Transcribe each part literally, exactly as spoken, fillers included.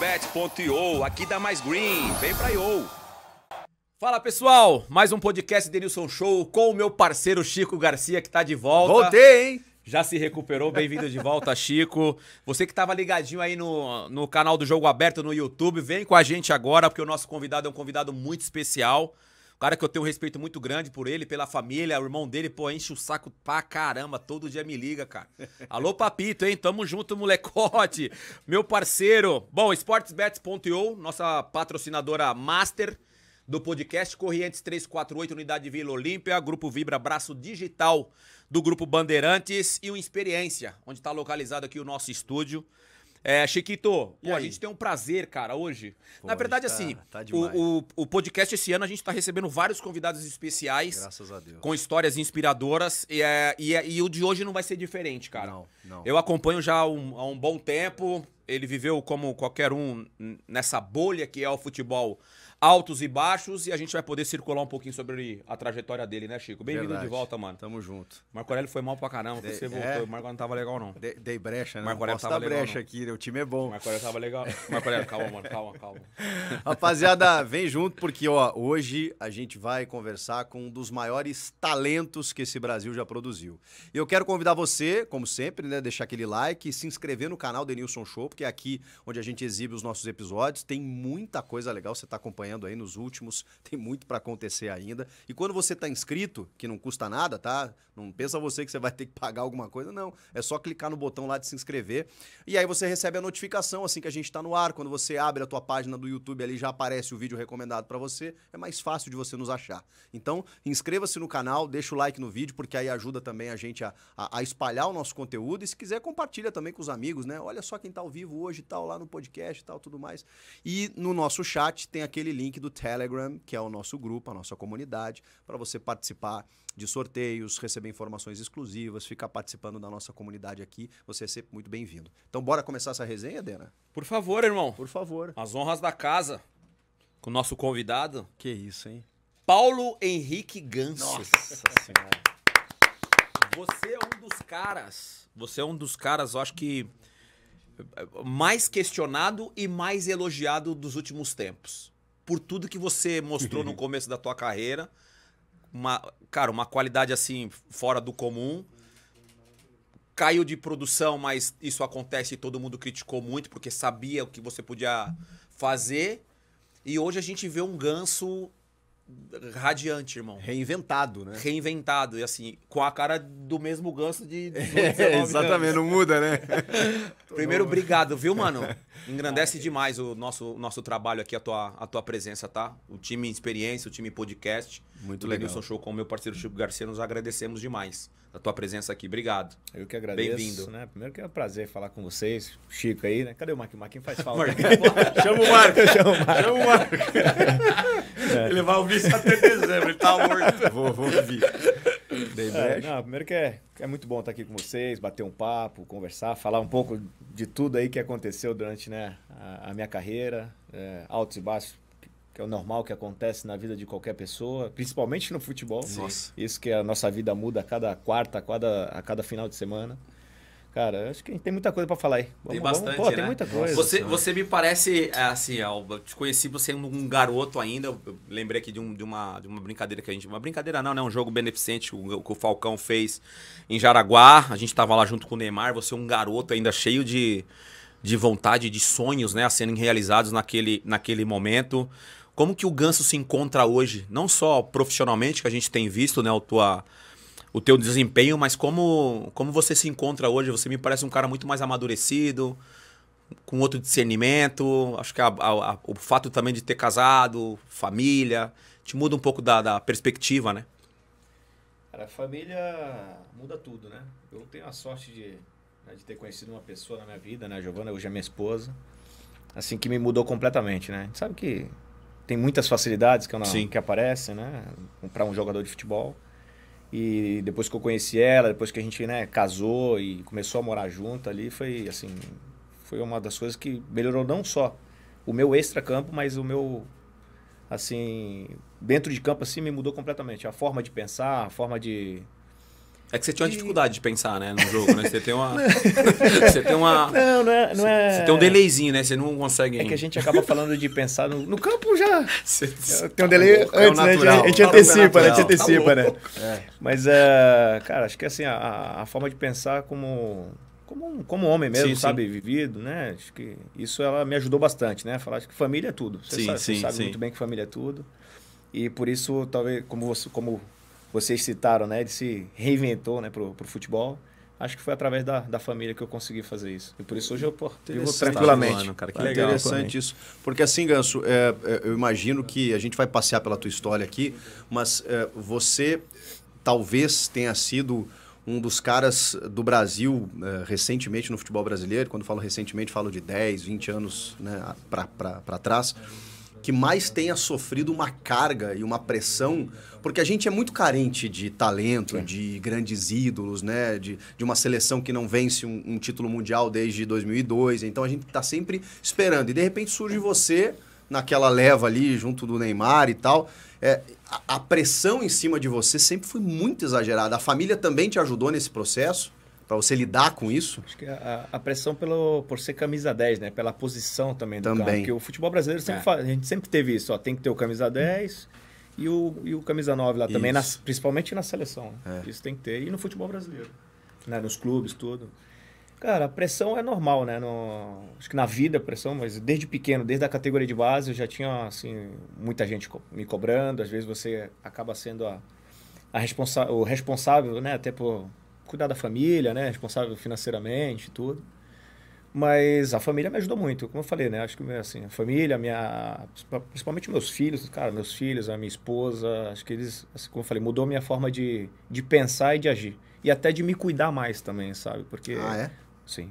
Sportsbet ponto i o, aqui dá mais green, vem pra I O. Fala pessoal, mais um podcast Denilson Show com o meu parceiro Chico Garcia, que tá de volta. Voltei, hein? Já se recuperou, bem-vindo de volta, Chico. Você que estava ligadinho aí no, no canal do Jogo Aberto no YouTube, vem com a gente agora, porque o nosso convidado é um convidado muito especial. Um cara que eu tenho um respeito muito grande por ele, pela família, o irmão dele, pô, enche o saco pra caramba, todo dia me liga, cara. Alô, Papito, hein? Tamo junto, molecote, meu parceiro. Bom, Sportsbet ponto i o, nossa patrocinadora master do podcast, Corrientes trezentos e quarenta e oito, Unidade Vila Olímpia, Grupo Vibra, braço digital do Grupo Bandeirantes, e o Experiência, onde está localizado aqui o nosso estúdio. É, Chiquito, pô, a gente tem um prazer, cara, hoje. Pô, na verdade, tá, assim, tá o, o, o podcast esse ano a gente está recebendo vários convidados especiais. Graças a Deus. Com histórias inspiradoras. E, é, e, é, e o de hoje não vai ser diferente, cara. Não, não. Eu acompanho já há um, há um bom tempo. Ele viveu como qualquer um nessa bolha que é o futebol, altos e baixos, e a gente vai poder circular um pouquinho sobre a trajetória dele, né, Chico? Bem-vindo de volta, mano. Tamo junto. Marco Aurélio foi mal pra caramba, de, você é. voltou. O Marco não tava legal, não. De, dei brecha, né? Marco Aurélio tava legal, brecha não. Aqui, o time é bom. Marco Aurélio tava legal. Marco Aurélio, calma, mano, calma, calma. Rapaziada, vem junto, porque ó, hoje a gente vai conversar com um dos maiores talentos que esse Brasil já produziu. E eu quero convidar você, como sempre, né, deixar aquele like e se inscrever no canal Denilson Show, porque é aqui onde a gente exibe os nossos episódios. Tem muita coisa legal, você tá acompanhando aí nos últimos, tem muito para acontecer ainda. E quando você tá inscrito, que não custa nada, tá? Não pensa você que você vai ter que pagar alguma coisa, não. É só clicar no botão lá de se inscrever. E aí você recebe a notificação assim que a gente tá no ar. Quando você abre a tua página do YouTube ali, já aparece o vídeo recomendado para você. É mais fácil de você nos achar. Então, inscreva-se no canal, deixa o like no vídeo, porque aí ajuda também a gente a, a, a espalhar o nosso conteúdo. E se quiser, compartilha também com os amigos, né? Olha só quem tá ao vivo hoje, tal, lá no podcast e tal, tudo mais. E no nosso chat tem aquele link do Telegram, que é o nosso grupo, a nossa comunidade, para você participar de sorteios, receber informações exclusivas, ficar participando da nossa comunidade aqui. Você é sempre muito bem-vindo. Então, bora começar essa resenha, Dena? Por favor, irmão. Por favor. As honras da casa com o nosso convidado. Que isso, hein? Paulo Henrique Ganso. Nossa Senhora. Você é um dos caras, você é um dos caras, eu acho que mais questionado e mais elogiado dos últimos tempos. Por tudo que você mostrou no começo da tua carreira. Uma, cara, uma qualidade assim, fora do comum. Caiu de produção, mas isso acontece e todo mundo criticou muito, porque sabia o que você podia fazer. E hoje a gente vê um Ganso radiante, irmão. Reinventado, né? Reinventado. E assim, com a cara do mesmo Ganso de dezenove é, exatamente, anos. Não muda, né? Primeiro, obrigado, viu, mano? Engrandece demais o nosso, nosso trabalho aqui, a tua, a tua presença, tá? O time Experiência, o time Podcast. Muito legal. O Denilson Show com o meu parceiro Chico Garcia, nos agradecemos demais da tua presença aqui. Obrigado. Eu que agradeço. Bem-vindo. Né? Primeiro que é um prazer falar com vocês. Chico aí, né? Cadê o Marquinhos? Marquinhos faz falta. Chama o Marco. Chama o Marco. Chama o Marco. É. Ele vai ouvir isso até dezembro. Ele tá morto. Vou, vou ouvir. É, não, primeiro que é, é muito bom estar aqui com vocês, bater um papo, conversar, falar um pouco de tudo aí que aconteceu durante, né, a, a minha carreira, é, altos e baixos, que é o normal que acontece na vida de qualquer pessoa, principalmente no futebol. Nossa. Isso que a nossa vida muda a cada quarta, a cada, a cada final de semana. Cara, acho que tem muita coisa pra falar aí. Vamos, tem bastante, vamos, pô, né? Tem muita coisa. Você, você me parece, assim, eu te conheci você um garoto ainda. Eu lembrei aqui de, um, de, uma, de uma brincadeira que a gente... Uma brincadeira não, né? Um jogo beneficente que o, o Falcão fez em Jaraguá. A gente tava lá junto com o Neymar. Você é um garoto ainda cheio de, de vontade, de sonhos, né? A serem realizados naquele, naquele momento. Como que o Ganso se encontra hoje? Não só profissionalmente, que a gente tem visto, né? O tua... O teu desempenho, mas como, como você se encontra hoje? Você me parece um cara muito mais amadurecido, com outro discernimento. Acho que a, a, a, o fato também de ter casado, família, te muda um pouco da, da perspectiva, né? Cara, a família muda tudo, né? Eu tenho a sorte de, né, de ter conhecido uma pessoa na minha vida, né? A Giovana, hoje é minha esposa. Assim, que me mudou completamente, né? A gente sabe que tem muitas facilidades que, eu não, que aparecem, né? Para um jogador de futebol. E depois que eu conheci ela, depois que a gente, né, casou e começou a morar junto ali, foi assim, foi uma das coisas que melhorou não só o meu extra-campo, mas o meu, assim, dentro de campo, assim, me mudou completamente. A forma de pensar, a forma de, É que você tinha uma dificuldade de pensar, né, no jogo, né? Você tem uma... você tem uma... Não, não é... Não é... Você tem um delayzinho, né? Você não consegue... É que a gente acaba falando de pensar no, no campo já. Você... Tem um delay tá antes, né? A gente antecipa, né? A gente antecipa, né? Mas, é, cara, acho que assim, a, a forma de pensar como... Como um, como um homem mesmo, sim, sabe? Sim. Vivido, né? Acho que isso ela me ajudou bastante, né? Falar acho que família é tudo. Você sim, sabe, sim, você sabe sim. muito bem que família é tudo. E por isso, talvez, como, você, como vocês citaram, né? Ele se reinventou, né? Pro, pro futebol. Acho que foi através da, da família que eu consegui fazer isso. E por isso hoje eu pô, vivo tranquilamente. Mano, cara, que legal, interessante isso. Porque assim, Ganso, é, é, eu imagino que a gente vai passear pela tua história aqui, mas é, você talvez tenha sido... um dos caras do Brasil, uh, recentemente no futebol brasileiro, quando falo recentemente, falo de dez, vinte anos, né, para trás, que mais tenha sofrido uma carga e uma pressão, porque a gente é muito carente de talento, sim, de grandes ídolos, né, de, de uma seleção que não vence um, um título mundial desde dois mil e dois, então a gente está sempre esperando. E de repente surge você, naquela leva ali, junto do Neymar e tal... É, a, a pressão em cima de você sempre foi muito exagerada. A família também te ajudou nesse processo? Para você lidar com isso? Acho que a, a pressão pelo, por ser camisa dez, né? Pela posição também do também. Campo. Porque o futebol brasileiro, sempre é. faz, a gente sempre teve isso. Ó, tem que ter o camisa dez e o, e o camisa nove lá isso. também, na, principalmente na seleção. Né? É. Isso tem que ter. E no futebol brasileiro, né? Nos clubes, tudo. Cara, a pressão é normal, né? No, acho que na vida a pressão, mas desde pequeno, desde a categoria de base, eu já tinha, assim, muita gente co me cobrando. Às vezes você acaba sendo a, a responsa o responsável, né? Até por cuidar da família, né? Responsável financeiramente e tudo. Mas a família me ajudou muito, como eu falei, né? Acho que, assim, a família, minha, principalmente meus filhos, cara, meus filhos, a minha esposa, acho que eles, assim, como eu falei, mudou a minha forma de, de pensar e de agir. E até de me cuidar mais também, sabe? Porque... Ah, é? Sim.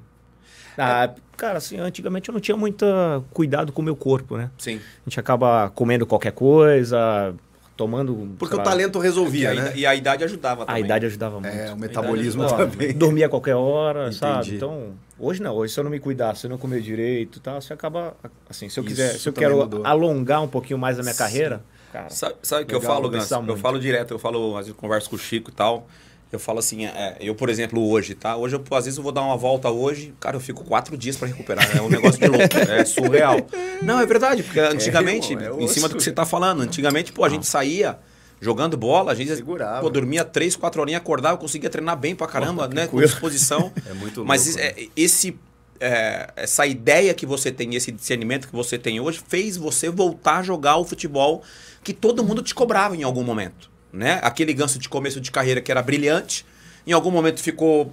Ah, é. Cara, assim, antigamente eu não tinha muito cuidado com o meu corpo, né? Sim. A gente acaba comendo qualquer coisa, tomando... Porque o lá, talento resolvia, e a, né? E a idade ajudava também. A idade ajudava muito. É, o metabolismo também. Dormia a qualquer hora, entendi, sabe? Então, hoje não. Hoje, se eu não me cuidar, se eu não comer direito, tá? Você acaba... Assim, se eu, quiser, se eu quero mudou. alongar um pouquinho mais a minha Sim. carreira... Cara, sabe o que eu falo, Ganso? Eu falo direto, eu falo, às vezes eu converso com o Chico e tal... Eu falo assim, é, eu, por exemplo, hoje, tá? Hoje, eu, às vezes, eu vou dar uma volta hoje, cara, eu fico quatro dias para recuperar. É um negócio de louco, é surreal. Não, é verdade, porque antigamente, é, irmão, é em cima do que você tá falando, antigamente, pô, a gente saía jogando bola, a gente segurava, pô, dormia três, quatro horinhas, acordava, conseguia treinar bem pra caramba, pô, né? Com disposição. É muito louco. Mas é, esse, é, essa ideia que você tem, esse discernimento que você tem hoje, fez você voltar a jogar o futebol que todo mundo te cobrava em algum momento. Né? Aquele Ganso de começo de carreira que era brilhante, em algum momento ficou...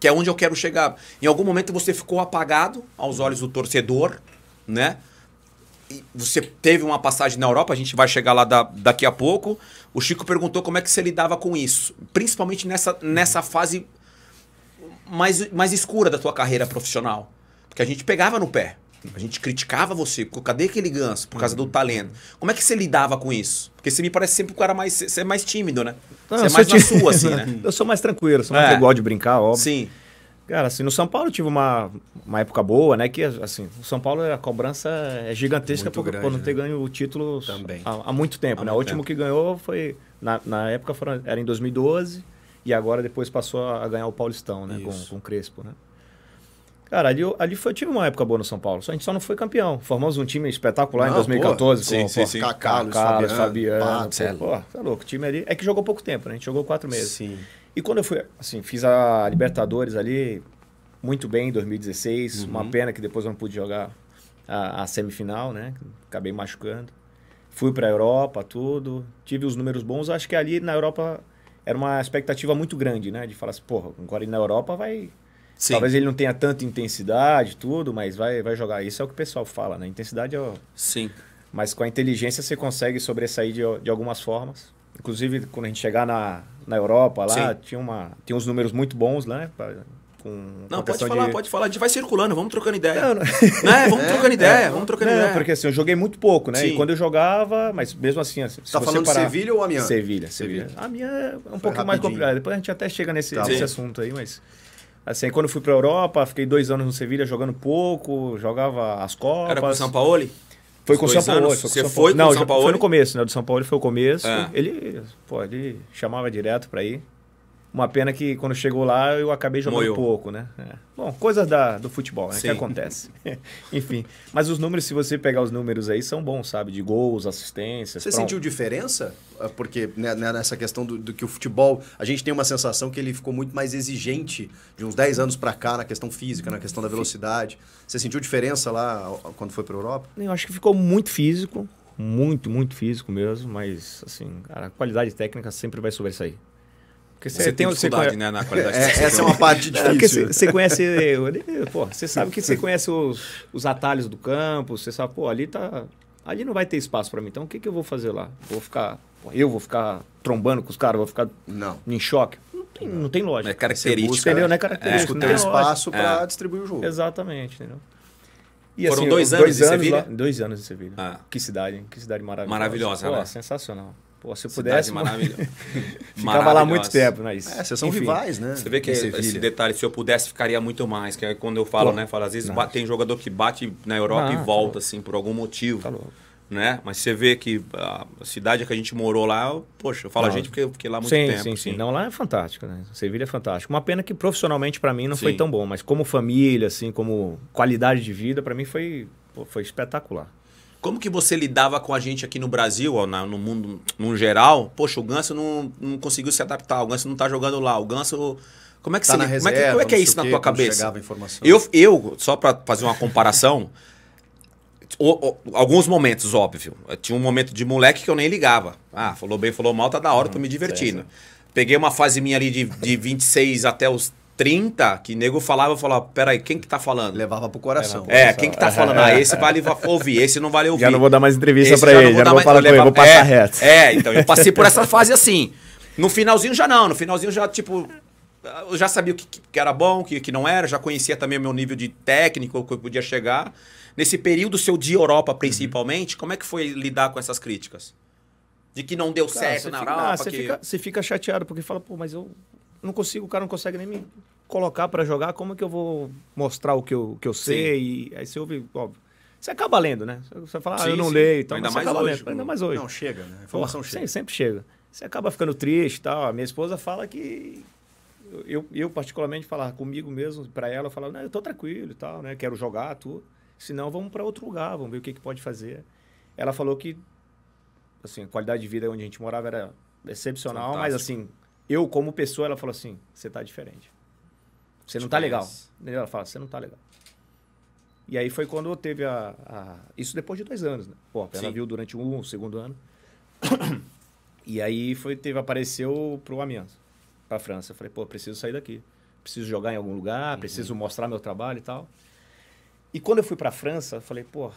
Que é onde eu quero chegar. Em algum momento você ficou apagado aos olhos do torcedor, né? E você teve uma passagem na Europa, a gente vai chegar lá da, daqui a pouco. O Chico perguntou como é que você lidava com isso, principalmente nessa, nessa fase mais, mais escura da tua carreira profissional. Porque a gente pegava no pé. A gente criticava você, cadê aquele Ganso por causa do talento? Como é que você lidava com isso? Porque você me parece sempre que o cara mais, você é mais tímido, né? Não, você é mais na sua, assim, né? Eu sou mais tranquilo, sou mais igual de brincar, óbvio. Sim. Cara, assim, no São Paulo eu tive uma, uma época boa, né? Que, assim, o São Paulo, a cobrança é gigantesca por, grande, por não ter né? ganho o título há, há muito tempo, há né? Muito o último tempo. que ganhou foi, na, na época foram, era em dois mil e doze, e agora depois passou a ganhar o Paulistão, né? Com, com o Crespo, né? Cara, ali, ali foi, eu tive uma época boa no São Paulo, só a gente só não foi campeão. Formamos um time espetacular ah, em dois mil e quatorze pô, com sim, pô, sim, Cacá, Fabiano, Fabiano Pato, pô, pô, tá louco, o time ali... É que jogou pouco tempo, né? A gente jogou quatro meses. Sim. E quando eu fui, assim, fiz a Libertadores ali muito bem em dois mil e dezesseis, uhum. Uma pena que depois eu não pude jogar a, a semifinal, né? Acabei machucando. Fui pra Europa, tudo, tive os números bons, acho que ali na Europa era uma expectativa muito grande, né? De falar assim, porra, agora ir na Europa vai... Sim. Talvez ele não tenha tanta intensidade, tudo, mas vai, vai jogar. Isso é o que o pessoal fala, né? Intensidade é o... Sim. Mas com a inteligência você consegue sobressair de, de algumas formas. Inclusive, quando a gente chegar na, na Europa, lá, tinha, uma, tinha uns números muito bons, né? Pra, com, não, com pode falar, de... pode falar. A gente vai circulando, vamos trocando ideia. Não, não... né? Vamos é, trocando ideia, é, vamos trocando não, ideia. Porque assim, eu joguei muito pouco, né? Sim. E quando eu jogava, mas mesmo assim... assim tá falando parar... Sevilla ou Amiens? Sevilla, Sevilla. Amiens é um Foi pouquinho rapidinho. mais complicado. Depois a gente até chega nesse, tá nesse assunto aí, mas... Assim, quando eu fui pra Europa, fiquei dois anos no Sevilha jogando pouco, jogava as Copas. Era com o Sampaoli? Foi com o Sampaoli. Você foi com o Sampaoli? Foi no começo, né? Do Sampaoli foi o começo. É. Ele, pô, ele chamava direto pra ir. Uma pena que quando chegou lá eu acabei jogando Moiou. pouco, né? É. Bom, coisas da, do futebol, né? Sim. Que acontece. Enfim, mas os números, se você pegar os números aí, são bons, sabe? De gols, assistências... Você pronto. sentiu diferença? Porque né, nessa questão do, do que o futebol... A gente tem uma sensação que ele ficou muito mais exigente de uns dez anos pra cá na questão física, na questão da velocidade. Você sentiu diferença lá quando foi pra Europa? Eu acho que ficou muito físico, muito, muito físico mesmo, mas assim, a qualidade técnica sempre vai sobressair. Porque você, você tem dificuldade, conhe... né, na qualidade. É, essa é uma parte difícil. Você conhece, pô, você sabe que você conhece os, os atalhos do campo, você sabe, pô, ali tá, ali não vai ter espaço para mim. Então, o que que eu vou fazer lá? Vou ficar, pô, eu vou ficar trombando com os caras, vou ficar não. em choque. Não tem, não tem lógica. É característica, entendeu? Não é característica. Não é. Tem espaço para é. distribuir o jogo. Exatamente, entendeu? E, Foram assim, dois, eu, dois anos em Sevilla? Dois anos em Sevilla. Ah. Que cidade, hein? Que cidade maravilhosa. Maravilhosa, pô, né? Sensacional. Pô, se eu pudesse, maravilhosa. Ficava lá muito tempo, né? Isso. É, vocês são Enfim, rivais, né? Você vê que esse, esse detalhe, se eu pudesse, ficaria muito mais. Que é quando eu falo, Pô, né? Falo, às vezes bate, tem jogador que bate na Europa ah, e volta, tá assim, por algum motivo. Tá louco. Né? Mas você vê que a cidade que a gente morou lá, eu, poxa, eu falo não, a gente porque eu fiquei lá muito sim, tempo. Sim, sim, sim. Não, lá é fantástico, né? Sevilla é fantástico. Uma pena que profissionalmente para mim não sim. foi tão bom, mas como família, assim, como qualidade de vida, para mim foi, pô, foi espetacular. Como que você lidava com a gente aqui no Brasil, ó, na, no mundo no geral? Poxa, o Ganso não, não conseguiu se adaptar, o Ganso não tá jogando lá, o Ganso... Como é que, tá você, na reserva, como é, que, como é, que é isso que, na tua cabeça? Eu, eu, só para fazer uma comparação... O, o, alguns momentos, óbvio. Eu tinha um momento de moleque que eu nem ligava. Ah, falou bem, falou mal, tá da hora, hum, tô me divertindo. É, peguei uma fase minha ali de, de vinte e seis até os trinta, que nego falava, eu falava, peraí, quem que tá falando? Levava pro coração. É, quem que tá falando? Ah, esse vale ouvir, esse não vale ouvir. Já não vou dar mais entrevista esse pra ele, já não vou, já não vou mais, falar eu levava, com ele, vou passar é, reto. É, então, eu passei por essa fase assim. No finalzinho já não, no finalzinho já, tipo... Eu já sabia o que, que era bom, o que, que não era, já conhecia também o meu nível de técnico, o que eu podia chegar. Nesse período seu de Europa, principalmente, uhum. como é que foi lidar com essas críticas? De que não deu cara, certo na fica, Europa? Você que... fica, fica chateado, porque fala, pô, mas eu não consigo, o cara não consegue nem me colocar para jogar, como é que eu vou mostrar o que eu, que eu sei? E aí você ouve, óbvio. Você acaba lendo, né? Você fala, sim, ah, eu não sim. leio e então, tal, mas acaba hoje, lendo. Ainda mais hoje. Não, chega, né? A informação pô, chega. Sim, sempre chega. Você acaba ficando triste e tal. A minha esposa fala que... Eu, eu, particularmente, falava comigo mesmo, para ela, eu falava, não, eu tô tranquilo e tal, né? Quero jogar, tudo. Se não, vamos para outro lugar, vamos ver o que, que pode fazer. Ela falou que, assim, a qualidade de vida onde a gente morava era excepcional, fantástico. Mas, assim, eu como pessoa, ela falou assim, você tá diferente. Você não tá legal. Ela fala, você não tá legal. E aí foi quando teve a... a... Isso depois de dois anos, né? Pô, ela Sim. viu durante um, segundo ano. E aí foi, teve, apareceu pro Amiens. Para a França. Eu falei, pô, preciso sair daqui. Preciso jogar em algum lugar, uhum. preciso mostrar meu trabalho e tal. E quando eu fui para a França, eu falei, pô,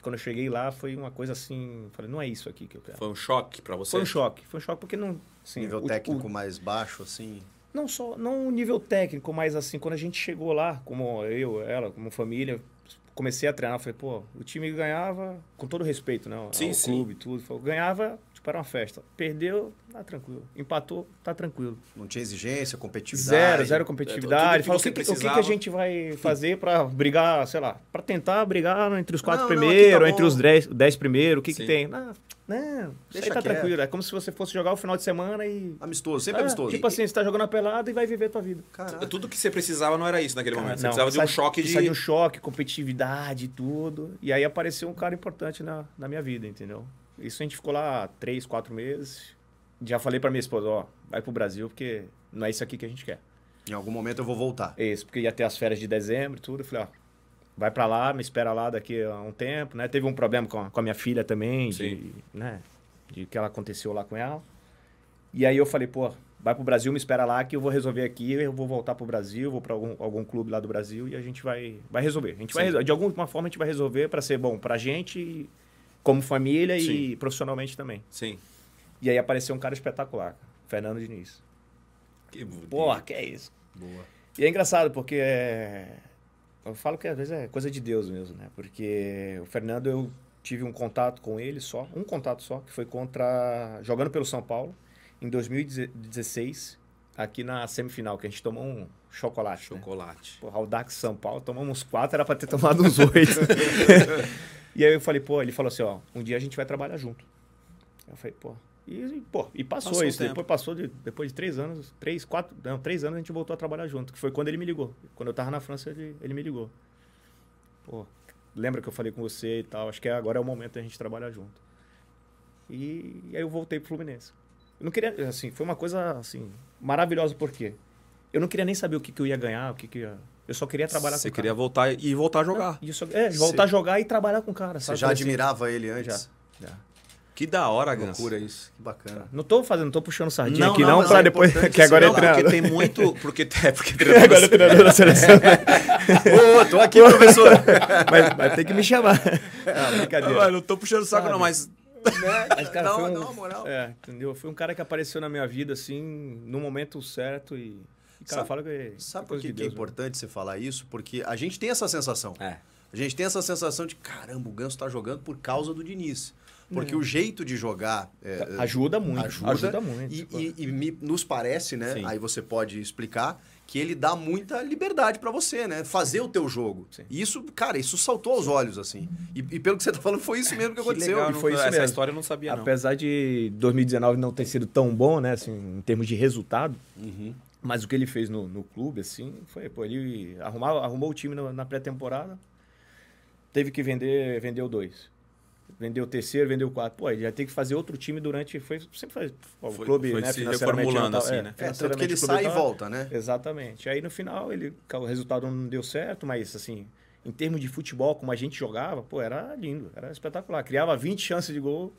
quando eu cheguei lá foi uma coisa assim, eu falei, não é isso aqui que eu quero. Foi um choque para você? Foi um choque, foi um choque porque não... Assim, nível o, técnico o, mais baixo, assim? Não só, não o nível técnico, mas assim, quando a gente chegou lá, como eu, ela, como família, comecei a treinar, eu falei, pô, o time ganhava, com todo respeito, né? Sim, ao sim. clube, tudo, falei, ganhava... Para uma festa. Perdeu, tá tranquilo. Empatou, tá tranquilo. Não tinha exigência, competitividade? Zero, zero competitividade. É, Fala, o, que, o que, que a gente vai fazer para brigar, sei lá, para tentar brigar entre os quatro primeiros, tá entre os dez, dez primeiros, o que, que tem? Não, não deixa tá quieto. Tranquilo. É como se você fosse jogar o final de semana e... Amistoso, sempre é, amistoso. Tipo assim, você tá jogando a pelada e vai viver a tua vida. Caraca. Tudo que você precisava não era isso naquele momento. Você não, precisava de um choque de... de um choque, competitividade e tudo. E aí apareceu um cara importante na, na minha vida, entendeu? Isso a gente ficou lá três, quatro meses. Já falei para minha esposa, ó, vai pro Brasil porque não é isso aqui que a gente quer. Em algum momento eu vou voltar. Isso, porque ia ter as férias de dezembro e tudo. Eu falei, ó, vai para lá, me espera lá daqui a um tempo, né? Teve um problema com a, com a minha filha também, de, né? De que ela aconteceu lá com ela. E aí eu falei, pô, vai pro Brasil, me espera lá que eu vou resolver aqui, eu vou voltar pro Brasil, vou para algum, algum clube lá do Brasil e a gente vai, vai resolver. A gente vai, de alguma forma a gente vai resolver para ser bom pra gente e... Como família Sim. e profissionalmente também. Sim. E aí apareceu um cara espetacular, Fernando Diniz. Que bonito. Porra, que é isso. Boa. E é engraçado, porque é... eu falo que às vezes é coisa de Deus mesmo, né? Porque o Fernando, eu tive um contato com ele só, um contato só, que foi contra jogando pelo São Paulo, em dois mil e dezesseis, aqui na semifinal, que a gente tomou um... Chocolate, Chocolate. Né? Porra, o Dax São Paulo, tomamos uns quatro, era pra ter tomado uns oito. E aí eu falei, pô, ele falou assim, ó, um dia a gente vai trabalhar junto. Eu falei, pô, E, pô, e passou, passou isso. Depois passou de, depois de três anos, três, quatro, não, três anos a gente voltou a trabalhar junto, que foi quando ele me ligou. Quando eu tava na França, ele, ele me ligou. Pô, lembra que eu falei com você e tal? Acho que agora é o momento da gente trabalhar junto. E, e aí eu voltei pro Fluminense. Eu não queria, assim, foi uma coisa, assim, maravilhosa, porque eu não queria nem saber o que, que eu ia ganhar, o que, que ia. Eu só queria trabalhar Cê com o cara. Você queria voltar e voltar a jogar. Não, só, é, voltar Cê... a jogar e trabalhar com o cara. Você já admirava assim? Ele antes? Já. já. Que da hora, Ganso. Que loucura isso, que bacana. Não tô fazendo, não tô puxando sardinha não, aqui não, não para é depois, que agora não, é treinador. Porque tem muito, porque é, porque treinador. Agora é treinador da seleção. Ô, oh, tô aqui, professor. mas, mas tem que me chamar. Não, brincadeira. Não, não tô puxando o saco não, mas... Né? Mas, cara, não, foi um, não, moral. É, entendeu? Foi um cara que apareceu na minha vida, assim, no momento certo e... e cara, sabe, fala que... Sabe por que de Deus, é importante, né, você falar isso? Porque a gente tem essa sensação. É. A gente tem essa sensação de, caramba, o Ganso tá jogando por causa do Diniz. Porque o jeito de jogar... É, ajuda muito. Ajuda, ajuda muito. E, e, e me, nos parece, né? Sim. Aí você pode explicar que ele dá muita liberdade para você, né? Fazer o teu jogo. Sim. E isso, cara, isso saltou aos olhos, assim. E, e pelo que você tá falando, foi isso mesmo que aconteceu. Que legal, e foi não, isso essa mesmo. História eu não sabia, não. Apesar de dois mil e dezenove não ter sido tão bom, né? Assim, em termos de resultado. Uhum. Mas o que ele fez no, no clube, assim, foi... Pô, ele arrumava, arrumou o time na, na pré-temporada. Teve que vender, vendeu dois. Vendeu o terceiro, vendeu o quarto. Pô, ele já tem que fazer outro time durante... Foi, sempre faz... Ó, o foi, clube, foi né? Reformulando, assim, é, né? É, tanto que ele sai e volta, né? Exatamente. Aí, no final, ele, o resultado não deu certo, mas, assim, em termos de futebol, como a gente jogava, pô, era lindo, era espetacular. Criava vinte chances de gol,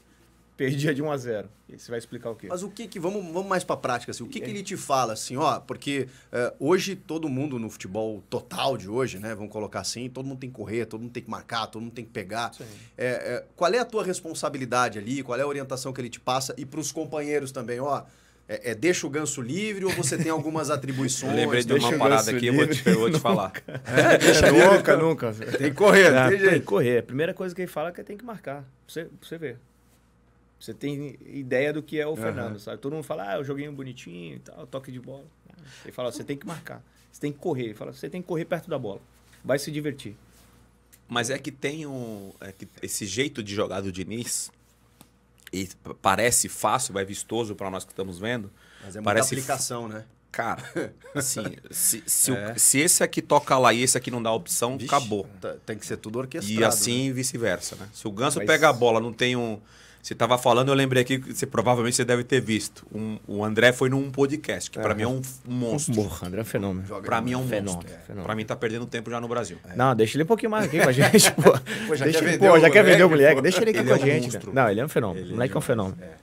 perdia de um a zero. E você vai explicar o quê? Mas o que que... Vamos, vamos mais pra prática, assim. O que que ele te fala, assim, ó? Porque uh, hoje, todo mundo no futebol total de hoje, né? Vamos colocar assim, todo mundo tem que correr, todo mundo tem que marcar, todo mundo tem que pegar. É, é, qual é a tua responsabilidade ali? Qual é a orientação que ele te passa? E pros companheiros também, ó... É, é, deixa o Ganso livre ou você tem algumas atribuições? Eu lembrei de uma parada aqui, eu vou te, eu vou te falar. É, deixa é, nunca, nunca. Tem que correr, não, tem, tem que correr. A primeira coisa que ele fala é que tem que marcar, pra você, pra você ver. Você tem ideia do que é o uhum. Fernando, sabe? Todo mundo fala, ah, eu joguei um bonitinho e tal, toque de bola. Ele fala, você tem que marcar, você tem que correr. Ele fala, você tem que correr perto da bola, vai se divertir. Mas é que tem um... É que esse jeito de jogar do Diniz, e parece fácil, vai vistoso para nós que estamos vendo. Mas é muita parece aplicação, f... né? Cara, assim, se, se, é. o, se esse aqui toca lá e esse aqui não dá opção, vixe, acabou. Tá, tem que ser tudo orquestrado. E assim, né? Vice-versa, né? Se o Ganso Mas... pega a bola, não tem um... Você estava falando, eu lembrei aqui, você, provavelmente você deve ter visto. Um, o André foi num podcast, que é, para mim é um monstro. Porra, André é um fenômeno. Para mim é um fenômeno, monstro. É. Para mim tá perdendo tempo já no Brasil. É. Não, deixa ele um pouquinho mais aqui com a gente. Pô, pô já, deixa quer, ele, vender pô, já quer vender o moleque, pô. Deixa ele aqui ele com é a gente. Um não, ele é um fenômeno, o moleque é um fenômeno. É.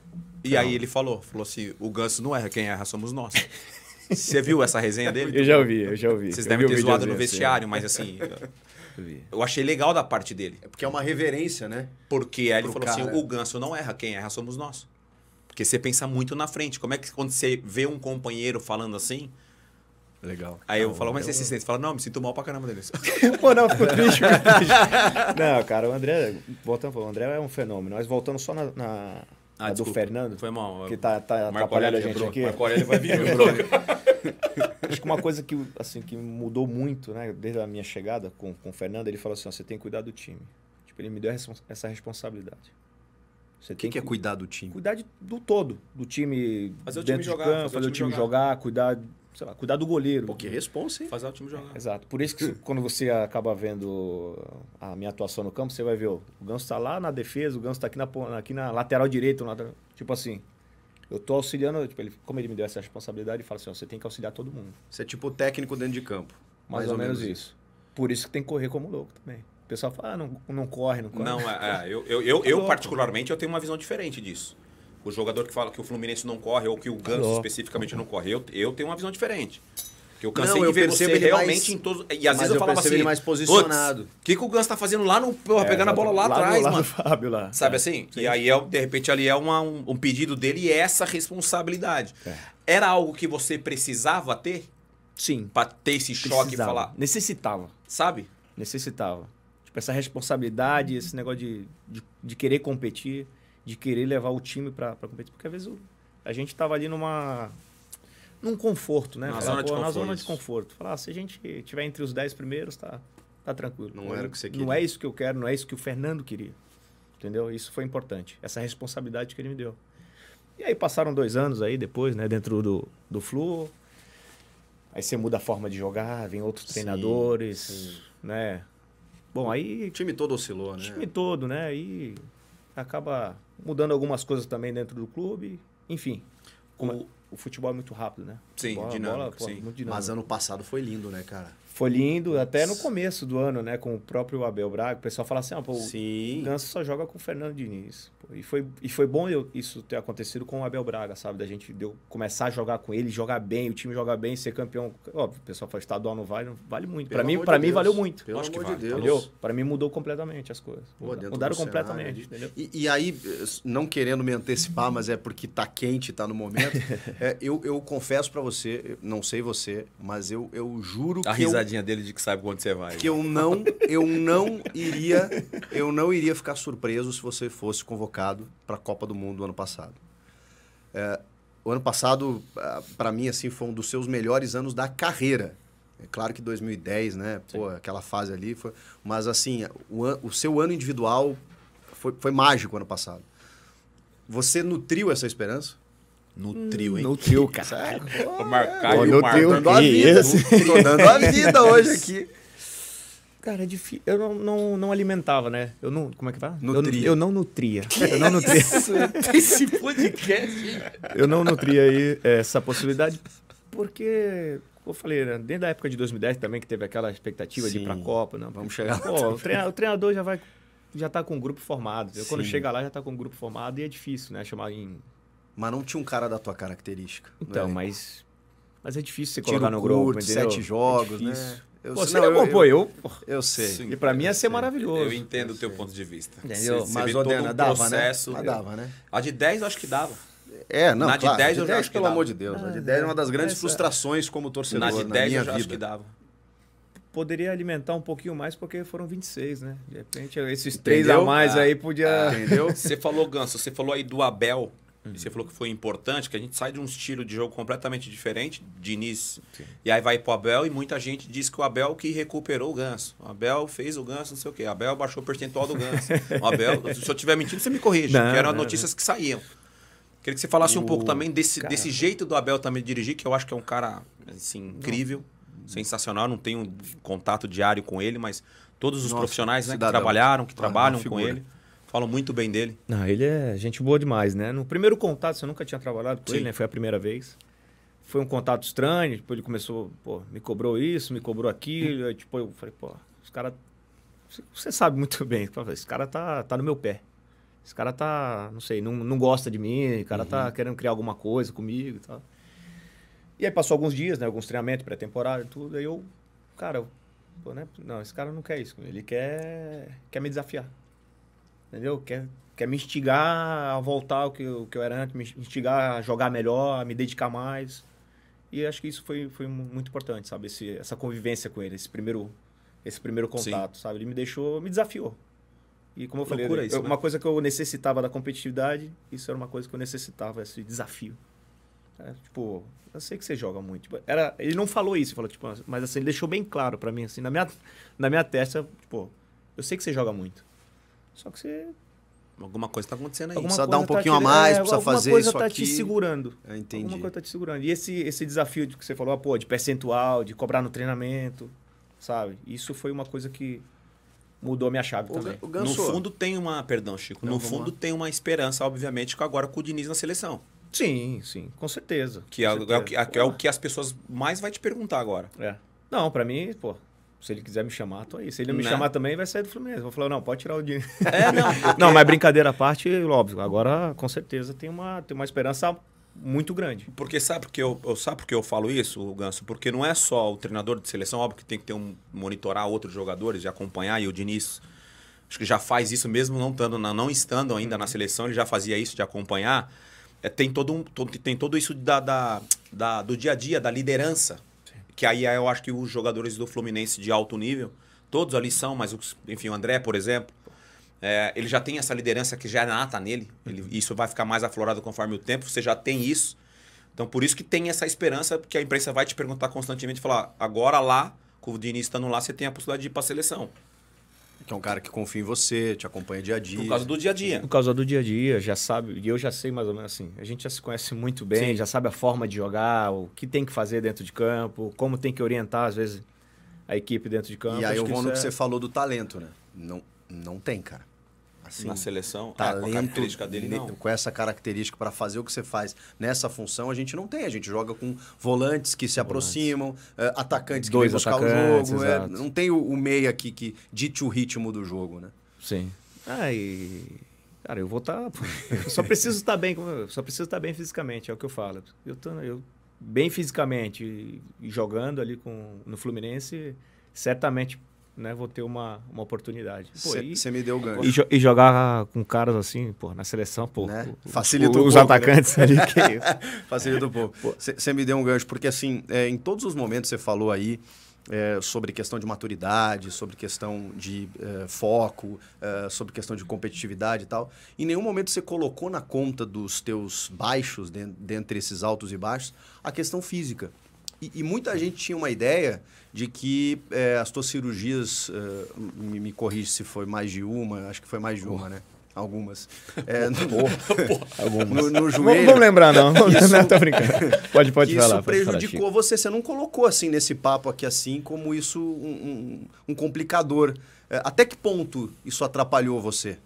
E aí ele falou, falou assim, o Ganso não erra, quem erra somos nós. Você viu essa resenha dele? Eu já ouvi, eu já ouvi. Vocês eu devem ter zoado no vestiário, mas assim... Eu achei legal da parte dele. É porque é uma reverência, né? Porque aí ele falou cara. assim, o Ganso não erra, quem erra somos nós. Porque você pensa muito na frente. Como é que quando você vê um companheiro falando assim... Legal. Aí eu ah, falo, mas eu... você se sente? Você fala, não, me sinto mal pra caramba dele. Pô, não, ficou triste, ficou triste. Não, cara, o André... Voltando, o André é um fenômeno. Nós voltando só na... na... Ah, do desculpa. Fernando, foi mal. Que tá, tá atrapalhando a gente bro, aqui. Marco Aurélio vai vir. Acho que uma coisa que, assim, que mudou muito, né? Desde a minha chegada com, com o Fernando, ele falou assim, ó, você tem que cuidar do time. Tipo, ele me deu essa responsabilidade. O que, que é cuidar do time? Cuidar de, do todo. Do time fazer dentro o time de jogar, campo, fazer, fazer o time jogar, jogar cuidar, sei lá, cuidar do goleiro. Porque é responsa, hein? Fazer o time jogar. Exato. Por isso que quando você acaba vendo a minha atuação no campo, você vai ver, ó, o Ganso tá lá na defesa, o Ganso tá aqui na, aqui na lateral direita. Lateral, tipo assim... Eu tô auxiliando, tipo, ele, como ele me deu essa responsabilidade, ele fala assim, ó, você tem que auxiliar todo mundo. Você é tipo o técnico dentro de campo. Mais, mais ou, ou menos, menos isso. Por isso que tem que correr como louco também. O pessoal fala, ah, não, não corre, não corre. Não, é, é, eu, eu, eu, eu particularmente, eu tenho uma visão diferente disso. O jogador que fala que o Fluminense não corre ou que o Ganso louco. especificamente não corre, eu, eu tenho uma visão diferente. Que eu cansei não, eu de ver você realmente mais, em todos... E às vezes eu, eu falava assim... Ele mais posicionado. O que, que o Ganso tá fazendo lá no... Porra, é, pegando lá, a bola lá atrás, mano. Lá do Fábio, lá. Sabe é, assim? Sim. E aí, eu, de repente, ali é uma, um, um pedido dele e essa responsabilidade. É. Era algo que você precisava ter? Sim. Pra ter esse precisava. choque e falar... Necessitava. Sabe? Necessitava. Tipo, essa responsabilidade, esse negócio de, de, de querer competir, de querer levar o time pra, pra competir. Porque às vezes a gente tava ali numa... Num conforto, né? Na, Fala, zona, de pô, conforto, na zona de conforto. Falar, ah, se a gente estiver entre os dez primeiros, tá, tá tranquilo. Não era o que você queria. Não é isso que eu quero, não é isso que o Fernando queria. Entendeu? Isso foi importante. Essa responsabilidade que ele me deu. E aí passaram dois anos aí depois, né? Dentro do, do Flu. Aí você muda a forma de jogar, vem outros sim, treinadores, sim. né? Bom, aí... O time todo oscilou, né? O time todo, né? E acaba mudando algumas coisas também dentro do clube. Enfim, o, o futebol é muito rápido, né? Sim, bola, dinâmico, bola, sim. Pô, muito dinâmico. Mas ano passado foi lindo, né, cara? Foi lindo, até no começo do ano, né? Com o próprio Abel Braga. O pessoal fala assim, ah, pô, sim. o Ganso só joga com o Fernando Diniz. Pô, e, foi, e foi bom eu, isso ter acontecido com o Abel Braga, sabe? Da gente deu, começar a jogar com ele, jogar bem, o time jogar bem, ser campeão. Óbvio, o pessoal fala, estadual não vale, não vale muito. Pra mim, pra mim valeu muito. Pelo amor de Deus. Entendeu? Pra mim mudou completamente as coisas. Pô, mudaram completamente, entendeu? E, e aí, não querendo me antecipar, mas é porque tá quente, tá no momento. é, eu, eu confesso pra você, não sei você, mas eu, eu juro a que eu... risadinha dele de que sabe quando você vai. Que eu não, eu não iria, eu não iria ficar surpreso se você fosse convocado para a Copa do Mundo do ano passado. É, o ano passado, para mim, assim, foi um dos seus melhores anos da carreira. É claro que dois mil e dez, né? Pô, sim. aquela fase ali foi. Mas assim, o, an, o seu ano individual foi, foi mágico ano passado. Você nutriu essa esperança? Nutriu, hein? Nutriu, cara. O Marcão e o Marcão dando a vida. Tô dando a vida hoje aqui. Cara, é difícil. Eu não, não, não alimentava, né? Eu não... Como é que vai? Nutria. Eu, eu não nutria. Que eu não nutria. Isso? Esse podcast. Eu não nutria aí essa possibilidade porque... Eu falei, né? Desde a época de dois mil e dez também, que teve aquela expectativa sim. de ir pra Copa. Né? Vamos chegar lá. Pô, o, treina, o treinador já vai... Já tá com um grupo formado. Eu, quando chega lá, já tá com um grupo formado e é difícil, né? Chamar em... Mas não tinha um cara da tua característica. Então, né? mas, mas é difícil você colocar no grupo, entendeu? Sete jogos, é né? Eu pô, sei, você não, eu, pô, eu, eu, eu sei. Sim, e pra mim ia ser maravilhoso. Eu entendo eu o teu sei. ponto de vista. Entendeu? Você, mas, Odena, um dava, processo, né? Mas dava, né? A de dez eu acho que dava. É, não, na claro, de dez eu já acho que dava. Pelo amor de Deus. Ah, a de dez é uma das grandes essa... frustrações como torcedor na, de dez na minha eu já vida. Acho que dava. Poderia alimentar um pouquinho mais, porque foram vinte e seis, né? De repente, esses três a mais aí podia... Entendeu? Você falou, Ganso, você falou aí do Abel... Uhum. Você falou que foi importante, que a gente sai de um estilo de jogo completamente diferente, Diniz, sim. e aí vai pro Abel, e muita gente diz que o Abel que recuperou o Ganso. O Abel fez o Ganso, não sei o quê. O Abel baixou o percentual do Ganso. O Abel, se eu estiver mentindo, você me corrija, não, que eram as notícias não. que saíam. Queria que você falasse o... um pouco também desse, desse jeito do Abel também dirigir, que eu acho que é um cara assim, incrível, não. sensacional. Não tenho um contato diário com ele, mas todos os Nossa, profissionais né, que trabalharam, que ah, trabalham com ele. Falam muito bem dele. Não, ele é gente boa demais, né? No primeiro contato, você nunca tinha trabalhado com Sim. ele, né? Foi a primeira vez. Foi um contato estranho, depois ele começou, pô, me cobrou isso, me cobrou aquilo. Aí, tipo, eu falei, pô, os caras... Você sabe muito bem. Esse cara tá, tá no meu pé. Esse cara tá, não sei, não, não gosta de mim. O cara uhum. tá querendo criar alguma coisa comigo e tal. E aí passou alguns dias, né? Alguns treinamentos, pré-temporada e tudo. Aí eu, cara, eu, pô, né? Não, esse cara não quer isso. Ele quer, quer me desafiar. Entendeu? Quer, quer me instigar a voltar ao que eu, que eu era antes, me instigar a jogar melhor, a me dedicar mais. E acho que isso foi, foi muito importante, sabe? Esse, essa convivência com ele, esse primeiro, esse primeiro contato, Sim. sabe? Ele me deixou, me desafiou. E como eu falei, eu, isso, eu, né? uma coisa que eu necessitava da competitividade, isso era uma coisa que eu necessitava, esse desafio. É, tipo, eu sei que você joga muito. Tipo, era, ele não falou isso, falou, tipo, mas assim, ele deixou bem claro pra mim, assim, na minha, na minha testa, tipo, eu sei que você joga muito. Só que você... Alguma coisa está acontecendo aí. Alguma precisa dar um pouquinho tá te... a mais, é, precisa fazer isso tá aqui. Alguma coisa está te segurando. Eu entendi. Alguma coisa está te segurando. E esse, esse desafio de que você falou, ah, pô, de percentual, de cobrar no treinamento, sabe? Isso foi uma coisa que mudou a minha chave o também. O Ganso... No fundo tem uma... Perdão, Chico. Não, no fundo lá. tem uma esperança, obviamente, que agora com o Diniz na seleção. Sim, sim. Com certeza. Que, com é, certeza. É, o que é, é o que as pessoas mais vai te perguntar agora. É. Não, para mim, pô... Se ele quiser me chamar, tô aí. Se ele não me chamar também, vai sair do Fluminense. Vou falar, não, pode tirar o dinheiro. É, não. Não, mas brincadeira à parte, óbvio. Agora, com certeza, tem uma, tem uma esperança muito grande. Porque sabe por que eu, eu, sabe por que eu falo isso, Ganso? Porque não é só o treinador de seleção, óbvio que tem que ter um, monitorar outros jogadores e acompanhar. E o Diniz, acho que já faz isso mesmo, não estando, na, não estando ainda na seleção, ele já fazia isso de acompanhar. É, tem, todo um, todo, tem todo isso da, da, da, do dia a dia, da liderança. Que aí eu acho que os jogadores do Fluminense de alto nível, todos ali são, mas os, enfim, o André, por exemplo, é, ele já tem essa liderança que já é nata nele. Ele, isso vai ficar mais aflorado conforme o tempo, você já tem isso. Então, por isso que tem essa esperança, porque a imprensa vai te perguntar constantemente, falar, agora lá, com o Diniz estando lá, você tem a possibilidade de ir para a seleção. Que é um cara que confia em você, te acompanha dia a dia. Por causa do dia a dia. Por causa do dia a dia, já sabe. E eu já sei mais ou menos assim. A gente já se conhece muito bem, Sim. já sabe a forma de jogar, o que tem que fazer dentro de campo, como tem que orientar, às vezes, a equipe dentro de campo. E aí eu vou no é... que você falou do talento, né? Não, não tem, cara. Assim, na seleção, talento, é, com a característica dele, não. Com essa característica para fazer o que você faz nessa função, a gente não tem. A gente joga com volantes que se volantes. aproximam, é, atacantes Dois que vêm buscar o jogo. É, não tem o, o meia aqui que dite o ritmo do jogo, né? Sim. Ah, e... Cara, eu vou estar... Tá... Eu só preciso estar bem, só preciso estar bem fisicamente, é o que eu falo. Eu tô eu, bem fisicamente e jogando ali com, no Fluminense, certamente... Né, vou ter uma, uma oportunidade. Você me deu o gancho. E, jo e jogar com caras assim, pô, na seleção, pô. Né? Facilita o, o, um os pouco, atacantes né? ali, que é isso. Facilita um pouco. Você me deu um gancho, porque assim, é, em todos os momentos você falou aí é, sobre questão de maturidade, sobre questão de é, foco, é, sobre questão de competitividade e tal. Em nenhum momento você colocou na conta dos teus baixos, de, dentre esses altos e baixos, a questão física. E, e muita gente tinha uma ideia de que é, as tuas cirurgias, é, me, me corrige se foi mais de uma, acho que foi mais de uma, né? Algumas. É, no, no, no joelho. Vamos lembrar, não. Isso, não, tô brincando. Pode, pode falar. Isso prejudicou falar, você. Você não colocou assim nesse papo aqui assim como isso um, um, um complicador. É, até que ponto isso atrapalhou você?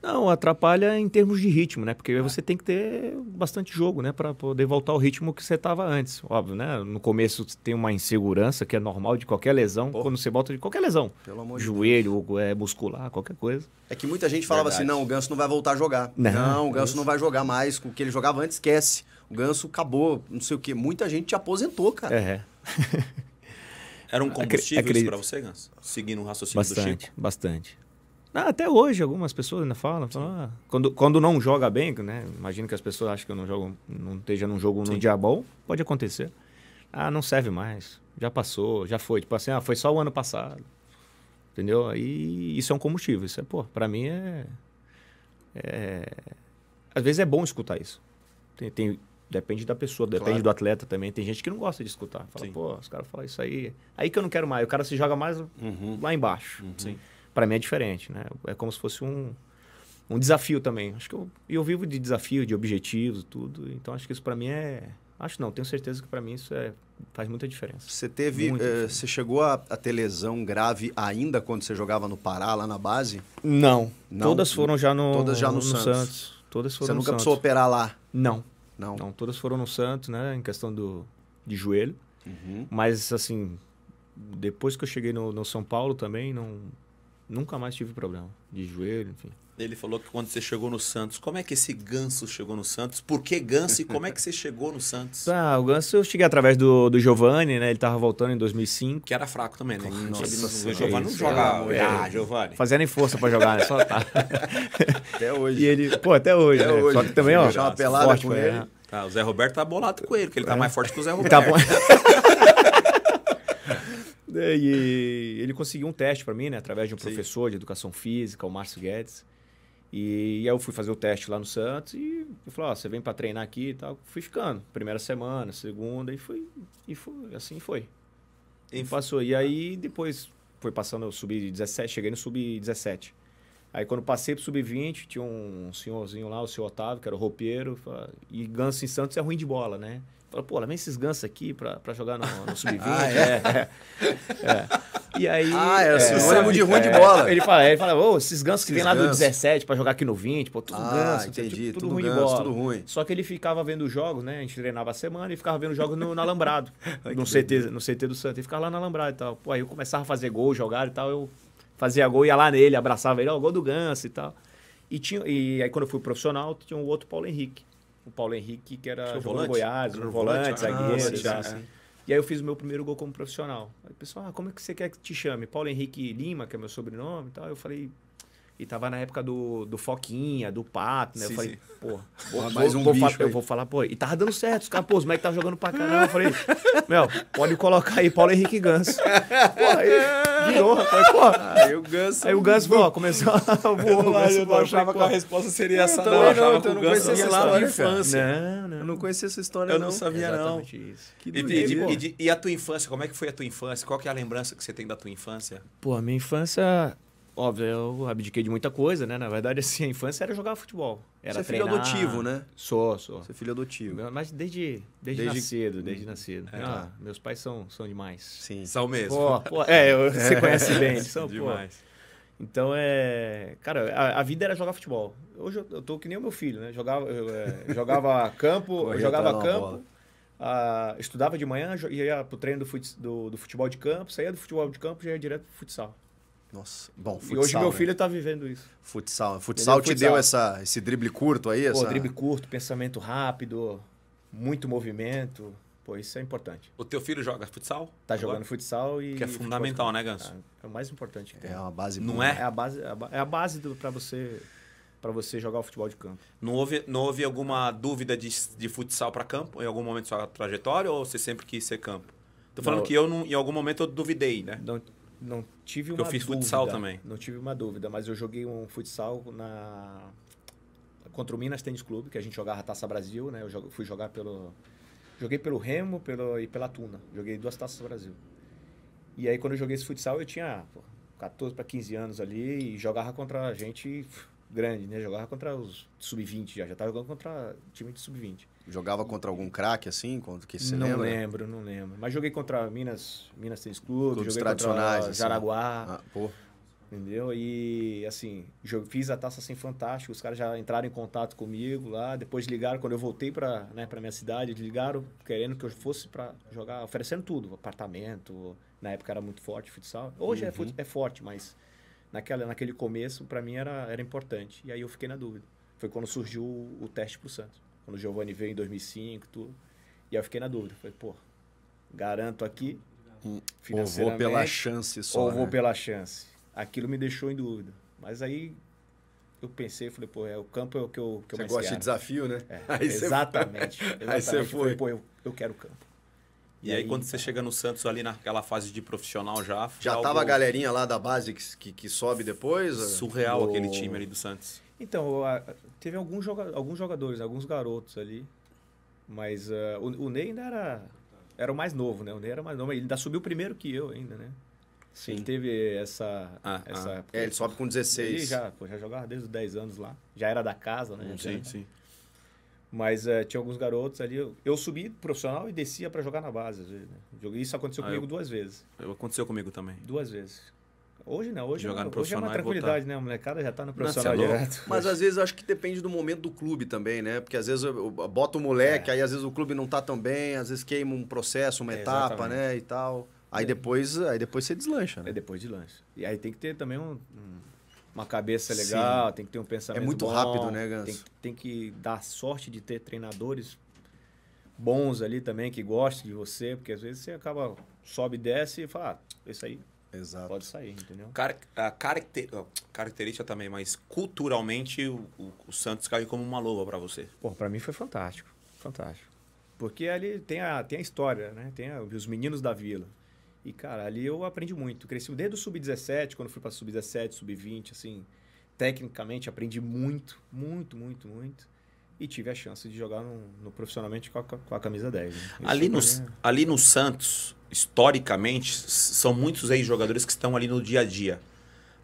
Não, atrapalha em termos de ritmo, né? Porque você tem que ter bastante jogo, né? Para poder voltar ao ritmo que você estava antes. Óbvio, né? No começo tem uma insegurança que é normal de qualquer lesão. Pô. Quando você volta de qualquer lesão. Pelo amor de Deus. Joelho, é, muscular, qualquer coisa. É que muita gente falava Verdade. assim, não, o Ganso não vai voltar a jogar. Não, não o Ganso não vai jogar mais. O que ele jogava antes, esquece. O Ganso acabou, não sei o quê. Muita gente te aposentou, cara. É. Era um combustível Acre... isso para você, Ganso? Seguindo o raciocínio bastante, do Chico? Bastante, bastante. Ah, até hoje, algumas pessoas ainda falam. falam ah, quando, quando não joga bem, né? Imagino que as pessoas acham que eu não jogo, não esteja num jogo num dia bom. Pode acontecer. Ah, não serve mais. Já passou, já foi. Tipo assim, ah, foi só o ano passado. Entendeu? E isso é um combustível. Isso é, pô, pra mim é, é... Às vezes é bom escutar isso. Tem, tem, depende da pessoa, depende claro. do atleta também. Tem gente que não gosta de escutar. Fala, Sim. pô, os caras falam isso aí. Aí que eu não quero mais. O cara se joga mais uhum. lá embaixo. Uhum. Sim. Para mim é diferente, né? É como se fosse um, um desafio também. Acho que eu, eu vivo de desafio, de objetivos, tudo. Então, acho que isso para mim é... Acho não, tenho certeza que para mim isso é, faz muita diferença. Você teve... Uh, você chegou a, a ter lesão grave ainda quando você jogava no Pará, lá na base? Não. não todas foram já no, todas já no, no Santos. Santos. Todas foram você no nunca Santos. Precisou operar lá? Não. Não. Não, todas foram no Santos, né? Em questão do, de joelho. Uhum. Mas, assim, depois que eu cheguei no, no São Paulo também, não... Nunca mais tive problema de joelho, enfim. Ele falou que quando você chegou no Santos, como é que esse Ganso chegou no Santos? Por que Ganso e como é que você chegou no Santos? Ah, o Ganso eu cheguei através do, do Giovani, né? Ele tava voltando em dois mil e cinco. Que era fraco também, né? Nossa, Nossa, o Giovani não jogava. É, ah, Giovani. Fazia nem força para jogar, né? Só tá. Até hoje. E ele, pô, até hoje, até né? hoje. Só que também, ó, uma pelada forte com ele. Né? Tá, o Zé Roberto tá bolado com ele, porque ele tá é. mais forte que o Zé Roberto. Tá bom. E ele conseguiu um teste para mim, né? Através de um Sim. professor de educação física, o Márcio Guedes. E, e aí eu fui fazer o teste lá no Santos e eu falei, ó, oh, você vem para treinar aqui e tal. Fui ficando. Primeira semana, segunda, e foi. E foi, assim foi. E passou. E aí depois foi passando, eu subi dezessete, cheguei no sub dezessete. Aí quando passei pro sub vinte, tinha um senhorzinho lá, o senhor Otávio, que era o roupeiro. E Ganso em Santos é ruim de bola, né? Fala, pô, lá vem esses Ganso aqui pra, pra jogar no, no sub vinte. Ah, é. É, é. E aí... Ah, é, o sinônimo de ruim de bola. Ele fala, ele fala, ô, esses Ganso que vem lá do dezessete pra jogar aqui no vinte, pô, tudo ah, Ganso. entendi, tipo, tudo, tudo ruim ganso, de bola. Tudo ruim. Só que ele ficava vendo jogos, né? A gente treinava a semana e ficava vendo jogos no, no Alambrado, no, C T, no C T do Santos. Ele ficava lá no Alambrado e tal. Pô, aí eu começava a fazer gol, jogar e tal, eu fazia gol, ia lá nele, abraçava ele, ó, oh, gol do Ganso e tal. E, tinha, e aí quando eu fui profissional, tinha um outro Paulo Henrique. O Paulo Henrique, que era que volante? Goiás, era volante, zagueiro, ah, já, assim. E aí eu fiz o meu primeiro gol como profissional. Aí o pessoal, ah, como é que você quer que te chame? Paulo Henrique Lima, que é meu sobrenome e tal. Eu falei, e tava na época do, do Foquinha, do Pato, né? Eu sim, falei, sim. pô, vou, mais um vou, bicho vou, eu vou falar, pô, e tava dando certo. Os caras, pô, os moleques tava jogando pra caramba. Eu falei, meu, pode colocar aí Paulo Henrique Ganso. Pô, aí virou, rapaz, pô. Aí o Ganso... Aí o Ganso, pô, começou a voar. Eu não achava que a resposta seria essa, não. Eu achava que o Ganso ia lá na infância. Não, não. Eu não conhecia essa história, não. Eu não sabia, não. E a tua infância, como é que foi a tua infância? Qual que é a lembrança que você tem da tua infância? Pô, a minha infância... Óbvio, eu abdiquei de muita coisa, né? Na verdade, assim, a infância era jogar futebol. Era Você é filho treinar. adotivo, né? Sou, sou. Você é filho adotivo. Mas desde, desde, desde... nascido, desde nascido. É. Ah, meus pais são, são demais. Sim. São mesmo. Pô, pô, é, você conhece bem. Eles são demais. Pô. Então, é... Cara, a, a vida era jogar futebol. Hoje eu, eu tô que nem o meu filho, né? Jogava, eu, é, jogava campo, Corre, eu jogava tá campo, a, estudava de manhã, ia pro treino do, fut, do, do futebol de campo, saía do futebol de campo e já ia direto pro futsal. Nossa, bom, futsal. E hoje meu filho está vivendo isso. Futsal. Futsal te deu essa, esse drible curto aí? Pô, essa... drible curto, pensamento rápido, muito movimento. Pô, isso é importante. O teu filho joga futsal? Tá agora? Jogando futsal e... Que é fundamental, né, Ganso? É o mais importante que tem. É uma base... Não é? É a base, é a base para você, para você jogar o futebol de campo. Não houve, não houve alguma dúvida de, de futsal para campo em algum momento da sua trajetória ou você sempre quis ser campo? Tô falando não, que eu, não, em algum momento, eu duvidei, né? Não... Não tive uma eu fiz dúvida, futsal também. Não tive uma dúvida, mas eu joguei um futsal na contra o Minas Tênis Clube, que a gente jogava a Taça Brasil, né? Eu fui jogar pelo joguei pelo Remo, pelo e pela Tuna. Joguei duas Taças Brasil. E aí quando eu joguei esse futsal, eu tinha pô, quatorze para quinze anos ali e jogava contra gente grande, né? Jogava contra os sub vinte já, já tava jogando contra time de sub vinte. Jogava contra algum craque, assim? Contra que você não lembra? lembro, não lembro. Mas joguei contra Minas, Minas Tênis Clube, Clubes joguei tradicionais, contra Jaraguá. Assim. Ah, pô. Entendeu? E, assim, fiz a taça assim fantástica. Os caras já entraram em contato comigo lá. Depois ligaram, quando eu voltei para né, pra minha cidade, ligaram querendo que eu fosse para jogar, oferecendo tudo. Apartamento, na época era muito forte futsal. Hoje uhum. é, é forte, mas naquela, naquele começo, para mim, era, era importante. E aí eu fiquei na dúvida. Foi quando surgiu o, o teste para o Santos. Quando o Giovani veio em dois mil e cinco e tudo. E aí eu fiquei na dúvida. Falei, pô, garanto aqui financeiramente. Ou vou pela chance só, Ou né? vou pela chance. Aquilo me deixou em dúvida. Mas aí eu pensei, falei, pô, é, o campo é o que eu que Você eu gosta de desafio, né? É, aí exatamente. Você... exatamente. Aí você foi. Falei, pô, eu, eu quero o campo. E, e aí, aí, quando você chega no Santos, ali naquela fase de profissional já... Já tava algo... a galerinha lá da base que, que, que sobe depois? Surreal o... aquele time ali do Santos. Então, teve alguns jogadores, alguns garotos ali, mas uh, o, o Ney ainda era, era o mais novo, né? O Ney era mais novo, ele ainda subiu primeiro que eu ainda, né? Sim. Ele teve essa... Ah, essa ah. É, ele sobe com dezesseis. Ele já, pô, já jogava desde os dez anos lá, já era da casa, né? Sim, era, sim. Mas uh, tinha alguns garotos ali, eu, eu subi profissional e descia para jogar na base. Às vezes, né? Isso aconteceu ah, comigo eu, duas vezes. Aconteceu comigo também. Duas vezes. Hoje não, hoje, Jogar no hoje é uma tranquilidade, né? A molecada já tá no profissional Nossa, direto. Mas às vezes eu acho que depende do momento do clube também, né? Porque às vezes eu boto o moleque, é. aí às vezes o clube não tá tão bem, às vezes queima um processo, uma é, etapa, exatamente. né? E tal. Aí, é. depois, aí depois você deslancha, né? É, depois deslancha. E aí tem que ter também um, uma cabeça legal, Sim. tem que ter um pensamento bom. É muito bom, rápido, né, Ganso? Tem, tem que dar sorte de ter treinadores bons ali também, que gostem de você, porque às vezes você acaba, sobe e desce e fala, ah, isso aí... Exato. Pode sair, entendeu? Car a caracter característica também, mas culturalmente o, o, o Santos caiu como uma luva para você. Pô, para mim foi fantástico, fantástico. Porque ali tem a, tem a história, né? Tem a, os meninos da vila. E, cara, ali eu aprendi muito. Cresci desde o sub dezessete, quando fui para sub dezessete, sub vinte, assim, tecnicamente aprendi muito, muito, muito, muito. E tive a chance de jogar no, no profissionalmente com a, com a camisa dez. Né? Ali, no, é... ali no Santos, historicamente, são muitos ex-jogadores que estão ali no dia a dia.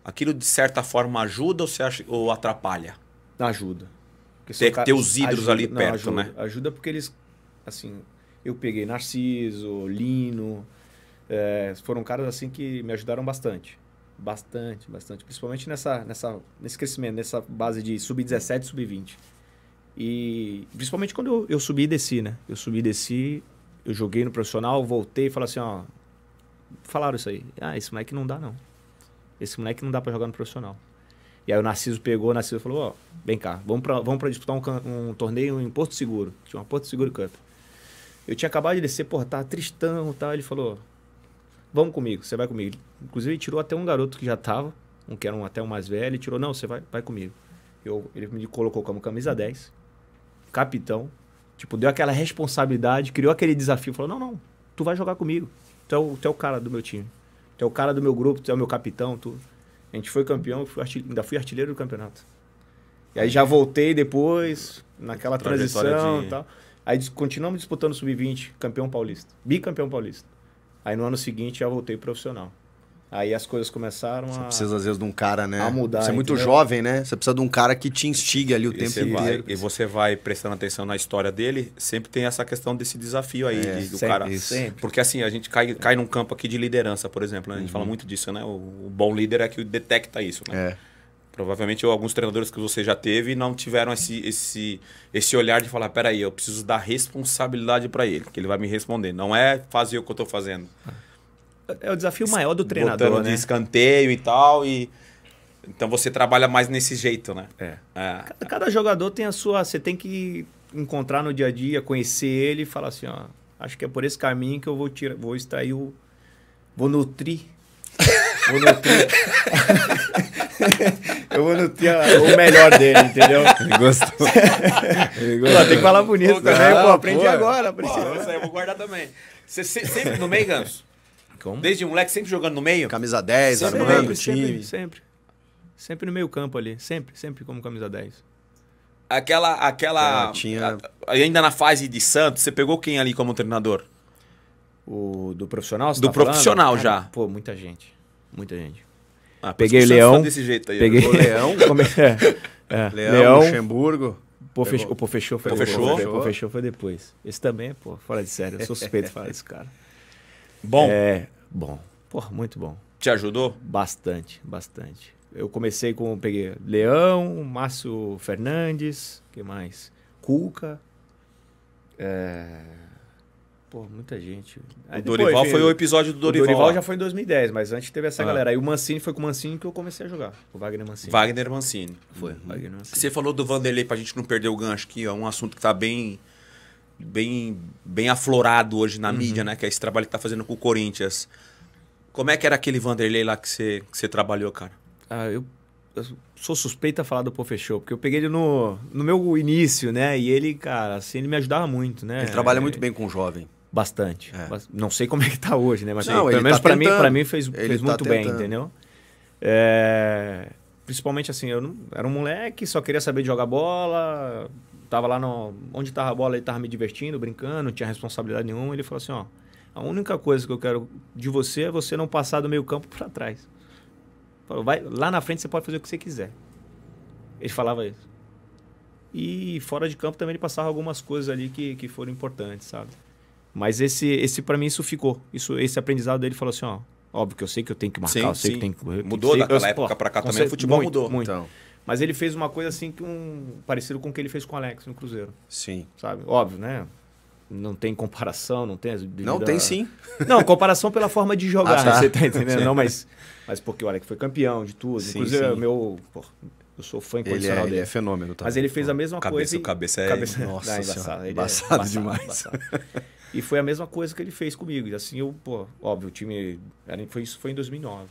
Aquilo, de certa forma, ajuda ou, você acha, ou atrapalha? Ajuda. Tem que ter os ídolos ajuda, ali não, perto, ajuda, né? Ajuda porque eles... assim, eu peguei Narciso, Lino... É, foram caras assim que me ajudaram bastante. Bastante, bastante. Principalmente nessa, nessa, nesse crescimento, nessa base de sub dezessete e sub vinte. E principalmente quando eu, eu subi e desci, né? Eu subi e desci, eu joguei no profissional, voltei e falei assim, ó... Falaram isso aí. Ah, esse moleque não dá, não. Esse moleque não dá pra jogar no profissional. E aí o Narciso pegou, o Narciso falou, ó... Vem cá, vamos pra, vamos pra disputar um, um torneio em Porto Seguro. Tinha uma Porto Seguro Cup. Eu tinha acabado de descer, pô, tava tristão e tal. Ele falou, vamos comigo, você vai comigo. Inclusive ele tirou até um garoto que já tava, um que era um, até um mais velho, ele tirou, não, você vai, vai comigo. Eu, ele me colocou como camisa dez... capitão, tipo, deu aquela responsabilidade, criou aquele desafio, falou, não, não, tu vai jogar comigo, tu é o, tu é o cara do meu time, tu é o cara do meu grupo, tu é o meu capitão, tu... A gente foi campeão, fui ainda fui artilheiro do campeonato. E aí já voltei depois, naquela transição de... e tal. Aí continuamos disputando sub vinte, campeão paulista, bicampeão paulista. Aí no ano seguinte já voltei profissional. Aí as coisas começaram você a... Você precisa, às vezes, de um cara, né? A mudar. Você é muito entendeu? jovem, né? Você precisa de um cara que te instigue ali o e tempo você inteiro. Vai, e você vai prestando atenção na história dele, sempre tem essa questão desse desafio aí. É, de, do sempre, cara. Isso. Sempre. Porque assim, a gente cai, cai num campo aqui de liderança, por exemplo. Né? A gente uhum. fala muito disso, né? O, o bom líder é que detecta isso, né? É. Provavelmente alguns treinadores que você já teve não tiveram esse, esse, esse olhar de falar, peraí, eu preciso dar responsabilidade para ele, que ele vai me responder. Não é fazer o que eu tô fazendo. É o desafio maior do treinador, botando, né? De escanteio e tal. E... Então você trabalha mais nesse jeito, né? É. É. Cada, cada jogador tem a sua... Você tem que encontrar no dia a dia, conhecer ele e falar assim, ó... Acho que é por esse caminho que eu vou tirar, vou extrair o... Vou nutrir. Vou nutrir. Eu vou nutrir o melhor dele, entendeu? Ele gostou. Ele gostou. Pô, tem que falar bonito também. Né? Pô, aprendi pô, agora. Aprendi. Pô, isso aí eu vou guardar também. Você sempre no meio, Ganso? Como? Desde um moleque, sempre jogando no meio? Camisa dez, armando o time. Sempre, sempre. Sempre no meio campo ali. Sempre, sempre como camisa dez. Aquela... aquela é, tinha... a, ainda na fase de Santos, você pegou quem ali como treinador? O do profissional? Do tá profissional falando? Já. Cara, pô, muita gente. Muita gente. Ah, peguei o Leão. Desse jeito aí. Peguei o Leão. é, é. Leão, Leão, Luxemburgo. Pô, fech... O Pô Fechou foi depois. O Pô Fechou foi depois. Esse também, pô, fora de sério. Eu sou suspeito de falar desse cara. Bom? É, bom. Porra, muito bom. Te ajudou? Bastante, bastante. Eu comecei com, peguei Leão, Márcio Fernandes, que mais? Cuca. É... Pô, muita gente. Aí o depois, Dorival veio... foi o episódio do Dorival. O Dorival já foi em dois mil e dez, mas antes teve essa ah. galera. Aí o Mancini, foi com o Mancini que eu comecei a jogar. O Wagner Mancini. Wagner Mancini. Foi, uhum. Wagner Mancini. Você falou do Vanderlei, pra gente não perder o gancho aqui, é um assunto que tá bem... Bem, bem aflorado hoje na uhum. mídia, né? Que é esse trabalho que tá fazendo com o Corinthians. Como é que era aquele Vanderlei lá que você que você trabalhou, cara? Ah, eu, eu sou suspeito a falar do Pô Fechou, porque eu peguei ele no, no meu início, né? E ele, cara, assim, ele me ajudava muito, né? Ele trabalha é, muito bem com o jovem. Bastante. É. Não sei como é que tá hoje, né? Mas não, ele, pelo menos tá pra, mim, pra mim fez, fez tá muito tentando. bem, entendeu? É, principalmente assim, eu não, era um moleque, só queria saber de jogar bola... Tava lá no, onde tava a bola, ele tava me divertindo, brincando, não tinha responsabilidade nenhuma. Ele falou assim, ó, a única coisa que eu quero de você é você não passar do meio campo para trás. Falou, vai, lá na frente você pode fazer o que você quiser. Ele falava isso. E fora de campo também ele passava algumas coisas ali que, que foram importantes, sabe? Mas esse, esse para mim isso ficou. Isso, esse aprendizado dele falou assim, ó, óbvio que eu sei que eu tenho que marcar, sim, eu sei sim. que tem que correr. Mudou que daquela eu, época para cá também, sei, o futebol muito, mudou. Muito. Então... Mas ele fez uma coisa assim, que um, parecido com o que ele fez com o Alex no Cruzeiro. Sim. Sabe? Óbvio, né? Não tem comparação, não tem... Não, da... tem sim. Não, comparação pela forma de jogar. Ah, tá. Você tá entendendo? Sim. Não, mas, mas porque o Alex foi campeão de tudo. Sim, Inclusive, sim. Meu, pô, eu sou fã incondicional ele é, dele. Ele é fenômeno, tá? Mas ele fez a mesma cabeça, coisa... O cabeça e... é... Cabeça... Nossa não, é embaçado, embaçado, é embaçado demais. Embaçado. E foi a mesma coisa que ele fez comigo. E assim, eu, pô... Óbvio, o time... Foi, isso foi em dois mil e nove.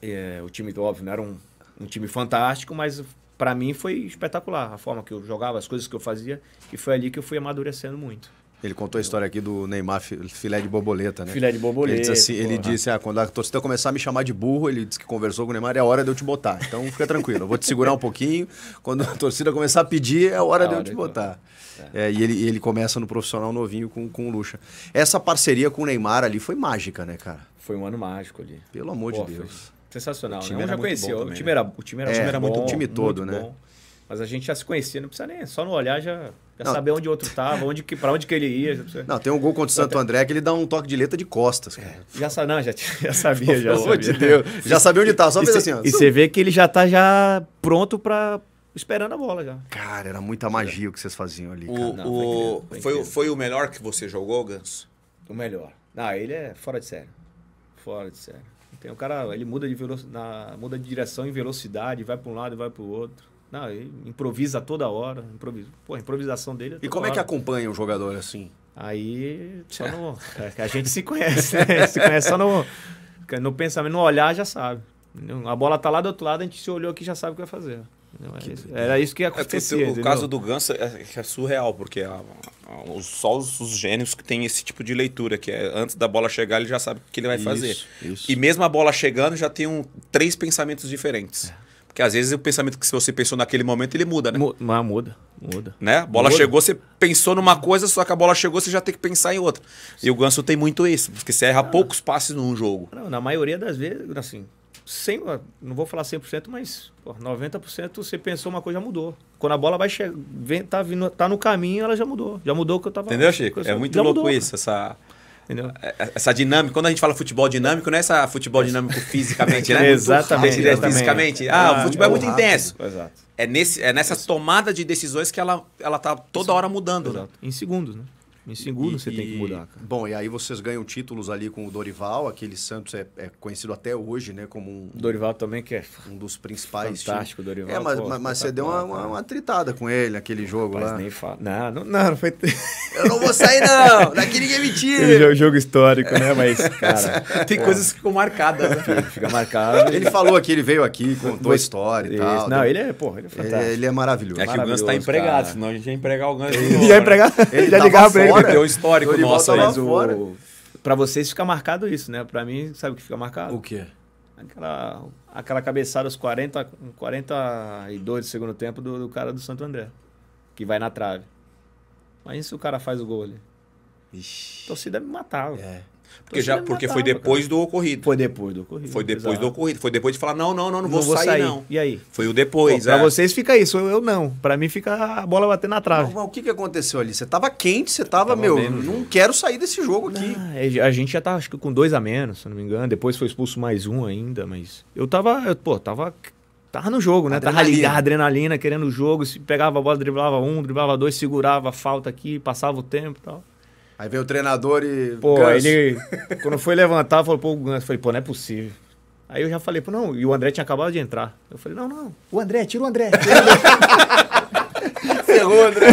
É, o time, óbvio, não era um... Um time fantástico, mas para mim foi espetacular a forma que eu jogava, as coisas que eu fazia, e foi ali que eu fui amadurecendo muito. Ele contou a história aqui do Neymar filé de borboleta, né? Filé de borboleta. Ele disse, assim, ele disse ah, quando a torcida começar a me chamar de burro, ele disse que conversou com o Neymar, é a hora de eu te botar. Então fica tranquilo, eu vou te segurar um pouquinho. Quando a torcida começar a pedir, é a hora é de eu te botar. É. É, e ele, ele começa no profissional novinho com, com o Lucha. Essa parceria com o Neymar ali foi mágica, né, cara? Foi um ano mágico ali. Pelo amor Pô, de Deus. Foi... Sensacional, né? Eu já conhecia. O time era muito bom. O time todo, né? Bom. Mas a gente já se conhecia, não precisa nem. Só no olhar já, já saber onde o outro estava, onde, pra onde que ele ia. Já precisa... Não, tem um gol contra o Santo André que ele dá um toque de letra de costas, cara. É, já, sa... não, já, já sabia, já sabia. De Deus. Já sabia onde estava, só fez assim, ó. E você vê que ele já tá já pronto pra. Esperando a bola já. Cara, era muita magia o que vocês faziam ali. O, cara. Não, o... Foi, foi, foi o melhor que você jogou, Ganso? O melhor. Não, ele é fora de sério. Fora de sério. Tem um cara, ele muda de, velo... na... muda de direção em velocidade, vai para um lado e vai para o outro. Não, ele improvisa toda hora. Improvisa. Pô, a improvisação dele é toda E como hora. é que acompanha um jogador assim? Aí, só é. no... a gente se conhece, né? Se conhece só no, no pensamento, no olhar já sabe. A bola tá lá do outro lado, a gente se olhou aqui e já sabe o que vai fazer. Que... Era isso que acontecia. É, o entendeu? caso do Ganso é, é surreal, porque a, a, os, só os, os gênios que tem esse tipo de leitura, que é antes da bola chegar ele já sabe o que ele vai isso, fazer. Isso. E mesmo a bola chegando já tem um, três pensamentos diferentes. É. Porque às vezes o pensamento que você pensou naquele momento, ele muda, né? Mas muda, muda. Né? A bola muda. Chegou, você pensou numa coisa, só que a bola chegou, você já tem que pensar em outra. E o Ganso tem muito isso, porque você erra ah, poucos passes num jogo. Não, na maioria das vezes, assim, cem, não vou falar cem por cento, mas pô, noventa por cento você pensou uma coisa, já mudou. Quando a bola vai chegar, vem, tá, vindo, tá no caminho, ela já mudou. Já mudou o que eu tava... Entendeu, Chico? É muito louco mudou, isso, cara. essa... Entendeu? Essa dinâmica, quando a gente fala futebol dinâmico, não é essa futebol dinâmico fisicamente, né? Exatamente. É fisicamente. Ah, ah, o futebol é muito rápido, intenso. Exato. É, nesse, é nessa tomada de decisões que ela, ela tá toda Exato. hora mudando. Exato. Né? Em segundos, né? Em segundos você e, tem que mudar. Cara. Bom, e aí vocês ganham títulos ali com o Dorival, aquele Santos é, é conhecido até hoje, né? Como um... Dorival também que é... Um dos principais... Fantástico, tipo. Dorival. É, mas, pô, mas, mas tá você deu uma, uma, uma tritada com ele naquele jogo lá. Mas nem fala. Não, não, não, não foi... Eu não vou sair, não! Daqui ninguém me tira! Jogo histórico, né? Mas, cara... tem pô. coisas que ficam marcadas, né? Fica, fica marcado. Ele falou aqui, ele veio aqui, contou a história e Isso. tal. Não, ele é, porra, ele é fantástico. Ele, ele é maravilhoso. É que o Ganso tá empregado, cara. Senão a gente ia empregar o Ganso. Ele ia empregar, ele já ligava pra ele. Porque o histórico nosso aí do... Pra vocês fica marcado isso, né? Pra mim, sabe o que fica marcado? O quê? Aquela, aquela cabeçada aos quarenta, quarenta e dois do segundo tempo do, do cara do Santo André, que vai na trave. Imagina se o cara faz o gol ali. Ixi. A torcida me matava. É. Porque, já, porque matava, foi depois cara. do ocorrido. Foi depois do ocorrido. Foi depois Exato. do ocorrido. Foi depois de falar, não, não, não, não vou, não vou sair, sair, não. E aí? Foi o depois. Pô, é. Pra vocês fica isso, eu não. Pra mim fica a bola batendo na trave. Não, mas o que, que aconteceu ali? Você tava quente, você tava, tava meu, não jogo. quero sair desse jogo aqui. Não, a gente já tava, acho que com dois a menos, se não me engano. Depois foi expulso mais um ainda, mas... Eu tava, eu, pô, tava... Tava no jogo, né? Adrenalina. Tava ligado, adrenalina, querendo o jogo. Se pegava a bola, driblava um, driblava dois, segurava a falta aqui, passava o tempo e tal. Aí veio o treinador e... Pô, Ganso. ele... Quando foi levantar, falou, pô, o Ganso. Falei, pô, não é possível. Aí eu já falei, pô, não. E o André tinha acabado de entrar. Eu falei, não, não. O André, tira o André. Ferrou o André.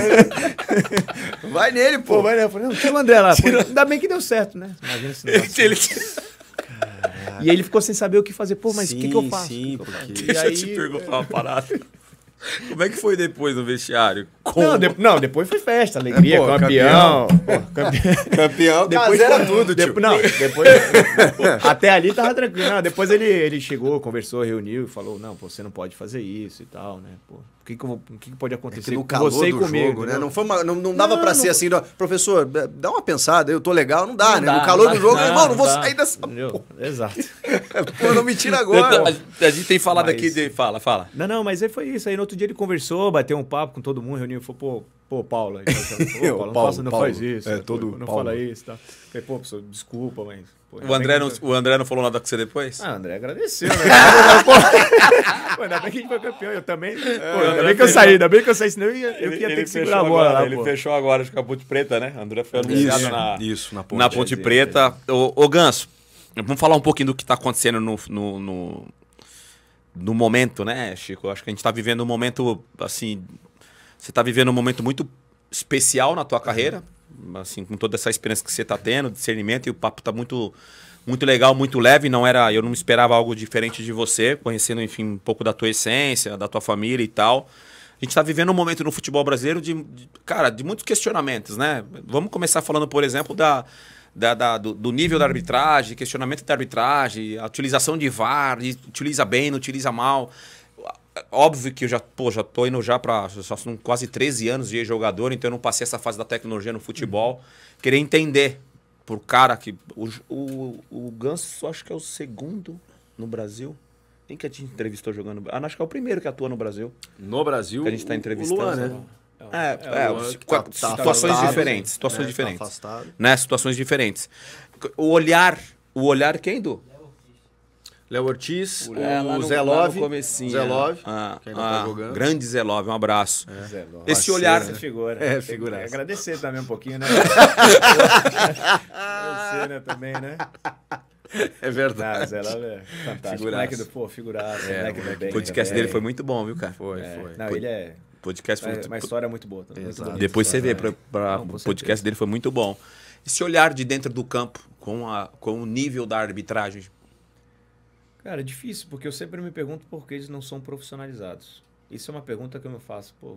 Vai nele, pô. pô. Vai nele. Eu falei, não, tira o André lá. Tira... Pô, ainda bem que deu certo, né? Imagina se não. Ele... Caraca. E aí ele ficou sem saber o que fazer. Pô, mas o que, que eu faço? Sim, que porque... que eu faço? Deixa aí, eu te perguntar uma parada. Como é que foi depois no vestiário? Não, de, não, depois foi festa, alegria, é, pô, campeão. Campeão, pô, campeão. campeão depois era tudo, tipo. De, não, depois... até ali tava tranquilo. Não, depois ele, ele chegou, conversou, reuniu e falou, não, pô, você não pode fazer isso e tal, né? Pô, o que, que, eu, o que, que pode acontecer é que no calor você do comigo, jogo, né? Não, foi uma, não, não dava não, pra não, ser não... assim, não, professor, dá uma pensada, eu tô legal, não dá, não né? Dá, no calor dá, do jogo, não, irmão, não, não vou sair dessa... Pô. Exato. Pô, não me tira agora. Tô, a gente tem falado mas... aqui de... Fala, fala. Não, não, mas aí foi isso, aí no outro dia ele conversou, bateu um papo com todo mundo, reuniu e falou, pô, pô, Paulo, aí, falei, pô, Paulo, não, Paulo, faça, não Paulo, faz isso, é, todo pô, não Paulo. fala isso, tá? Falei, pô, pessoal, desculpa, mas... Pô, o, André não, eu... o André não falou nada com você depois? Ah, o André agradeceu, né? Pô, ainda bem que a gente foi campeão, eu também... É, pô, ainda bem que fechou. eu saí, ainda bem que eu saí, senão eu ia, eu ele, ia ter que segurar a bola lá, Ele pô. fechou agora, acho que a Ponte Preta, né? André foi anunciado isso, na, isso, na Ponte, na ponte é, Preta. É, é. Ô, ô, Ganso, vamos falar um pouquinho do que tá acontecendo no... no, no... no momento, né, Chico? Acho que a gente tá vivendo um momento, assim... Você tá vivendo um momento muito especial na tua carreira, assim, com toda essa experiência que você tá tendo, discernimento, e o papo tá muito, muito legal, muito leve, não era... Eu não esperava algo diferente de você, conhecendo, enfim, um pouco da tua essência, da tua família e tal. A gente tá vivendo um momento no futebol brasileiro de, de cara, de muitos questionamentos, né? Vamos começar falando, por exemplo, da... Da, da, do, do nível da arbitragem, questionamento da arbitragem, a utilização de V A R, de, utiliza bem, não utiliza mal. Óbvio que eu já, pô, já tô indo já para quase treze anos de jogador, então eu não passei essa fase da tecnologia no futebol. Queria entender, por cara que... O, o, o Ganso acho que é o segundo no Brasil. Quem que a gente entrevistou jogando? Ah, acho que é o primeiro que atua no Brasil. No Brasil? Que a gente está entrevistando. O Luan, né? É, é, é tá, tá situações afastado, diferentes, situações né, diferentes, tá né, situações diferentes. O olhar, o olhar quem do? Léo Ortiz, o, é, o Zé Love, Zé Love, ah, que ainda ah, tá jogando. Grande Zé Love, um abraço. É. Zé Love, esse olhar, né? Figura, é, figura. Agradecer também um pouquinho, né? Agradecer, né, também, né? É verdade. Não, ela é fantástico. Moleque do, pô, figuraço. É, moleque do bem. O podcast também. dele foi muito bom, viu, cara? Foi, é. foi. Não, Pod... ele é... podcast foi... É, uma história muito boa. Também. Muito bonito, Depois você vê, pra, pra... Não, o podcast certeza. dele foi muito bom. Esse olhar de dentro do campo com, a, com o nível da arbitragem? Cara, é difícil, porque eu sempre me pergunto por que eles não são profissionalizados. Isso é uma pergunta que eu me faço. Pô,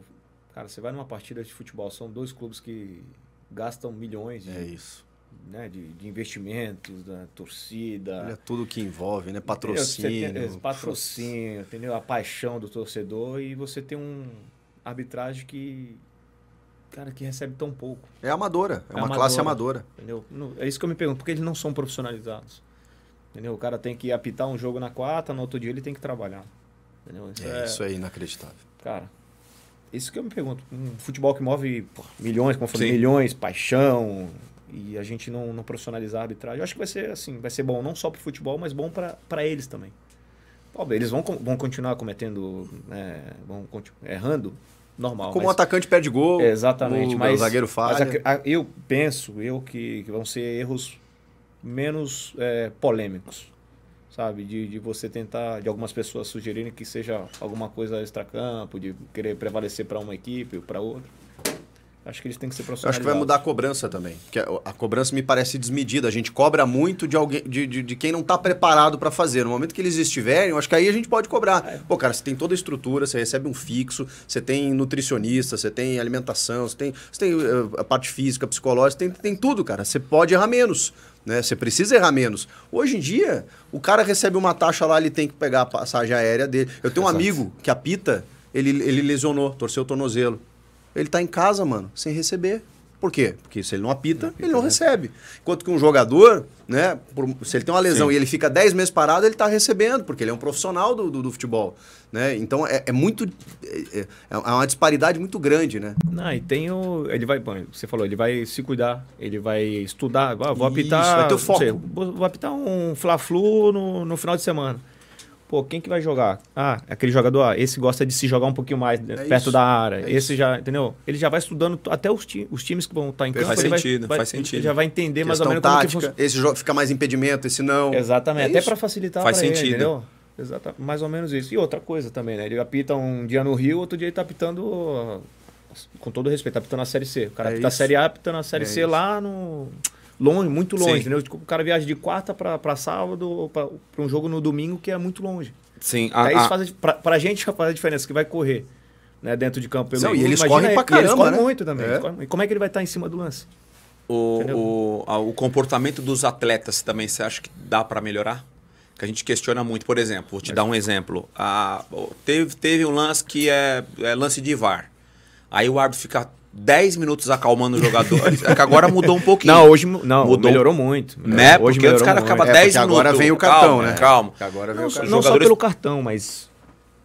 cara, você vai numa partida de futebol, são dois clubes que gastam milhões de... É isso. né, de, de investimentos, da torcida. Olha tudo que envolve, né? Patrocínio. Entendeu? Você tem, patrocínio, entendeu? A paixão do torcedor, e você tem um arbitragem que, cara, que recebe tão pouco. É amadora, é, é uma amadora, classe amadora. Entendeu? É isso que eu me pergunto, porque eles não são profissionalizados. Entendeu? O cara tem que apitar um jogo na quarta, no outro dia ele tem que trabalhar. Entendeu? Isso é, é... isso é inacreditável. Cara, isso que eu me pergunto. Um futebol que move, pô, milhões, como eu falei, milhões, paixão, e a gente não, não profissionalizar a arbitragem. Eu acho que vai ser assim, vai ser bom não só para o futebol, mas bom para eles também. Pô, eles vão, vão continuar cometendo, é, vão continuar errando, normal. Como o um atacante perde gol, exatamente, o zagueiro falha. Mas a, a, eu penso eu que, que vão ser erros menos é, polêmicos, sabe? De, de você tentar, de algumas pessoas sugerirem que seja alguma coisa extracampo, de querer prevalecer para uma equipe ou para outra. Acho que eles têm que ser profissionalizados. Acho que vai mudar a cobrança também. Porque a cobrança me parece desmedida. A gente cobra muito de, alguém, de, de, de quem não está preparado para fazer. No momento que eles estiverem, eu acho que aí a gente pode cobrar. É. Pô, cara, você tem toda a estrutura, você recebe um fixo, você tem nutricionista, você tem alimentação, você tem, você tem uh, a parte física, psicológica, tem, tem tudo, cara. Você pode errar menos, né? Você precisa errar menos. Hoje em dia, o cara recebe uma taxa lá, ele tem que pegar a passagem aérea dele. Eu tenho um Exato. amigo que apita, ele, ele lesionou, torceu o tornozelo. Ele tá em casa, mano, sem receber. Por quê? Porque se ele não apita, não apita ele não né? recebe. Enquanto que um jogador, né, por, se ele tem uma lesão Sim. e ele fica dez meses parado, ele tá recebendo, porque ele é um profissional do, do, do futebol. Né? Então, é, é muito... É, é uma disparidade muito grande, né? Não, e tem o... Ele vai... Bom, você falou, ele vai se cuidar, ele vai estudar. Ah, vou apitar... Isso, vai ter o foco. Sei, vou, vou apitar um Fla-Flu no, no final de semana. Pô, quem que vai jogar? Ah, aquele jogador, ah, esse gosta de se jogar um pouquinho mais é perto isso, da área. É esse isso. já, entendeu? Ele já vai estudando até os, ti os times que vão estar em campo. Faz ele sentido, vai, faz sentido. Ele já vai entender questão mais ou menos tática, como que... Esse jogo fica mais impedimento, esse não... Exatamente, é até para facilitar para ele, entendeu? Exatamente, mais ou menos isso. E outra coisa também, né? Ele apita um dia no Rio, outro dia ele tá apitando, com todo respeito, tá apitando a Série C. O cara é apita isso. a Série A, apitando a Série é C isso. lá no... Longe, muito longe, Sim. entendeu? O cara viaja de quarta para sábado, para um jogo no domingo, que é muito longe. Sim. A, isso faz, pra, pra gente faz a diferença, que vai correr, né, dentro de campo. Pelo Não, e eles Imagina, correm pra caramba, eles correm né? muito também. É. Correm, e como é que ele vai estar em cima do lance? O, o, o comportamento dos atletas também, você acha que dá para melhorar? Que a gente questiona muito. Por exemplo, vou te é. dar um exemplo. Ah, teve, teve um lance que é, é lance de V A R. Aí o árbitro fica... dez minutos acalmando o jogador. É que agora mudou um pouquinho. Não, hoje não, mudou. melhorou muito. Né? Hoje porque antes o cara acaba dez minutos. Agora vem o cartão, calma, né? Calma. Agora vem não, o cartão. Não jogadores... só pelo cartão, mas...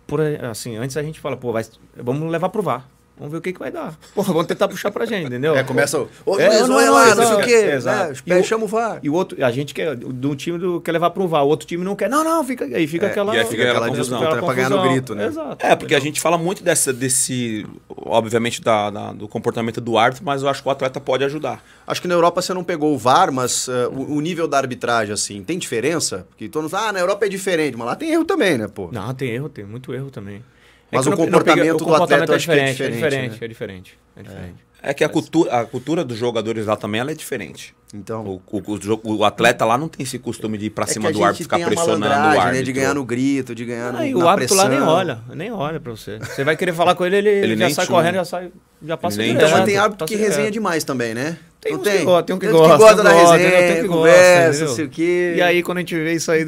Por, assim, antes a gente fala, pô, vai, vamos levar pro V A R. Vamos ver o que, que vai dar. Pô, vamos tentar puxar pra gente, entendeu? É, começa o... Oh, é, não, não é lá, não, não sei o quê. É, exato. É, o, chama o V A R. E o outro... A gente quer... De um time do, quer levar pro V A R. O outro time não quer. Não, não, fica... Aí fica é, aquela... E aí fica aquela, aquela confusão. Pra confusão. ganhar no grito, né? Exato. É, porque então. a gente fala muito dessa, desse... Obviamente, da, da, do comportamento do árbitro, mas eu acho que o atleta pode ajudar. Acho que na Europa você não pegou o V A R, mas uh, o, o nível da arbitragem, assim, tem diferença? Porque todos... Ah, na Europa é diferente. Mas lá tem erro também, né, pô? Não, tem erro. Tem muito erro também. Mas é o, comportamento não, o comportamento do atleta é diferente, acho que é diferente, é diferente, né? é diferente, é diferente. É, é que a cultura, a cultura dos jogadores lá também ela é diferente. Então, o, o, o atleta lá não tem esse costume de ir para cima é do árbitro, ficar pressionando o árbitro, né? De ganhar no grito, de ganhar no, na pressão. O árbitro lá nem olha, nem olha para você. Você vai querer falar com ele, ele, ele já sai tchum. correndo, já sai, já passa direto. Então, mas tem árbitro tá que resenha errado. demais também, né? Tem um que gosta, tem um que gosta da resenha, tem um que conversa, sei o quê. E aí, quando a gente vê isso aí,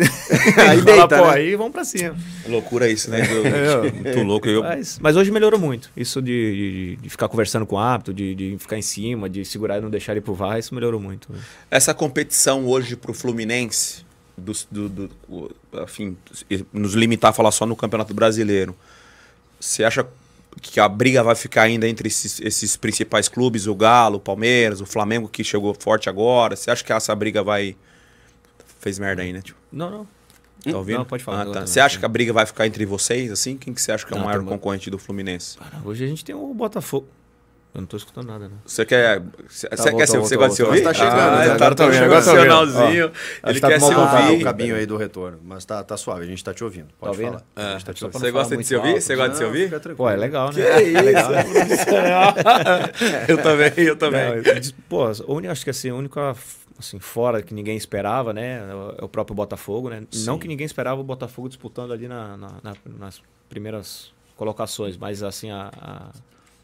aí deita, pô, aí vamos pra cima. Loucura isso, né? Muito louco. Mas hoje melhorou muito. Isso de ficar conversando com o árbitro, de ficar em cima, de segurar e não deixar ele pro V A R, isso melhorou muito. Essa competição hoje pro Fluminense, enfim, nos limitar a falar só no Campeonato Brasileiro, você acha... que a briga vai ficar ainda entre esses, esses principais clubes, o Galo, o Palmeiras, o Flamengo, que chegou forte agora. Você acha que essa briga vai... Fez merda aí, né? Tipo... Não, não. Tá ouvindo? Não, pode falar. Ah, tá. Você acha que a briga vai ficar entre vocês, assim? Quem que você acha que é o não, maior tô... concorrente do Fluminense? Cara, hoje a gente tem o Botafogo. Eu não tô escutando nada, né? Você quer... Você tá, quer ser... Você gosta de se ouvir? Tá chegando. Ah, né? Tá, tá chegando o sinalzinho. Ele tá quer se ouvir. O caminho aí do retorno. Mas tá, tá suave, a gente tá te ouvindo. Pode tá falar. É. A gente tá te ouvindo. Você gosta de se ouvir? Você gosta de se ouvir? Pô, é legal, né? Que é isso? Legal. eu também, eu também. Não, pô, acho que assim, a única assim, fora que ninguém esperava, né? É o próprio Botafogo, né? Sim. Não que ninguém esperava o Botafogo disputando ali na, na, na, nas primeiras colocações, mas assim, a... a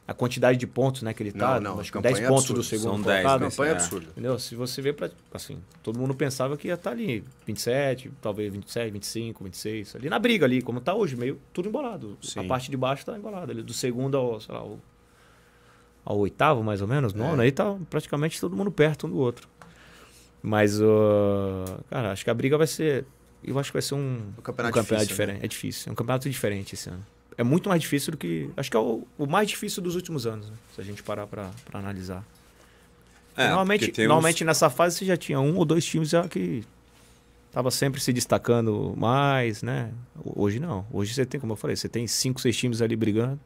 A a quantidade de pontos, né, que ele tá, não, não, acho que dez pontos do segundo colocado. Campanha é absurda. Entendeu? Se você vê, pra, assim, todo mundo pensava que ia estar ali vinte e sete, talvez vinte e sete, vinte e cinco, vinte e seis, ali na briga ali, como tá hoje, meio tudo embolado. Sim. A parte de baixo tá embolada, do segundo ao, sei lá, ao, ao oitavo, mais ou menos, nono, é. Aí tá praticamente todo mundo perto um do outro. Mas, uh, cara, acho que a briga vai ser, eu acho que vai ser um, um campeonato, um campeonato difícil, diferente, né? É difícil, é um campeonato diferente esse ano. É muito mais difícil do que... Acho que é o, o mais difícil dos últimos anos, né? Se a gente parar para analisar. É, normalmente, uns... normalmente nessa fase você já tinha um ou dois times já que tava sempre se destacando mais, né? Hoje não. Hoje você tem, como eu falei, você tem cinco, seis times ali brigando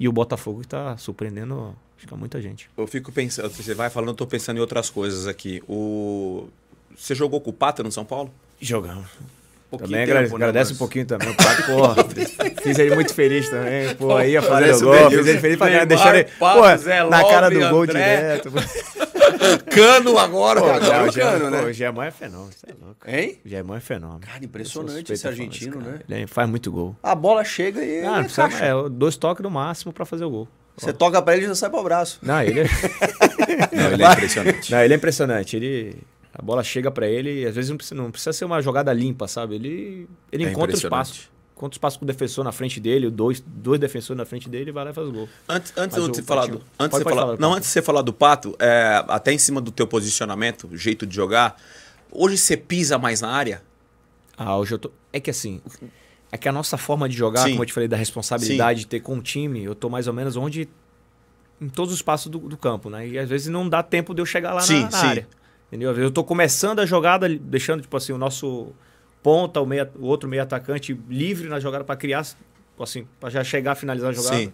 e o Botafogo que tá surpreendendo, acho que é muita gente. Eu fico pensando... Você vai falando, eu tô pensando em outras coisas aqui. O... Você jogou com o Pato no São Paulo? Jogamos. Um também tempo, agradece, né, agradece um pouquinho também, o Pato, pô, fiz ele muito feliz também, pô, aí ia fazer o gol, fiz ele feliz, pra deixar ele, Pato, pô, Zé Love, na cara do gol André. Direto. Cano agora, pô, agora o, o Cano, Gê, né? Pô, o Germão é fenômeno, você é louco. Hein? O Germão é fenômeno. Cara, impressionante esse argentino, né? Ele faz muito gol. A bola chega e não, não precisa, é, dois toques no máximo pra fazer o gol. Você toca pra ele e já sai pro braço. Não, ele é... não, ele é impressionante. Não, ele é impressionante, ele... A bola chega para ele e às vezes não precisa, não precisa ser uma jogada limpa, sabe? Ele, ele é encontra o espaço. Encontra o espaço com o defensor na frente dele, dois, dois defensores na frente dele e vai lá e faz o gol. Antes, antes de você falar do, antes pode, você falar, falar do não, antes de você falar do Pato, é, até em cima do teu posicionamento, jeito de jogar, hoje você pisa mais na área? Ah, hoje eu tô... É que assim, é que a nossa forma de jogar, sim, como eu te falei, da responsabilidade, sim, de ter com o time, eu tô mais ou menos onde... Em todos os passos do, do campo, né? E às vezes não dá tempo de eu chegar lá, sim, na, na sim, área. Entendeu? Eu tô começando a jogada, deixando tipo assim, o nosso ponta, o, meia, o outro meio atacante livre na jogada para criar, assim, para já chegar a finalizar a jogada, sim,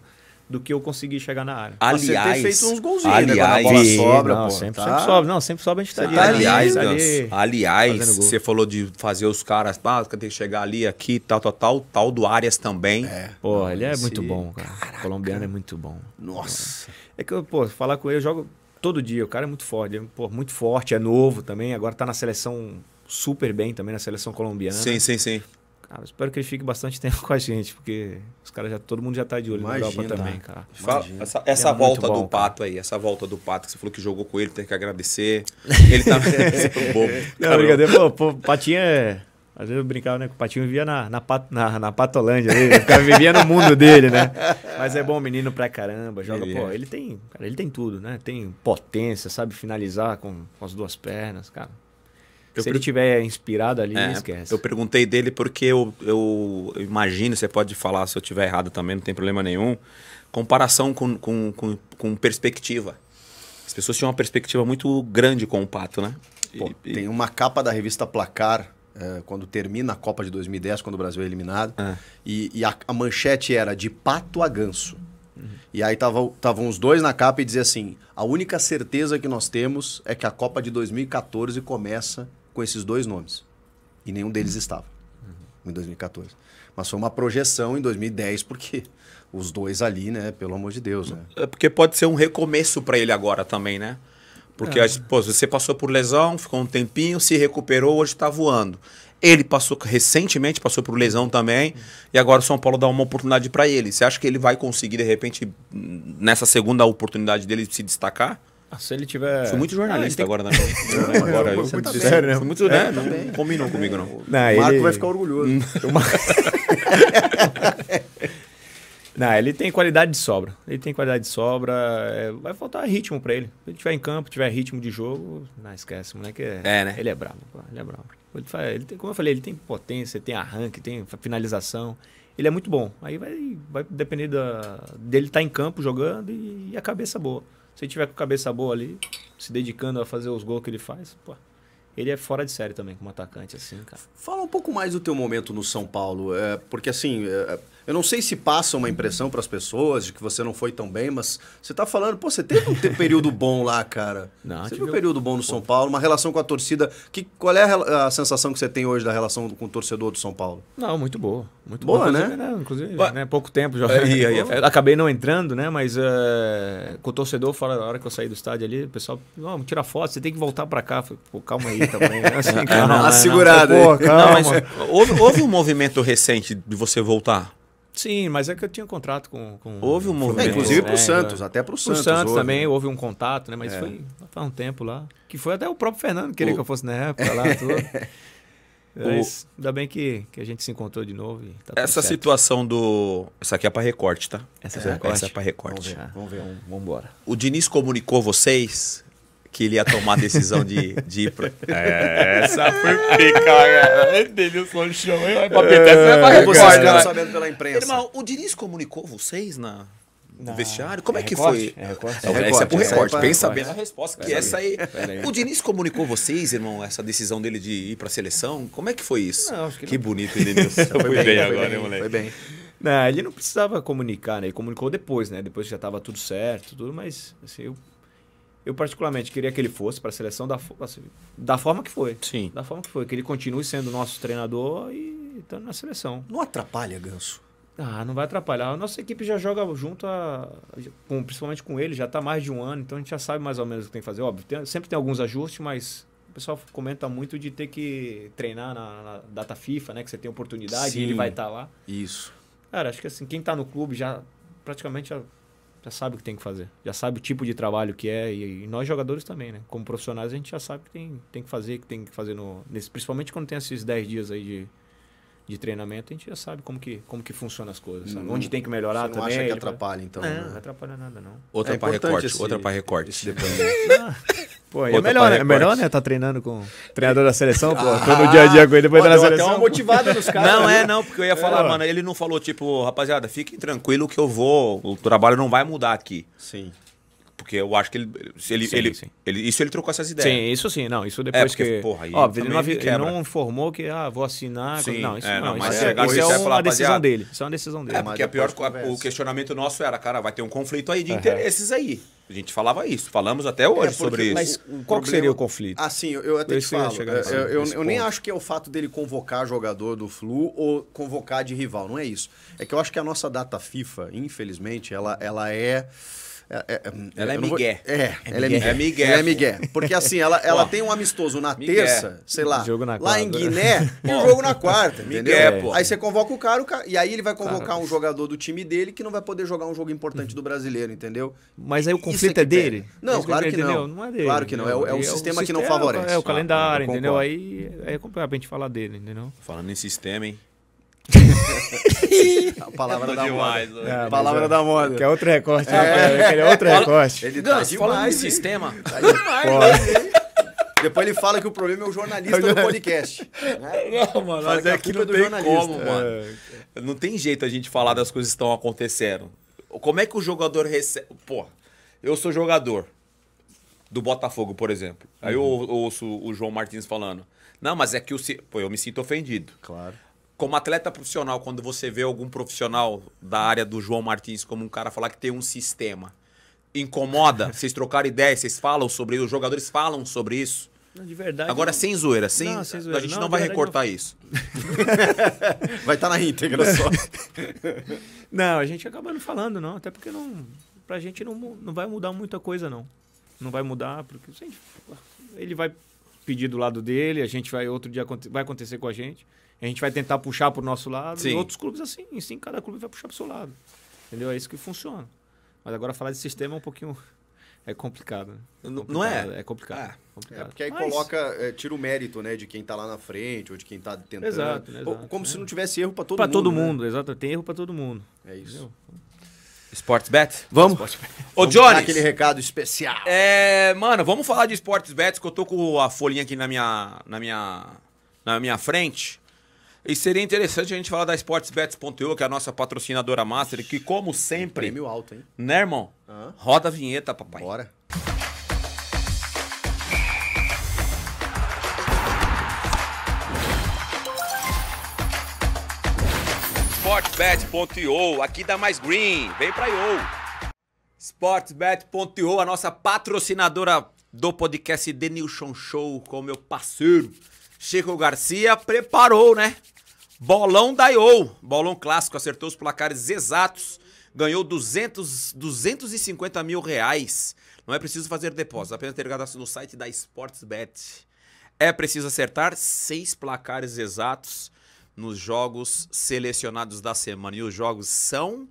do que eu conseguir chegar na área. Aliás, você ter feito uns golzinhos, aliás, né? Quando a bola sobra, não, pô, sempre, tá? Sempre sobe, não, sempre sobe, a gente estaria. Tá, aliás, ali, ali, aliás, você falou de fazer os caras, ah, tem que chegar ali, aqui, tal, tal, tal, tal do Arias também. É. Pô, não, ele é, sim, muito bom, cara. Caraca. O colombiano é muito bom. Nossa. É que eu, pô, falar com ele, eu jogo todo dia, o cara é muito forte, é, pô, muito forte, é novo também, agora tá na seleção super bem também, na seleção colombiana. Sim, sim, sim. Cara, espero que ele fique bastante tempo com a gente, porque os caras já, todo mundo já tá de olho na Europa também, cara. Fala, essa essa é volta bom, do Pato, cara, aí, essa volta do Pato, que você falou que jogou com ele, tem que agradecer. Ele tá sendo bobo. Não, brincadeira, pô, Patinho é... Às vezes eu brincava, né? Que o Patinho vivia na, na, na, na Patolândia, né? O cara vivia no mundo dele, né? Mas é bom menino pra caramba, joga, ele, pô, é. ele tem, cara, ele tem tudo, né? Tem potência, sabe finalizar com, com as duas pernas, cara. Eu Se per... ele estiver inspirado ali, é, esquece. Eu perguntei dele porque eu, eu, eu imagino, você pode falar se eu estiver errado também, não tem problema nenhum, comparação com, com, com, com perspectiva. As pessoas tinham uma perspectiva muito grande com o Pato, né? Pô, e, tem e... uma capa da revista Placar, Uh, quando termina a Copa de dois mil e dez, quando o Brasil é eliminado, ah. e, e a, a manchete era de Pato a Ganso. Uhum. E aí estavam tava, os dois na capa e dizia assim, a única certeza que nós temos é que a Copa de dois mil e quatorze começa com esses dois nomes. E nenhum deles, uhum, estava, uhum, em dois mil e quatorze. Mas foi uma projeção em dois mil e dez, porque os dois ali, né, pelo amor de Deus. Né? É porque pode ser um recomeço para ele agora também, né? Porque é. pô, você passou por lesão, ficou um tempinho, se recuperou, hoje está voando. Ele passou recentemente, passou por lesão também, uhum, e agora o São Paulo dá uma oportunidade para ele. Você acha que ele vai conseguir, de repente, nessa segunda oportunidade dele, se destacar? Ah, se ele tiver... Sou muito jornalista ah, agora, que... né? Não, agora, eu, eu, muito sério, sério, né? Muito, né? É, não, não combinou comigo, não. não o Marco ele... vai ficar orgulhoso. Não, ele tem qualidade de sobra. Ele tem qualidade de sobra. É, vai faltar ritmo pra ele. Se ele tiver em campo, tiver ritmo de jogo, não esquece, o moleque é, é, né? Ele é brabo. Ele é brabo. Ele faz, ele tem, como eu falei, ele tem potência, tem arranque, tem finalização. Ele é muito bom. Aí vai, vai depender da, dele estar tá em campo jogando e, e a cabeça boa. Se ele tiver com a cabeça boa ali, se dedicando a fazer os gols que ele faz, pô. Ele é fora de série também, como atacante, assim, cara. Fala um pouco mais do teu momento no São Paulo. É, porque, assim, é, eu não sei se passa uma impressão para as pessoas de que você não foi tão bem, mas você tá falando, pô, você teve um período bom lá, cara. Não, você teve um período bom no São Paulo, uma relação com a torcida. Que, qual é a, a sensação que você tem hoje da relação com o torcedor do São Paulo? Não, muito boa. Muito boa, boa, né? né? Inclusive, Ué. né? Pouco tempo já. É, ia, ia. Acabei não entrando, né? Mas é, com o torcedor, fora da hora que eu saí do estádio ali, o pessoal, não, tira foto, você tem que voltar para cá. Falei, pô, calma aí. Também, né? Assim, não, não, não, a segurada. Não, pô, não, mas houve, houve um movimento recente de você voltar? Sim, mas é que eu tinha contrato com... com houve um movimento. É, inclusive para o Santos, é, até para o Santos. O Santos houve. também houve um contato, né? Mas é. foi há um tempo lá. Que foi até o próprio Fernando que queria o... que eu fosse na época lá. Mas ainda bem que, que a gente se encontrou de novo. E tá essa certo. situação do... Essa aqui é para recorte, tá? Essa é, é, essa é para recorte. Vamos ver, vamos, ver. vamos embora. O Diniz comunicou vocês que ele ia tomar a decisão de, de ir para... É, essa foi pica, cara. Denilson Show, hein? Vai pra P T, você vai pra vocês ficaram sabendo pela imprensa. Irmão, o Diniz comunicou vocês na... no vestiário? Como é, é que recorte? foi? É, recorte. é, é, é, esse é pro recorte. Pensa bem na resposta, que essa aí... O Diniz comunicou vocês, irmão, essa decisão dele de ir pra seleção? Como é que foi isso? Não, acho que, que bonito, hein, Denilson? Foi, foi bem, bem agora, né, moleque? Foi bem. Não, ele não precisava comunicar, né? Ele comunicou depois, né? Depois já tava tudo certo, tudo, mas assim, eu... Eu, particularmente, queria que ele fosse para a seleção da, assim, da forma que foi. Sim. Da forma que foi. Que ele continue sendo nosso treinador e estando na seleção. Não atrapalha, Ganso? Ah, não vai atrapalhar. A nossa equipe já joga junto, a, com, principalmente com ele, já está mais de um ano. Então, a gente já sabe mais ou menos o que tem que fazer. Óbvio, tem, sempre tem alguns ajustes, mas o pessoal comenta muito de ter que treinar na, na data FIFA, né? Que você tem oportunidade. Sim, e ele vai estar tá lá. Isso. Cara, acho que assim, quem está no clube já praticamente... Já, já sabe o que tem que fazer, já sabe o tipo de trabalho que é, e, e nós jogadores também, né? Como profissionais, a gente já sabe o que tem, tem que fazer, que tem que fazer no, nesse, principalmente quando tem esses dez dias aí de, de treinamento, a gente já sabe como que, como que funcionam as coisas, sabe? Não, onde tem que melhorar você não também. Não acha que atrapalha, então? Não, né? Não atrapalha nada, não. Outra é para recorte, esse, outra para recorte. Pô, é melhor, né? É melhor, né? Tá treinando com o treinador da seleção, pô. Ah, todo dia a dia com ele, depois da seleção. Tem uma motivada nos caras. Não, né? é, não, porque eu ia falar, é, mano, ele não falou, tipo, rapaziada, fiquem tranquilo que eu vou, o trabalho não vai mudar aqui. Sim. Porque eu acho que ele... ele, sim, ele, sim. ele isso ele trocou essas ideias. Sim, isso sim, não. Isso depois é, porque, que... Porra, óbvio, ele não, ele não informou que, ah, vou assinar. Sim, não, isso é, não. não mas isso é, isso é uma decisão dele. Isso é uma decisão dele. É, porque a pior, o questionamento nosso era, cara, vai ter um conflito aí de uhum. interesses aí. A gente falava isso, falamos até hoje é, porque, sobre mas isso. Mas qual seria o conflito? Assim, eu, eu até eu te falo, eu, eu, eu, eu nem acho que é o fato dele convocar jogador do Flu ou convocar de rival, não é isso. É que eu acho que a nossa data FIFA, infelizmente, ela, ela é... É, é, ela é migué. Vou... É, é, ela é migué. É migué. Ela é migué. Porque assim, ela, ela tem um amistoso na migué. terça, sei lá, jogo na lá em Guiné, e um jogo na quarta, entendeu? Migué, pô. Aí você convoca o cara, o cara, e aí ele vai convocar claro. um jogador do time dele que não vai poder jogar um jogo importante do brasileiro, entendeu? Mas aí o conflito é, é dele? Não, Mas claro que não. não é dele, claro que não. É o, é o, é o sistema que não favorece. É o calendário, ah, entendeu? Aí é complicado a gente falar dele, entendeu? Falando em sistema, hein? A palavra é da demais, moda. É, a palavra é. da moda. Que é outro recorte. É, é outro recorte. Ele tá demais, sistema. Tá demais, né? Depois ele fala que o problema é o jornalista do podcast. Não, mano, fala mas que é que não tem como, mano. É. Não tem jeito a gente falar das coisas que estão acontecendo. Como é que o jogador recebe... Pô, eu sou jogador do Botafogo, por exemplo. Aí eu ouço o João Martins falando. Não, mas é que o... Pô, eu me sinto ofendido. Claro. Como atleta profissional, quando você vê algum profissional da área do João Martins como um cara falar que tem um sistema, incomoda? Vocês trocaram ideia, vocês falam sobre isso, os jogadores falam sobre isso? Não, de verdade. Agora, não... sem zoeira, sem... Não, sem zoeira. A gente não, não vai recortar não... isso. Vai estar tá na íntegra só. Não, a gente acaba não falando, não. Até porque não, pra gente não, não vai mudar muita coisa, não. Não vai mudar, porque gente, ele vai pedir do lado dele, a gente vai, outro dia vai acontecer com a gente. A gente vai tentar puxar para o nosso lado. Sim. E outros clubes assim. E sim, cada clube vai puxar para o seu lado. Entendeu? É isso que funciona. Mas agora falar de sistema é um pouquinho... É complicado, né? É complicado. Não é? É complicado. É, complicado. é porque aí Mas... coloca... É, tira o mérito, né? De quem tá lá na frente ou de quem tá tentando. Exato. Né? exato Como é. se não tivesse erro para todo pra mundo. Para todo mundo, né? exato. Tem erro para todo mundo. É isso. Entendeu? Sportsbet? Vamos. Sportsbet. Ô, Johnny, aquele recado especial. É, mano, vamos falar de Sportsbet, que eu tô com a folhinha aqui na minha... Na minha... Na minha frente. E seria interessante a gente falar da Sportsbet ponto i o, que é a nossa patrocinadora master, que como sempre... Prêmio alto, hein? Né, irmão? Uhum. Roda a vinheta, papai. Bora. Sportsbet ponto i o, aqui dá mais green. Vem pra i o. Sportsbet ponto i o, a nossa patrocinadora do podcast Denilson Show, com o meu parceiro Chico Garcia, preparou, né? Bolão da i o, bolão clássico, acertou os placares exatos, ganhou duzentos, duzentos e cinquenta mil reais. Não é preciso fazer depósito, apenas ter cadastro no site da Sportsbet. É preciso acertar seis placares exatos nos jogos selecionados da semana. E os jogos são...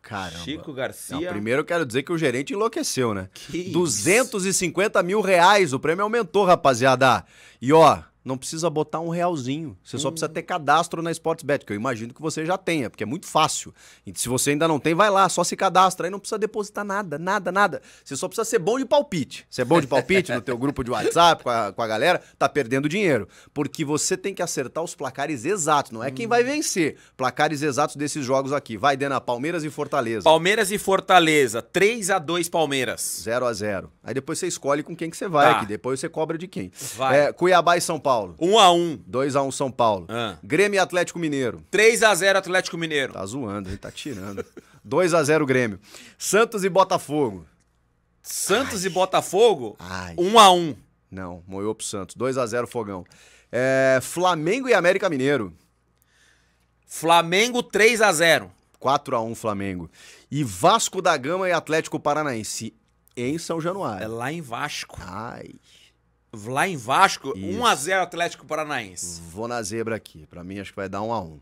Caramba. Chico Garcia... Não, primeiro eu quero dizer que o gerente enlouqueceu, né? Que duzentos e cinquenta mil reais, o prêmio aumentou, rapaziada. E ó, não precisa botar um realzinho, você hum. só precisa ter cadastro na Sportsbet, que eu imagino que você já tenha, porque é muito fácil. E se você ainda não tem, vai lá, só se cadastra, aí não precisa depositar nada, nada, nada. Você só precisa ser bom de palpite. Você é bom de palpite no teu grupo de WhatsApp, com a, com a galera, tá perdendo dinheiro. Porque você tem que acertar os placares exatos, não é hum. quem vai vencer. Placares exatos desses jogos aqui. Vai, Dena, Palmeiras e Fortaleza. Palmeiras e Fortaleza, três a dois Palmeiras. zero a zero. Aí depois você escolhe com quem que você vai tá. aqui, depois você cobra de quem. Vai. É, Cuiabá e São Paulo. um a um. dois a um São Paulo. Ah. Grêmio e Atlético Mineiro. três a zero Atlético Mineiro. Tá zoando, ele tá tirando. dois a zero Grêmio. Santos e Botafogo. Santos Ai. e Botafogo? Ai. um a um. Não, moiou pro Santos. dois a zero Fogão. É, Flamengo e América Mineiro. Flamengo três a zero. quatro a um Flamengo. E Vasco da Gama e Atlético Paranaense em São Januário. É lá em Vasco. Ai... Lá em Vasco, um a zero Atlético Paranaense. Vou na zebra aqui. Pra mim, acho que vai dar um a um.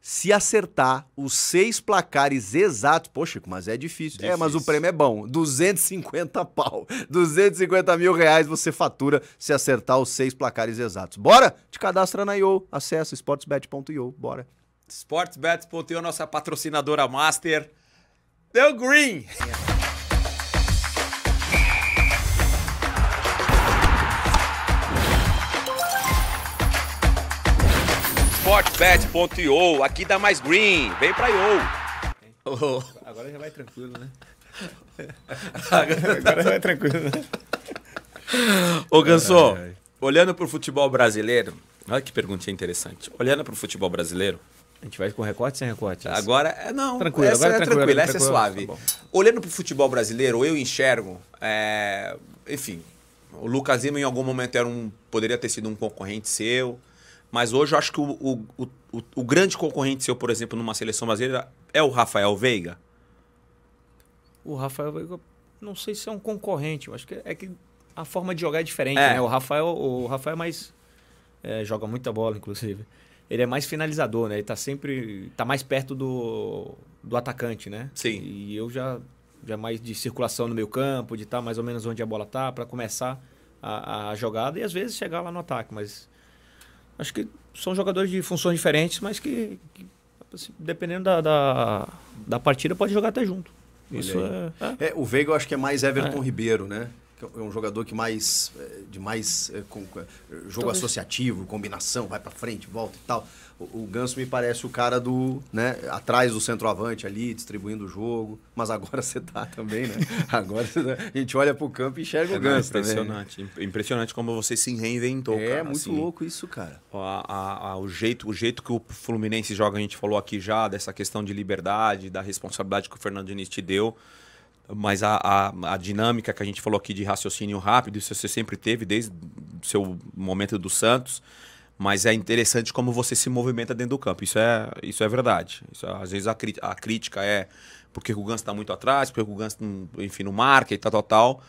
Se acertar os seis placares exatos... Poxa, Chico, mas é difícil. difícil. É, mas o prêmio é bom. duzentos e cinquenta pau. duzentos e cinquenta mil reais você fatura se acertar os seis placares exatos. Bora? Te cadastra na I O. Acessa Sportsbet ponto I O. Bora. Sportsbet ponto I O, nossa patrocinadora master. Deu green! Sportsbet ponto I O, aqui dá mais green, vem pra I O. Oh. Agora já vai tranquilo, né? Agora, agora já vai tranquilo, né? Ô, Ganso, ai, ai. olhando pro futebol brasileiro, olha que perguntinha interessante. Olhando pro futebol brasileiro... A gente vai com recorte sem recorte? Essa? Agora, não, tranquilo, essa agora é tranquila, tranquilo, essa tranquilo, é suave. Tá, olhando pro futebol brasileiro, eu enxergo, é, enfim, o Lucas Lima em algum momento era um, poderia ter sido um concorrente seu. Mas hoje eu acho que o, o, o, o grande concorrente seu, por exemplo, numa seleção brasileira, é o Rafael Veiga? O Rafael Veiga, não sei se é um concorrente. Eu acho que é que a forma de jogar é diferente, é. né? O Rafael, o Rafael é mais... É, joga muita bola, inclusive. Ele é mais finalizador, né? Ele tá sempre... Tá mais perto do, do atacante, né? Sim. E eu já, já mais de circulação no meio campo, de estar mais ou menos onde a bola tá, para começar a, a jogada e às vezes chegar lá no ataque, mas... Acho que são jogadores de funções diferentes, mas que, que dependendo da, da, da partida, pode jogar até junto. Isso é, é. É, o Veiga eu acho que é mais Everton é. Ribeiro, né? Que é um jogador que mais, de mais é, com, jogo Talvez. associativo, combinação, vai pra frente, volta e tal. O, o Ganso me parece o cara do, né? Atrás do centroavante ali, distribuindo o jogo. Mas agora você tá também, né? Agora a gente olha pro campo e enxerga é, o Ganso impressionante, também. Impressionante como você se reinventou, é, cara. É muito assim, louco isso, cara. A, a, a, o, jeito, o jeito que o Fluminense joga, a gente falou aqui já, dessa questão de liberdade, da responsabilidade que o Fernando Diniz te deu. Mas a, a, a dinâmica que a gente falou aqui de raciocínio rápido, isso você sempre teve desde o seu momento do Santos. Mas é interessante como você se movimenta dentro do campo. Isso é, isso é verdade. Isso é, às vezes a, a crítica é porque o Ganso está muito atrás, porque o Ganso enfim, não marca e tal, tal, tal.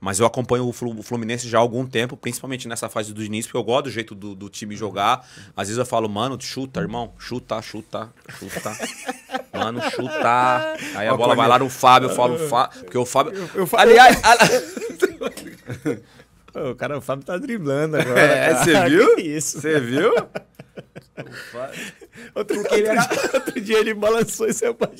Mas eu acompanho o Fluminense já há algum tempo, principalmente nessa fase do início, porque eu gosto do jeito do, do time jogar. Às vezes eu falo, mano, chuta, irmão. Chuta, chuta, chuta. Mano, chuta. Aí a bola vai lá no Fábio, eu falo... Fá... Porque o Fábio... Eu, eu fa... Aliás... O cara, o Fábio tá driblando agora. É, você viu? Isso. Você viu? outro, outro, ele era... outro dia ele balançou e saiu pra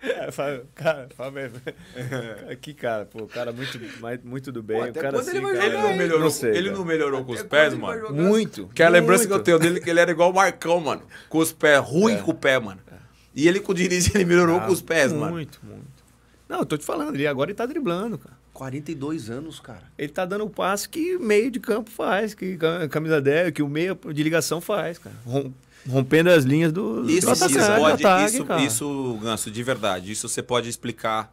é, Fábio, cara, Fábio é... Aqui, cara, pô, o cara muito, muito do bem. Pô, o cara quando assim, ele vai jogar, cara, ele não melhorou, não sei, ele não melhorou com os pés, mano? Muito. Que é a lembrança que eu tenho dele, que ele era igual o Marcão, mano. Com os pés, ruim é. com o pé, mano. É. E ele com o Diniz, ele melhorou ah, com os pés, muito, mano. Muito, muito. Não, eu tô te falando, ele agora ele tá driblando, cara. quarenta e dois anos, cara. Ele tá dando o passe que meio de campo faz, que camisa dez, que o meio de ligação faz, cara. Rompendo as linhas do... Isso, do isso, atacante, pode, ataque, isso, cara. Isso, Ganso, de verdade, isso você pode explicar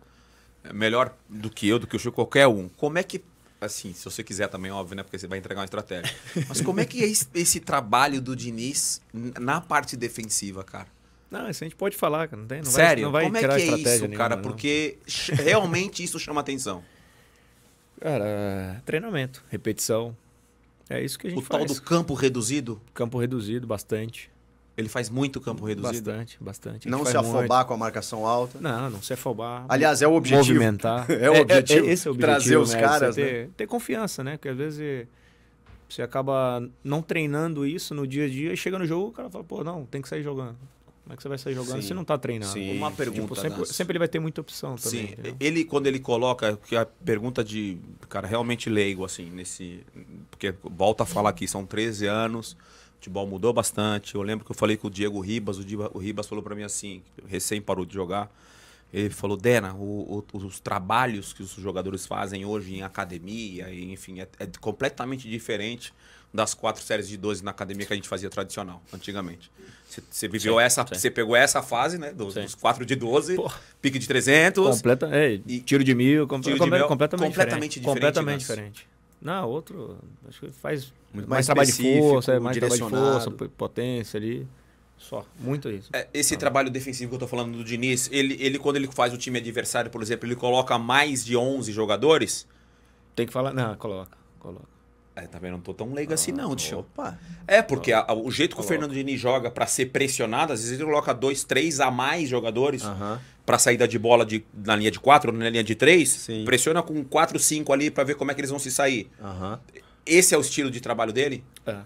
melhor do que eu, do que o Chico, qualquer um. Como é que, assim, se você quiser também, óbvio, né? Porque você vai entregar uma estratégia. Mas como é que é esse, esse trabalho do Diniz na parte defensiva, cara? Não, isso a gente pode falar, cara. Não tem, não Sério? Vai, não vai como é que é isso, nenhuma, cara? Não. Porque realmente isso chama atenção. Cara, treinamento, repetição, É isso que a gente faz. O tal do campo reduzido? Campo reduzido, bastante. Ele faz muito campo reduzido? Bastante, bastante. Não se afobar com a marcação alta? Não, não se afobar. Aliás, é o objetivo. Movimentar. É o objetivo. É, é, esse é o objetivo. Trazer os caras, né? Ter confiança, né? Porque às vezes você acaba não treinando isso no dia a dia e chega no jogo, o cara fala, pô, não, tem que sair jogando. Como é que você vai sair jogando se não está treinando? Sim. Uma pergunta. Tipo, sempre, sempre ele vai ter muita opção também. Sim. Entendeu? Ele, quando ele coloca, que a pergunta de cara realmente leigo, assim, nesse. Porque volta a falar aqui, são treze anos, o futebol mudou bastante. Eu lembro que eu falei com o Diego Ribas, o, Diva, o Ribas falou para mim assim, recém parou de jogar. Ele falou, Dena, o, o, os trabalhos que os jogadores fazem hoje em academia, enfim, é, é completamente diferente das quatro séries de doze na academia que a gente fazia tradicional, antigamente. Você viveu sim, essa, você pegou essa fase, né? Dos, dos quatro de doze, porra. Pique de trezentos. Completa, é, e tiro de mil, com, tiro com, de mil completamente, completamente diferente. Completamente diferente. Não, outro, acho que faz muito mais, mais trabalho de força, mais trabalho de força, potência ali. Só, muito isso. É, esse ah. trabalho defensivo que eu tô falando do Diniz, ele, ele quando ele faz o time adversário, por exemplo, ele coloca mais de onze jogadores? Tem que falar, não, coloca, coloca. É, tá vendo? Não tô tão leigo ah, assim não, tio. Opa. É, porque a, a, o jeito que coloca. O Fernando Diniz joga pra ser pressionado, às vezes ele coloca dois, três a mais jogadores uh-huh. pra saída de bola de, na linha de quatro, na linha de três, sim. pressiona com quatro, cinco ali pra ver como é que eles vão se sair. Uh-huh. Esse é o estilo de trabalho dele? É.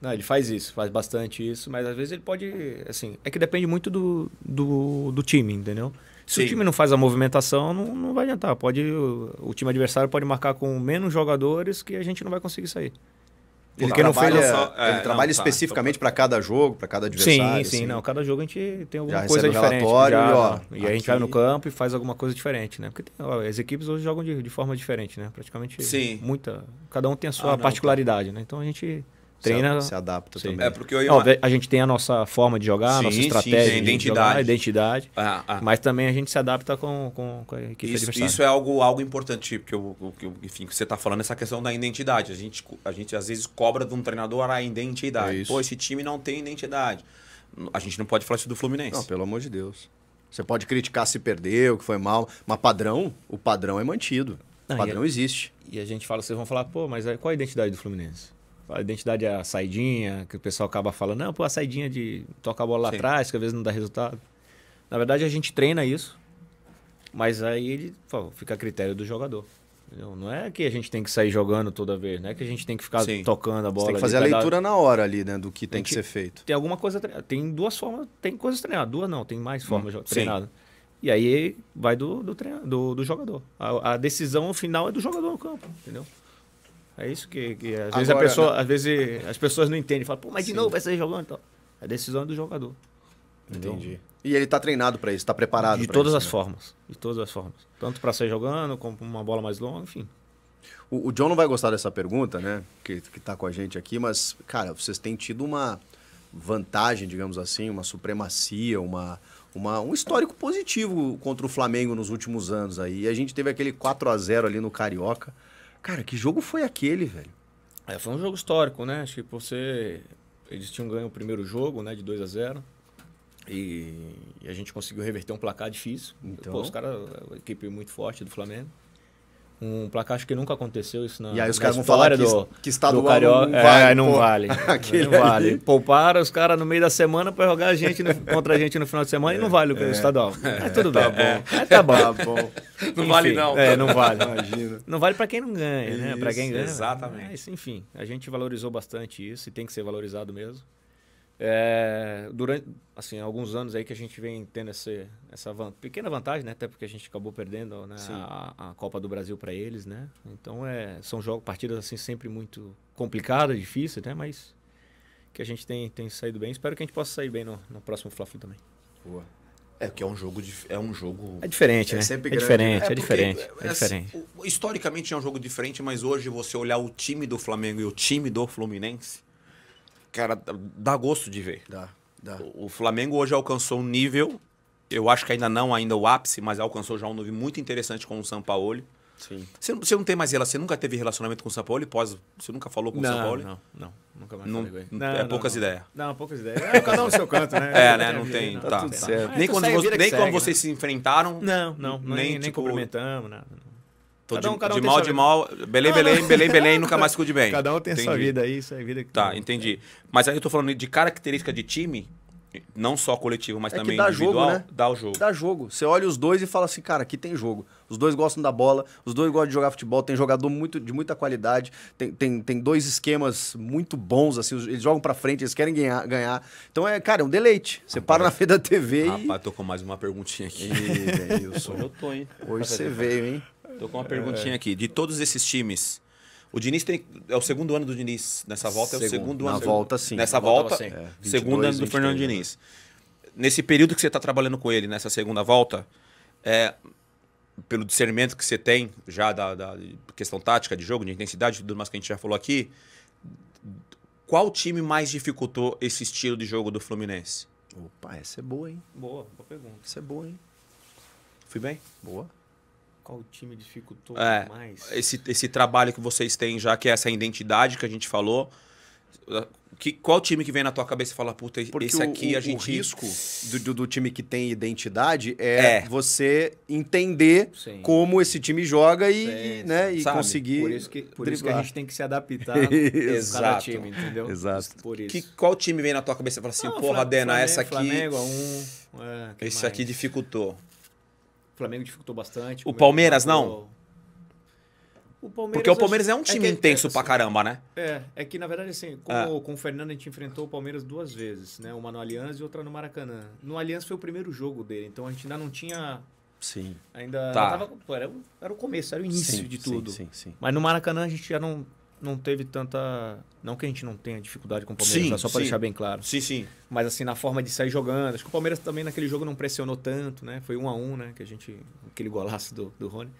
Não, ele faz isso, faz bastante isso, mas às vezes ele pode, assim, é que depende muito do, do, do time, entendeu? Se sim. o time não faz a movimentação, não, não vai adiantar. Pode, o, o time adversário pode marcar com menos jogadores que a gente não vai conseguir sair. Ele porque trabalha, não fez... ele é, trabalha não, tá, especificamente tá, para cada jogo, para cada adversário. Sim, sim, assim. Não, cada jogo a gente tem alguma já coisa diferente. Relatório, já, e ó, e aqui... a gente vai no campo e faz alguma coisa diferente, né? Porque tem, ó, as equipes hoje jogam de, de forma diferente, né? Praticamente sim. muita, cada um tem a sua ah, não, particularidade, tá. né? Então a gente... treina, se adapta sim. também. É porque eu ia... Não, a gente tem a nossa forma de jogar, a nossa estratégia, sim, sim. identidade, jogar, a identidade ah, ah. mas também a gente se adapta com, com, com a equipe isso, adversária. Isso é algo, algo importante, porque eu, eu, enfim, que você está falando essa questão da identidade. A gente, a gente às vezes cobra de um treinador a identidade. É pô, esse time não tem identidade. A gente não pode falar isso do Fluminense. Não, pelo amor de Deus. Você pode criticar se perdeu, que foi mal, mas padrão, o padrão é mantido. O ah, padrão e a, existe. E a gente fala, vocês vão falar, pô, mas qual é a identidade do Fluminense? A identidade é a saidinha, que o pessoal acaba falando, não, pô, a saidinha de tocar a bola lá sim. atrás, que às vezes não dá resultado. Na verdade, a gente treina isso, mas aí ele pô, fica a critério do jogador. Entendeu? Não é que a gente tem que sair jogando toda vez, não é que a gente tem que ficar sim. tocando a bola. Você tem que fazer ali, a cada... leitura na hora ali, né, do que tem que ser feito. Tem alguma coisa, tem duas formas, tem coisas treinadas, duas não, tem mais formas hum, treinadas. Sim. E aí vai do, do, treino, do, do jogador. A, a decisão final é do jogador no campo, entendeu? É isso que, que às, Agora, vezes a pessoa, às vezes as pessoas não entendem. Falam, pô, mas de sim. novo vai sair jogando? Então, a decisão é do jogador. Entendi. Então, e ele está treinado para isso, está preparado para isso? De todas as né? formas. De todas as formas. Tanto para sair jogando, como uma bola mais longa, enfim. O, o John não vai gostar dessa pergunta, né? Que, que tá com a gente aqui, mas, cara, vocês têm tido uma vantagem, digamos assim, uma supremacia, uma... Uma, um histórico positivo contra o Flamengo nos últimos anos aí. E a gente teve aquele quatro a zero ali no Carioca. Cara, que jogo foi aquele, velho? É, foi um jogo histórico, né? Acho que você... eles tinham ganho o primeiro jogo, né? De dois a zero. E, e a gente conseguiu reverter um placar difícil. Então... Pô, os caras... Uma equipe muito forte do Flamengo. Um placar, acho que nunca aconteceu isso na E aí os caras vão falar do, que, que estadual do Carioca, não vale. É, não pô. vale. Não vale. Pouparam os caras no meio da semana para jogar a gente no, contra a gente no final de semana é, e não vale o é, estadual. É, é tudo bem. Tá bom. É, tá bom. Tá bom. Não enfim, vale não. É, não vale. Imagina. Não vale para quem não ganha, isso, né? Para quem ganha. Exatamente. Mas, enfim, a gente valorizou bastante isso e tem que ser valorizado mesmo. É, durante assim, alguns anos aí que a gente vem tendo esse, essa van, pequena vantagem, né? Até porque a gente acabou perdendo né? a, a Copa do Brasil para eles, né? Então é, são jogos, partidas assim, sempre muito complicadas, difíceis, né? Mas que a gente tem, tem saído bem. Espero que a gente possa sair bem no, no próximo Fla-Flu também. Boa. É que é um jogo é um jogo é diferente, é né? Sempre é grande, diferente, né? É, é diferente, é, porque, é, é diferente. Assim, historicamente é um jogo diferente, mas hoje você olhar o time do Flamengo e o time do Fluminense, cara, dá gosto de ver. Dá, dá. O Flamengo hoje alcançou um nível, eu acho que ainda não, ainda o ápice, mas alcançou já um nível muito interessante com o Sampaoli. Sim. Você, você não tem mais relação, você nunca teve relacionamento com o Sampaoli? Pós, você nunca falou com não, o Sampaoli? Não, não, nunca mais não, falei não, É não, poucas ideias. Não, poucas ideias. É, cada um no seu canto, né? É, né? Não tem. Tá, tá, tudo tá. Certo. Nem quando, você, nem segue, quando né? vocês se enfrentaram. Não, não. Nem, nem, tipo, nem cumprimentamos, nada. Tô cada um, de, cada um de mal, de mal, belém, belém, belém, belém, belém, nunca mais cuide bem. Cada um tem entendi. Sua vida aí, sua vida... Que tá, tem. Entendi. Mas aí eu tô falando de característica de time, não só coletivo, mas é também dá individual. Jogo, né? Dá o jogo. Dá jogo. Você olha os dois e fala assim, cara, aqui tem jogo. Os dois gostam da bola, os dois gostam de jogar futebol, tem jogador muito, de muita qualidade, tem, tem, tem dois esquemas muito bons, assim, eles jogam pra frente, eles querem ganhar. ganhar. Então, é, cara, é um deleite. Você ah, para na frente da T V rapaz, e... Rapaz, tô com mais uma perguntinha aqui. Ih, Denilson. Hoje eu tô, hein? Hoje você veio, hein? Tô com uma perguntinha é. aqui. De todos esses times, o Diniz tem... É o segundo ano do Diniz. Nessa volta segundo. é o segundo na ano. Na volta, sim. Nessa na volta, volta é. segundo ano do Fernando Diniz. Nesse período que você está trabalhando com ele, nessa segunda volta, é, pelo discernimento que você tem já da, da questão tática, de jogo, de intensidade, tudo mais que a gente já falou aqui, qual time mais dificultou esse estilo de jogo do Fluminense? Opa, essa é boa, hein? Boa, boa pergunta. Essa é boa, hein? Fui bem? Boa. Qual time dificultou é, mais? Esse, esse trabalho que vocês têm já, que é essa identidade que a gente falou. Que, qual time que vem na tua cabeça e fala, puta, porque esse aqui o, a gente... o risco do, do, do time que tem identidade é, é. você entender Sim. como esse time joga e, Sim, né, e conseguir... Por, isso que, por isso que a gente tem que se adaptar a cada time, entendeu? Exato. Por isso. Que, qual time vem na tua cabeça e fala assim, não, porra, Dena, essa aqui... Flamengo, um... É, esse mais? Aqui dificultou. O Flamengo dificultou bastante. O Palmeiras, não? O Palmeiras, porque o Palmeiras é um time é que, intenso é, assim, pra caramba, né? É, é que na verdade assim, como, é. com o Fernando a gente enfrentou o Palmeiras duas vezes, né? Uma no Allianz e outra no Maracanã. No Allianz foi o primeiro jogo dele, então a gente ainda não tinha... Sim. Ainda tá. tava, pô, era, era o começo, era o início sim, de tudo. Sim, sim, sim. Mas no Maracanã a gente já não, não teve tanta... Não que a gente não tenha dificuldade com o Palmeiras, sim, só para deixar bem claro. Sim, sim. Mas assim, na forma de sair jogando. Acho que o Palmeiras também naquele jogo não pressionou tanto, né? Foi um a um, né? Que a gente, aquele golaço do, do Rony.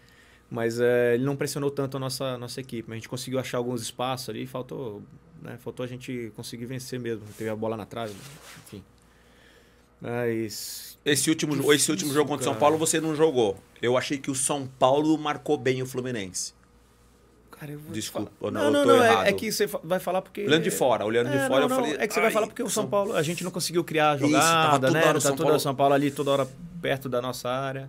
Mas é, ele não pressionou tanto a nossa, nossa equipe. Mas a gente conseguiu achar alguns espaços ali e faltou, né? Faltou a gente conseguir vencer mesmo. Teve a bola na trave, enfim. Mas... Esse último, difícil, esse último jogo contra o São Paulo você não jogou. Eu achei que o São Paulo marcou bem o Fluminense. Cara, eu vou Desculpa, não, não, eu tô não, errado. É, é que você vai falar porque... Olhando de fora, olhando é, de fora não, eu não, falei... É que você ai, vai falar porque o São Paulo, a gente não conseguiu criar a jogada, isso, né? Tá toda hora o São Paulo ali, toda hora perto da nossa área.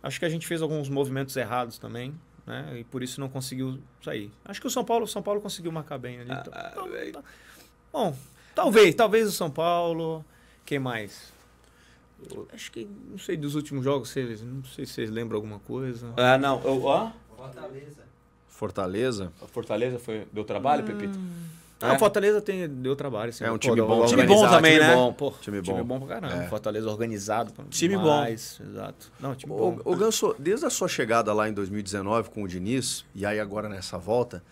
Acho que a gente fez alguns movimentos errados também, né? E por isso não conseguiu sair. Acho que o São Paulo, São Paulo conseguiu marcar bem ali. Ah, então, ah, tá, tá. Bom, talvez, talvez o São Paulo... Quem mais? Eu acho que, não sei, dos últimos jogos, vocês, não sei se vocês lembram alguma coisa. Ah, não. Ó? Fortaleza. Fortaleza? A Fortaleza foi, deu trabalho, hum... Pepito? Ah, é? Fortaleza tem, deu trabalho. Assim, é um pô, time bom. Time bom também, time né? Bom, pô, time bom. Time bom pra caramba. É. Fortaleza organizado. Time mais, bom. Exato. Não, time o, bom. O Ganso, desde a sua chegada lá em dois mil e dezenove com o Diniz, e aí agora nessa volta,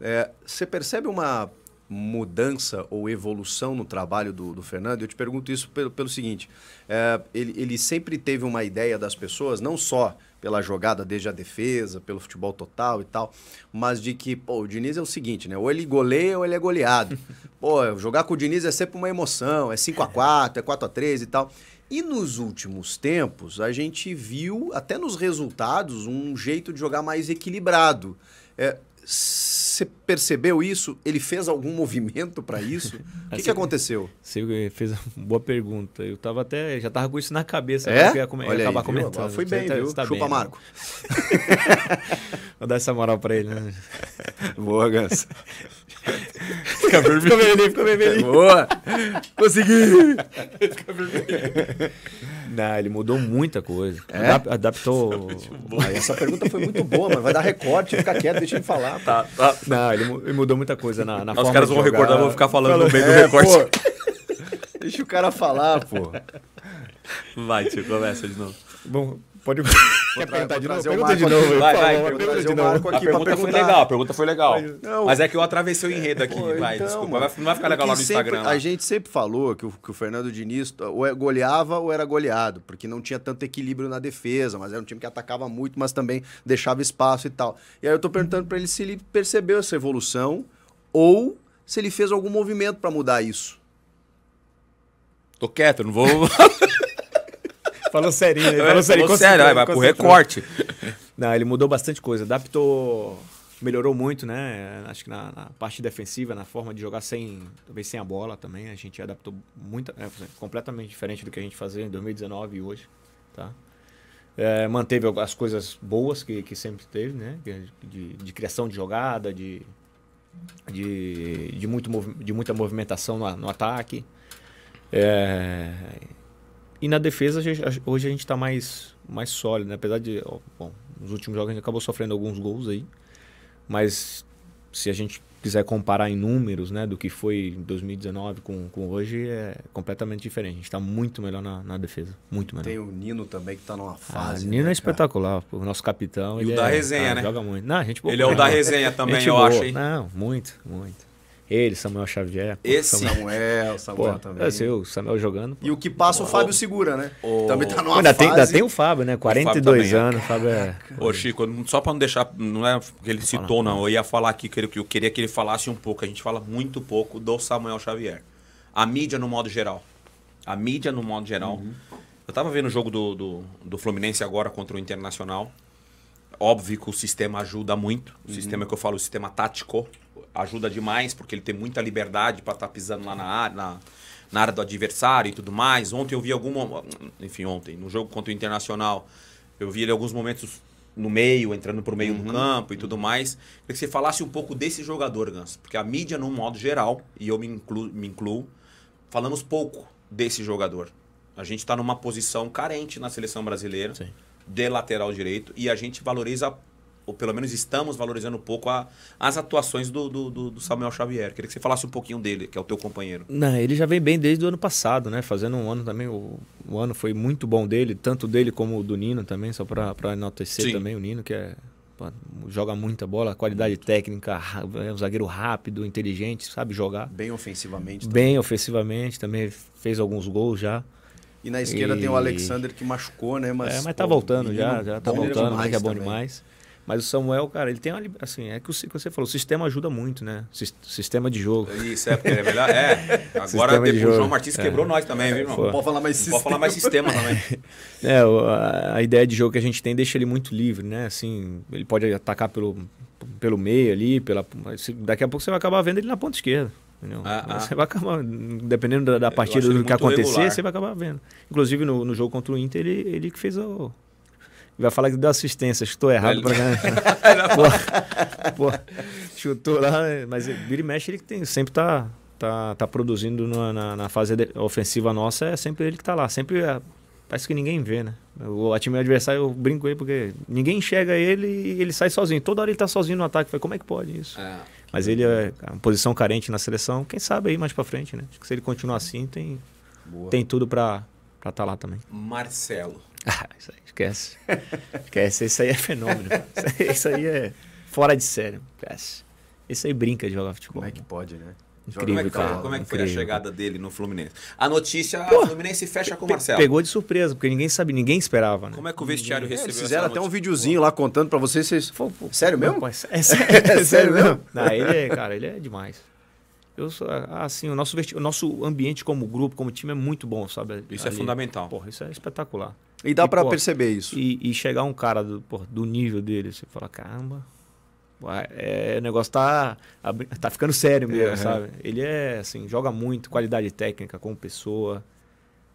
é, você percebe uma mudança ou evolução no trabalho do, do Fernando? Eu te pergunto isso pelo, pelo seguinte, é, ele, ele sempre teve uma ideia das pessoas, não só... pela jogada, desde a defesa, pelo futebol total e tal, mas de que, pô, o Diniz é o seguinte, né? Ou ele goleia ou ele é goleado. Pô, jogar com o Diniz é sempre uma emoção, é cinco a quatro, é quatro a três e tal. E nos últimos tempos, a gente viu, até nos resultados, um jeito de jogar mais equilibrado. É, você percebeu isso? Ele fez algum movimento para isso? O que, que aconteceu? Você fez uma boa pergunta. Eu tava até, já tava com isso na cabeça. É? Eu ia, come, Olha ia acabar aí, comentando. Viu? Foi bem, tá, viu? Tá Chupa bem, Marco. Né? Vou dar essa moral para ele, né? Boa, Ganso. Fica vermelhinho, fica vermelhinho. Boa! Consegui! Fica vermelhinho. Não, ele mudou muita coisa. É? Adap adaptou... Ah, essa pergunta foi muito boa, mano. Vai dar recorte, fica quieto, deixa ele falar. Tá, tá. Não, ele, mu ele mudou muita coisa na, na forma de jogar. Os caras vão recordar, vão ficar falando Fala, no meio é, do recorte. Pô. Deixa o cara falar, pô. Vai, tio, começa de novo. Bom... Pode Quer perguntar de novo? Pergunta de novo. Vai, vai. Pergunta de novo. A pergunta foi legal, a pergunta foi legal. Não, mas é que eu atravessei o enredo aqui. Pô, vai, então, desculpa. Mano, não vai ficar legal lá no Instagram. Sempre, a gente sempre falou que o, que o Fernando Diniz ou goleava ou era goleado, porque não tinha tanto equilíbrio na defesa, mas era um time que atacava muito, mas também deixava espaço e tal. E aí eu tô perguntando pra ele se ele percebeu essa evolução ou se ele fez algum movimento pra mudar isso. Tô quieto, não vou... Falou serinho, ele falou serinho. Falou sério, vai, vai pro recorte. Não, ele mudou bastante coisa, adaptou, melhorou muito, né? Acho que na, na parte defensiva, na forma de jogar sem, talvez sem a bola também, a gente adaptou muito, é, completamente diferente do que a gente fazia em dois mil e dezenove e hoje, tá? É, manteve as coisas boas que, que sempre teve, né? De, de criação de jogada, de, de, de, muito, de muita movimentação no, no ataque. É, e na defesa, hoje a gente está mais, mais sólido, né? Apesar de, ó, bom, nos últimos jogos a gente acabou sofrendo alguns gols aí, mas se a gente quiser comparar em números, né, do que foi em dois mil e dezenove com, com hoje, é completamente diferente. A gente está muito melhor na, na defesa, muito melhor. Tem o Nino também, que está numa fase... Ah, o Nino, né, é espetacular, o nosso capitão. E ele o da é, resenha, ah, né? Joga muito. Não, a gente boa, ele é o da resenha também, eu boa. acho. Hein? Não, muito, muito. Ele, Samuel Xavier. Esse Samuel, Samuel pô, também. Esse, o Samuel jogando. Pô. E o que passa, o Fábio segura, né? O... Também tá numa ainda fase. Tem, ainda tem o Fábio, né? quarenta e dois anos. Fábio é... Ô, Chico, só pra não deixar... Não é porque ele citou, não. Eu ia falar aqui que eu queria que ele falasse um pouco. A gente fala muito pouco do Samuel Xavier. A mídia, no modo geral. A mídia, no modo geral. Uhum. Eu tava vendo o jogo do, do, do Fluminense agora contra o Internacional. Óbvio que o sistema ajuda muito. O uhum. sistema que eu falo, o sistema tático... ajuda demais, porque ele tem muita liberdade para estar tá pisando lá na área, na, na área do adversário e tudo mais. Ontem eu vi alguma... Enfim, ontem, no jogo contra o Internacional, eu vi ele alguns momentos no meio, entrando por meio uhum. do campo e tudo mais. Queria que você falasse um pouco desse jogador, Ganso. Porque a mídia, no modo geral, e eu me incluo, me incluo falamos pouco desse jogador. A gente está numa posição carente na seleção brasileira, sim, de lateral direito, e a gente valoriza... ou pelo menos estamos valorizando um pouco a, as atuações do, do, do Samuel Xavier. Queria que você falasse um pouquinho dele, que é o teu companheiro. Não, ele já vem bem desde o ano passado, né? Fazendo um ano também, o, o ano foi muito bom dele, tanto dele como do Nino também, só para enaltecer, sim, também o Nino, que é, pô, joga muita bola, qualidade técnica, é um zagueiro rápido, inteligente, sabe jogar. Bem ofensivamente também. Bem ofensivamente, também fez alguns gols já. E na esquerda e... tem o Alexander, que machucou, né? Mas, é, mas tá pô, voltando já, já tá voltando, mas é bom também. Demais. Mas o Samuel, cara, ele tem uma... Assim, é que o que você falou, o sistema ajuda muito, né? Sistema de jogo. Isso, é, porque é melhor... É, agora depois, de o João Martins é. quebrou nós também, viu, irmão? Pô. Não pode falar mais sistema. Pode falar mais sistema também. É, a, a ideia de jogo que a gente tem deixa ele muito livre, né? Assim, ele pode atacar pelo, pelo meio ali, pela... Daqui a pouco você vai acabar vendo ele na ponta esquerda. Ah, ah. Você vai acabar, dependendo da, da partida, do que acontecer, regular. Você vai acabar vendo. Inclusive, no, no jogo contra o Inter, ele, ele que fez o... Vai falar que deu assistência, chutou errado. Pra... pô, pô, chutou lá, mas vira e mexe, ele que tem, sempre tá, tá, tá produzindo na, na, na fase ofensiva nossa, é sempre ele que tá lá. Sempre é, parece que ninguém vê, né? O time adversário, eu brinco aí, porque ninguém enxerga ele e ele sai sozinho. Toda hora ele tá sozinho no ataque. Falei, como é que pode isso? É. Mas ele é uma posição carente na seleção, quem sabe aí mais pra frente, né? Acho que se ele continuar assim, tem, tem tudo pra estar tá lá também. Marcelo. Ah, isso aí, esquece. Esquece, isso aí é fenômeno. Isso aí, isso aí é fora de série. Esquece. Isso aí brinca de jogar futebol. Como é que pode, né? Incrível, como é que, cara, como é que foi a chegada dele no Fluminense? A notícia, o Fluminense fecha com o Marcelo. Pegou de surpresa, porque ninguém sabe, ninguém esperava, né? Como é que o vestiário ninguém... recebeu? É, eles fizeram até um videozinho lá contando pra vocês. vocês... Pô, pô, sério pô, mesmo? Pô, é sério, é sério mesmo? Não, ele é, cara, ele é demais. Eu sou, assim, o nosso, vesti... o nosso ambiente como grupo, como time é muito bom, sabe? Isso ali é fundamental. Porra, isso é espetacular. E dá para perceber isso. E, e chegar um cara do, porra, do nível dele, você fala, caramba, uai, é, o negócio tá, tá ficando sério mesmo, é, sabe? É. Ele é assim, joga muito, qualidade técnica como pessoa.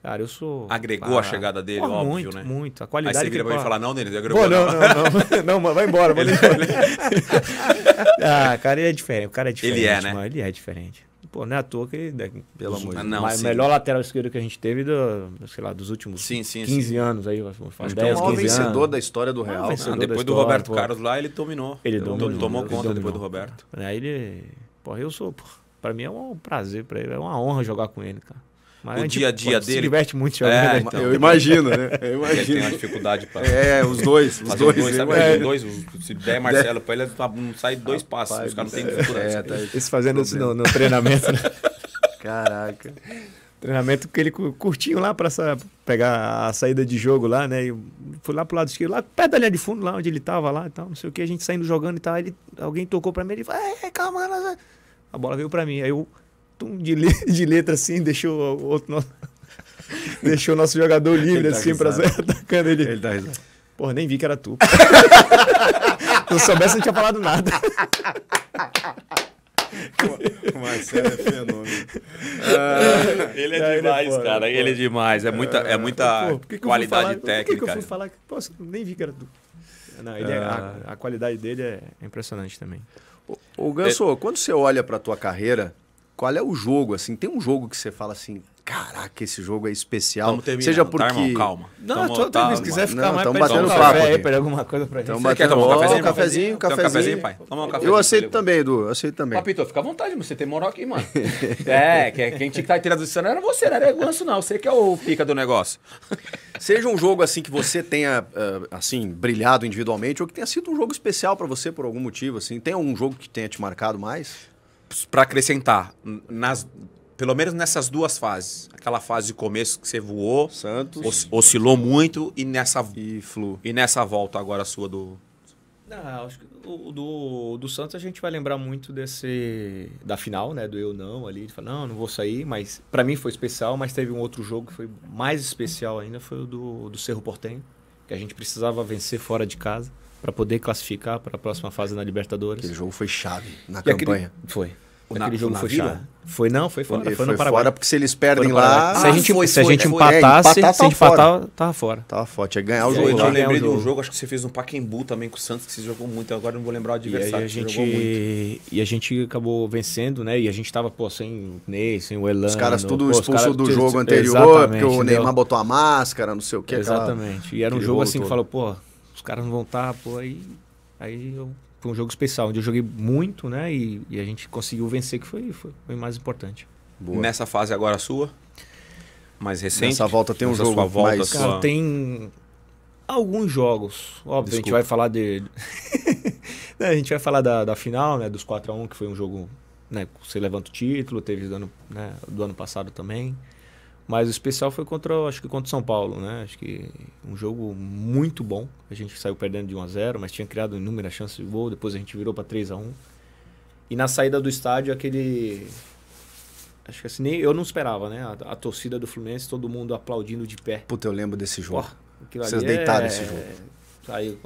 Cara, eu sou... Agregou ah, a chegada dele, pô, óbvio, muito, né? Muito, muito. A qualidade... Aí você vira pra mim e fala, não, Denis, agregou. Não, não, não. Não, mano, vai embora. Ele, ele... ah, cara, ele é diferente. O cara é diferente, ele é, né? Mano, ele é diferente. Pô, não é à toa que ele... Pelo amor de Deus. Mas melhor lateral esquerdo que a gente teve, do, sei lá, dos últimos sim, sim, quinze sim. anos aí. Faz dez, quinze anos. O maior vencedor da história do Real. Né? Ah, depois do história, Roberto pô. Carlos lá, ele dominou. Ele dominou. Ele tomou ele conta dominou. Depois do Roberto. Aí ele... Pô, eu sou... Pô, pra mim é um prazer pra ele. É uma honra jogar com ele, cara. Mas o gente, dia a dia dele... se diverte muito jogando. É, então, eu imagino, né? Eu imagino. Ele tem uma dificuldade para... É, os dois. Os dois, dois, sabe, é. dois, se der Marcelo para ele, não sai dois ah, passos. Pai, os caras não têm dificuldade. É, tá, eles fazendo isso no, no treinamento. Né? Caraca. Treinamento que ele curtinho lá para pegar a saída de jogo lá, né? Eu fui lá pro lado esquerdo, lá perto da linha de fundo, lá onde ele tava lá e tal, não sei o que. A gente saindo jogando e tal. Ele, alguém tocou para mim, ele falou, é, calma. Nós... A bola veio para mim. Aí eu... De, le de letra assim, deixou o outro nosso... deixou o nosso jogador livre tá assim, pra atacando ele. Ele tá risado. Porra, nem vi que era tu. Se eu soubesse, não tinha falado nada. Como, como Marcelo é fenômeno. Ah, ele é demais, ele é cara. Ele é demais. É muita, é muita pô, que que qualidade técnica. Por que, que eu fui falar? Poxa, nem vi que era do... Não, ele ah. é, a, a qualidade dele é impressionante também. Ô, ô Ganso, é... quando você olha para a tua carreira, qual é o jogo? Assim, tem um jogo que você fala assim... Caraca, esse jogo é especial. Seja porque... Tá, irmão, calma. Não, tô, tá, se quiser ficar não, mais... Estamos batendo um papo aí, pegar alguma coisa pra gente. Você batendo... quer tomar um cafezinho? Oh, cafezinho, cafezinho, cafezinho. Um cafezinho, pai? Toma um cafezinho. Eu aceito também, Edu. Eu aceito também. Papito, fica à vontade, você tem moral aqui, mano. é, quem tinha que estar tirando do cenário era você, não era o Ganso, não. Você que é o pica do negócio. Seja um jogo, assim, que você tenha, assim, brilhado individualmente ou que tenha sido um jogo especial pra você por algum motivo, assim. Tem algum jogo que tenha te marcado mais? Pra acrescentar, nas... Pelo menos nessas duas fases. Aquela fase de começo que você voou, Santos, os, oscilou muito e nessa, e, flu. e nessa volta agora a sua do... Não, acho que o do, do Santos a gente vai lembrar muito desse da final, né? Do eu não ali, de falar, não, não vou sair, mas para mim foi especial, mas teve um outro jogo que foi mais especial ainda, foi o do, do Cerro Porteño, que a gente precisava vencer fora de casa para poder classificar para a próxima fase na Libertadores. Aquele jogo foi chave na e campanha. Aquele, foi. Aquele jogo foi chave. Foi não, foi fora. Foi, foi no Paraguai. Fora porque se eles perdem lá... Ah, se a gente, foi, se a gente foi, empatasse, é, empatar, se a gente empatar, tava fora. Tava fora, tinha que ganhar o jogo. Eu lembrei de um jogo, acho que você fez um Pacaembu também com o Santos, que você jogou muito, agora não vou lembrar o adversário. E a gente, jogou muito. E a gente acabou vencendo, né? E a gente tava, pô, sem o Ney, sem o Elano. Os caras tudo expulso do jogo anterior, porque o Neymar botou a máscara, não sei o que. Exatamente. E era um jogo assim que falou, pô, os caras não vão estar, pô, aí... Aí eu... Foi um jogo especial, onde eu joguei muito, né? E, e a gente conseguiu vencer, que foi, foi, foi mais importante. Boa. Nessa fase agora sua? Mais recente? Nessa volta tem um Nessa jogo volta mais... Cara, sua... tem alguns jogos. Óbvio, Desculpa. a gente vai falar de... a gente vai falar da, da final, né? Dos quatro a um, que foi um jogo... Né, você levanta o título, teve do ano, né, do ano passado também. Mas o especial foi contra, acho que contra o São Paulo, né? Acho que um jogo muito bom. A gente saiu perdendo de um a zero, mas tinha criado inúmeras chances de gol. Depois a gente virou para três a um. E na saída do estádio, aquele... Acho que assim, nem eu não esperava, né? A, a torcida do Fluminense, todo mundo aplaudindo de pé. Puta, eu lembro desse jogo. Pô, Vocês deitaram é... esse jogo. Aí,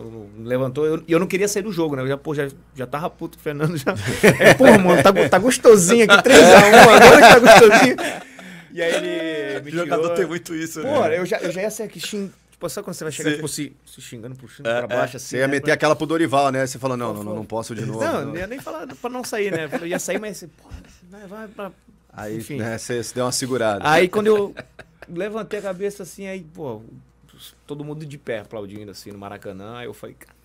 levantou, eu, eu não queria sair do jogo, né? Eu já, pô, já, já tava puto, o Fernando já... É, pô, mano, tá, tá gostosinho aqui, três a um, agora que tá gostosinho. E aí ele me tirou. O jogador tem muito isso, né? Pô, eu já, eu já ia ser aqui xingando. Tipo, sabe quando você vai chegar, tipo, se, se xingando, puxando é, pra baixo, é. assim. Você ia né? meter pra... aquela pro Dorival, né? Você falou, não, não, não, não posso de novo. Não, não. Eu ia nem falar pra não sair, né? Eu ia sair, mas... Pô, vai pra... Aí, enfim, né, você, você deu uma segurada. Aí, quando eu levantei a cabeça, assim, aí, pô... Todo mundo de pé aplaudindo, assim, no Maracanã. Aí eu falei, cara...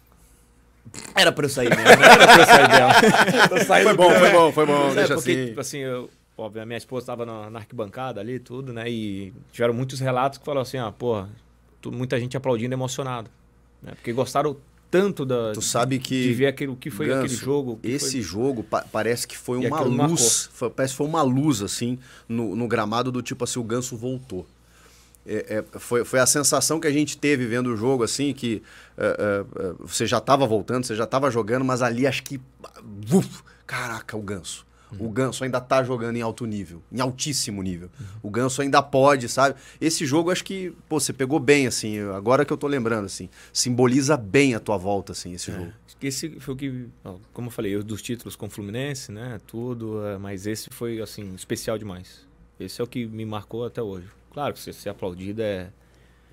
Era pra eu sair mesmo, era pra eu sair dela. Saindo, foi bom, foi bom, foi bom, é, deixa porque, assim. Tipo, assim, eu... Óbvio, a minha esposa estava na, na arquibancada ali, tudo, né? E tiveram muitos relatos que falaram assim, ah, porra, muita gente aplaudindo emocionado. Né? Porque gostaram tanto da, tu sabe que, de ver aquilo que foi Ganso, aquele jogo. Que esse foi... jogo pa parece que foi e uma luz, foi, parece que foi uma luz, assim, no, no gramado do tipo assim, o Ganso voltou. É, é, foi, foi a sensação que a gente teve vendo o jogo, assim, que uh, uh, uh, você já estava voltando, você já estava jogando, mas ali acho que... Uf, caraca, o Ganso. O Ganso ainda tá jogando em alto nível, em altíssimo nível. O Ganso ainda pode, sabe? Esse jogo, acho que, pô, você pegou bem, assim, agora que eu tô lembrando, assim, simboliza bem a tua volta, assim, esse é. jogo. Esse foi o que, como eu falei, eu dos títulos com o Fluminense, né, tudo, mas esse foi, assim, especial demais. Esse é o que me marcou até hoje. Claro que você ser aplaudido é...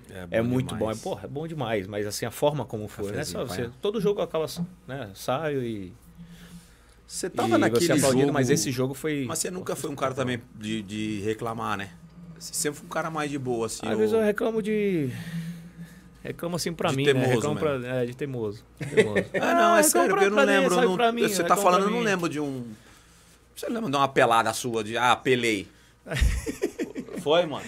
É, bom é muito demais. bom, é, porra, é bom demais, mas, assim, a forma como foi, né? Só você, todo jogo acaba, né, saio e... Você tava e naquele você aplaudido, jogo... Mas esse jogo foi... Mas você nunca foi um cara também de, de reclamar, né? Você sempre foi um cara mais de boa, assim. Às ou... vezes eu reclamo de... Reclamo assim pra de mim, teimoso, né? Reclamo pra... É, de teimoso. teimoso. Ah, não, é ah, sério, porque eu não lembro. Você não... mim, tá falando, eu não lembro de um... Você lembra de uma pelada sua, de... Ah, pelei. Foi, mano?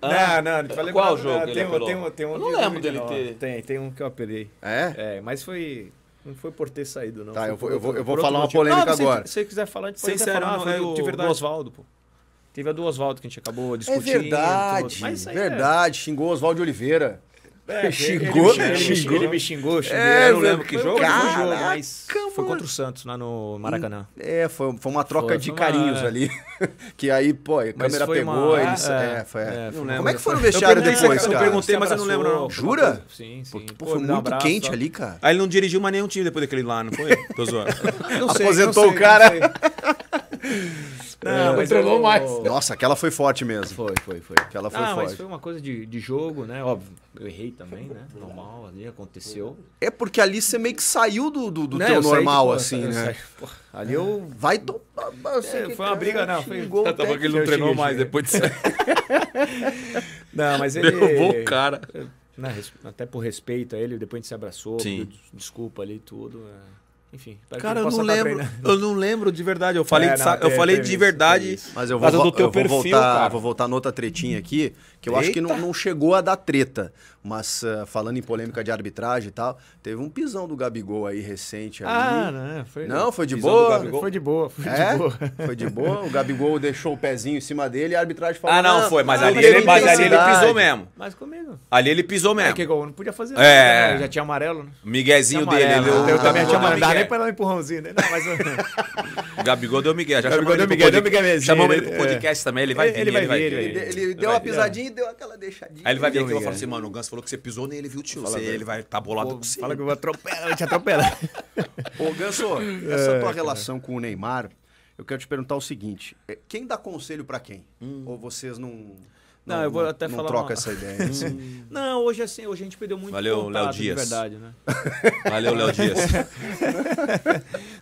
Ah, não, não. Não qual jogo nada. que ele tem, apelou? Tem um, tem um, eu não lembro dele ter... Tem, tem um que eu apelei. É? É, mas foi... Não foi por ter saído, não. Tá, eu vou, eu vou, eu vou falar uma polêmica não, agora. Se você quiser falar, depois você quiser falar. Foi do, do Oswaldo, pô. Teve a do Oswaldo que a gente acabou discutindo. É verdade, mas verdade. É. Xingou o Oswaldo de Oliveira. É, xingou, ele, ele, xingou. Ele, ele me xingou, xingou. É, eu não lembro que jogo. Caraca, foi contra o Santos, lá no Maracanã. É, foi, foi uma troca foi, de foi uma... carinhos ali. Que aí, pô, a câmera pegou. Uma... Eles... É, é, foi, é, foi... Como é que foi no vestiário eu depois, cara? Eu perguntei, mas eu não lembro. Não. Jura? Sim, sim. Porque, pô, foi muito um abraço, quente só. ali, cara. Aí ele não dirigiu mais nenhum time depois daquele lá, não foi? Tô zoando. Aposentou o cara. Não, mas treinou mais. Nossa, aquela foi forte mesmo. Foi, foi, foi. Aquela foi ah, forte. Mas foi uma coisa de, de jogo, né? Óbvio, eu errei também, né? Normal, ali aconteceu. É porque ali você meio que saiu do, do, do não, teu normal, porra, assim, né? Saí, ali eu... Vai tomar... Assim, é, foi uma briga, não. Foi... Tá, tá porque ele não treinou cheguei, mais cheguei. depois de sair. Não, mas ele... Derrubou o cara. Não, até por respeito a ele, depois a gente se abraçou, pediu desculpa ali e tudo, é... Enfim, cara, eu não lembro, eu não lembro de verdade. Eu falei, é, não, eu é, falei é, de verdade, é mas eu vou, do teu eu perfil, vou voltar, cara. vou voltar noutra tretinha aqui, que eu Eita. acho que não, não chegou a dar treta, mas uh, falando em polêmica de arbitragem e tal, teve um pisão do Gabigol aí recente. Ah, ali. Não, foi, não, foi de boa, foi de boa, foi é? de boa, foi de boa. O Gabigol deixou o pezinho em cima dele e a arbitragem falou. Ah, não, não foi, mas, não, ali, mas, ele, mas ali ele pisou mesmo. Mas comigo. Ali ele pisou mesmo. É que eu não podia fazer. É, né? Já tinha amarelo. Né? Miguezinho dele, eu também tinha amarelo. Para dar um empurrãozinho, né? Não, mas... O Gabigol deu Miguel. Já Gabigol deu Miguel, deu Miguel Chamamos ele pro podcast é. também, ele vai vir. Ele, ele vai vir. Ele, ele, ele deu uma pisadinha e deu aquela deixadinha. Aí ele vai vir aqui e vai falar assim, mano, o Ganso falou que você pisou nele, viu, tio? Você, ele vai tá bolado Pô, com você. Fala que eu vou atropelar, eu te atropelar. Ô, Ganso, essa tua relação com o Neymar, eu quero te perguntar o seguinte. Quem dá conselho pra quem? Hum. Ou vocês não... Não, não, eu vou até não falar troca uma... essa ideia. Assim. Não, hoje assim, hoje a gente perdeu muito Valeu, contato, Léo Dias. de verdade, né? Valeu, Léo Dias.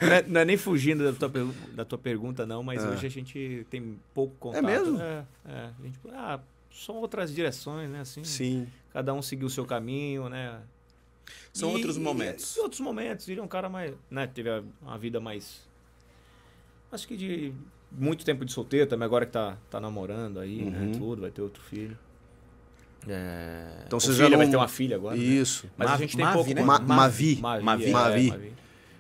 Não, é, não é nem fugindo da tua, da tua pergunta, não, mas ah. hoje a gente tem pouco contato. É mesmo? É, é, a gente, ah, são outras direções, né? Assim, Sim. Cada um seguiu o seu caminho, né? São e, outros momentos. E, e outros momentos. Ele é um cara mais... Né, teve uma vida mais... Acho que de... Muito tempo de solteiro também, agora que tá, tá namorando aí, uhum. né, tudo, vai ter outro filho. É... Então vocês já não... vai ter uma filha agora. Isso. Né? Mas Ma a gente tem Mavi, pouco... Né? Ma Mavi. Mavi. Mavi. É, Mavi. É, Mavi.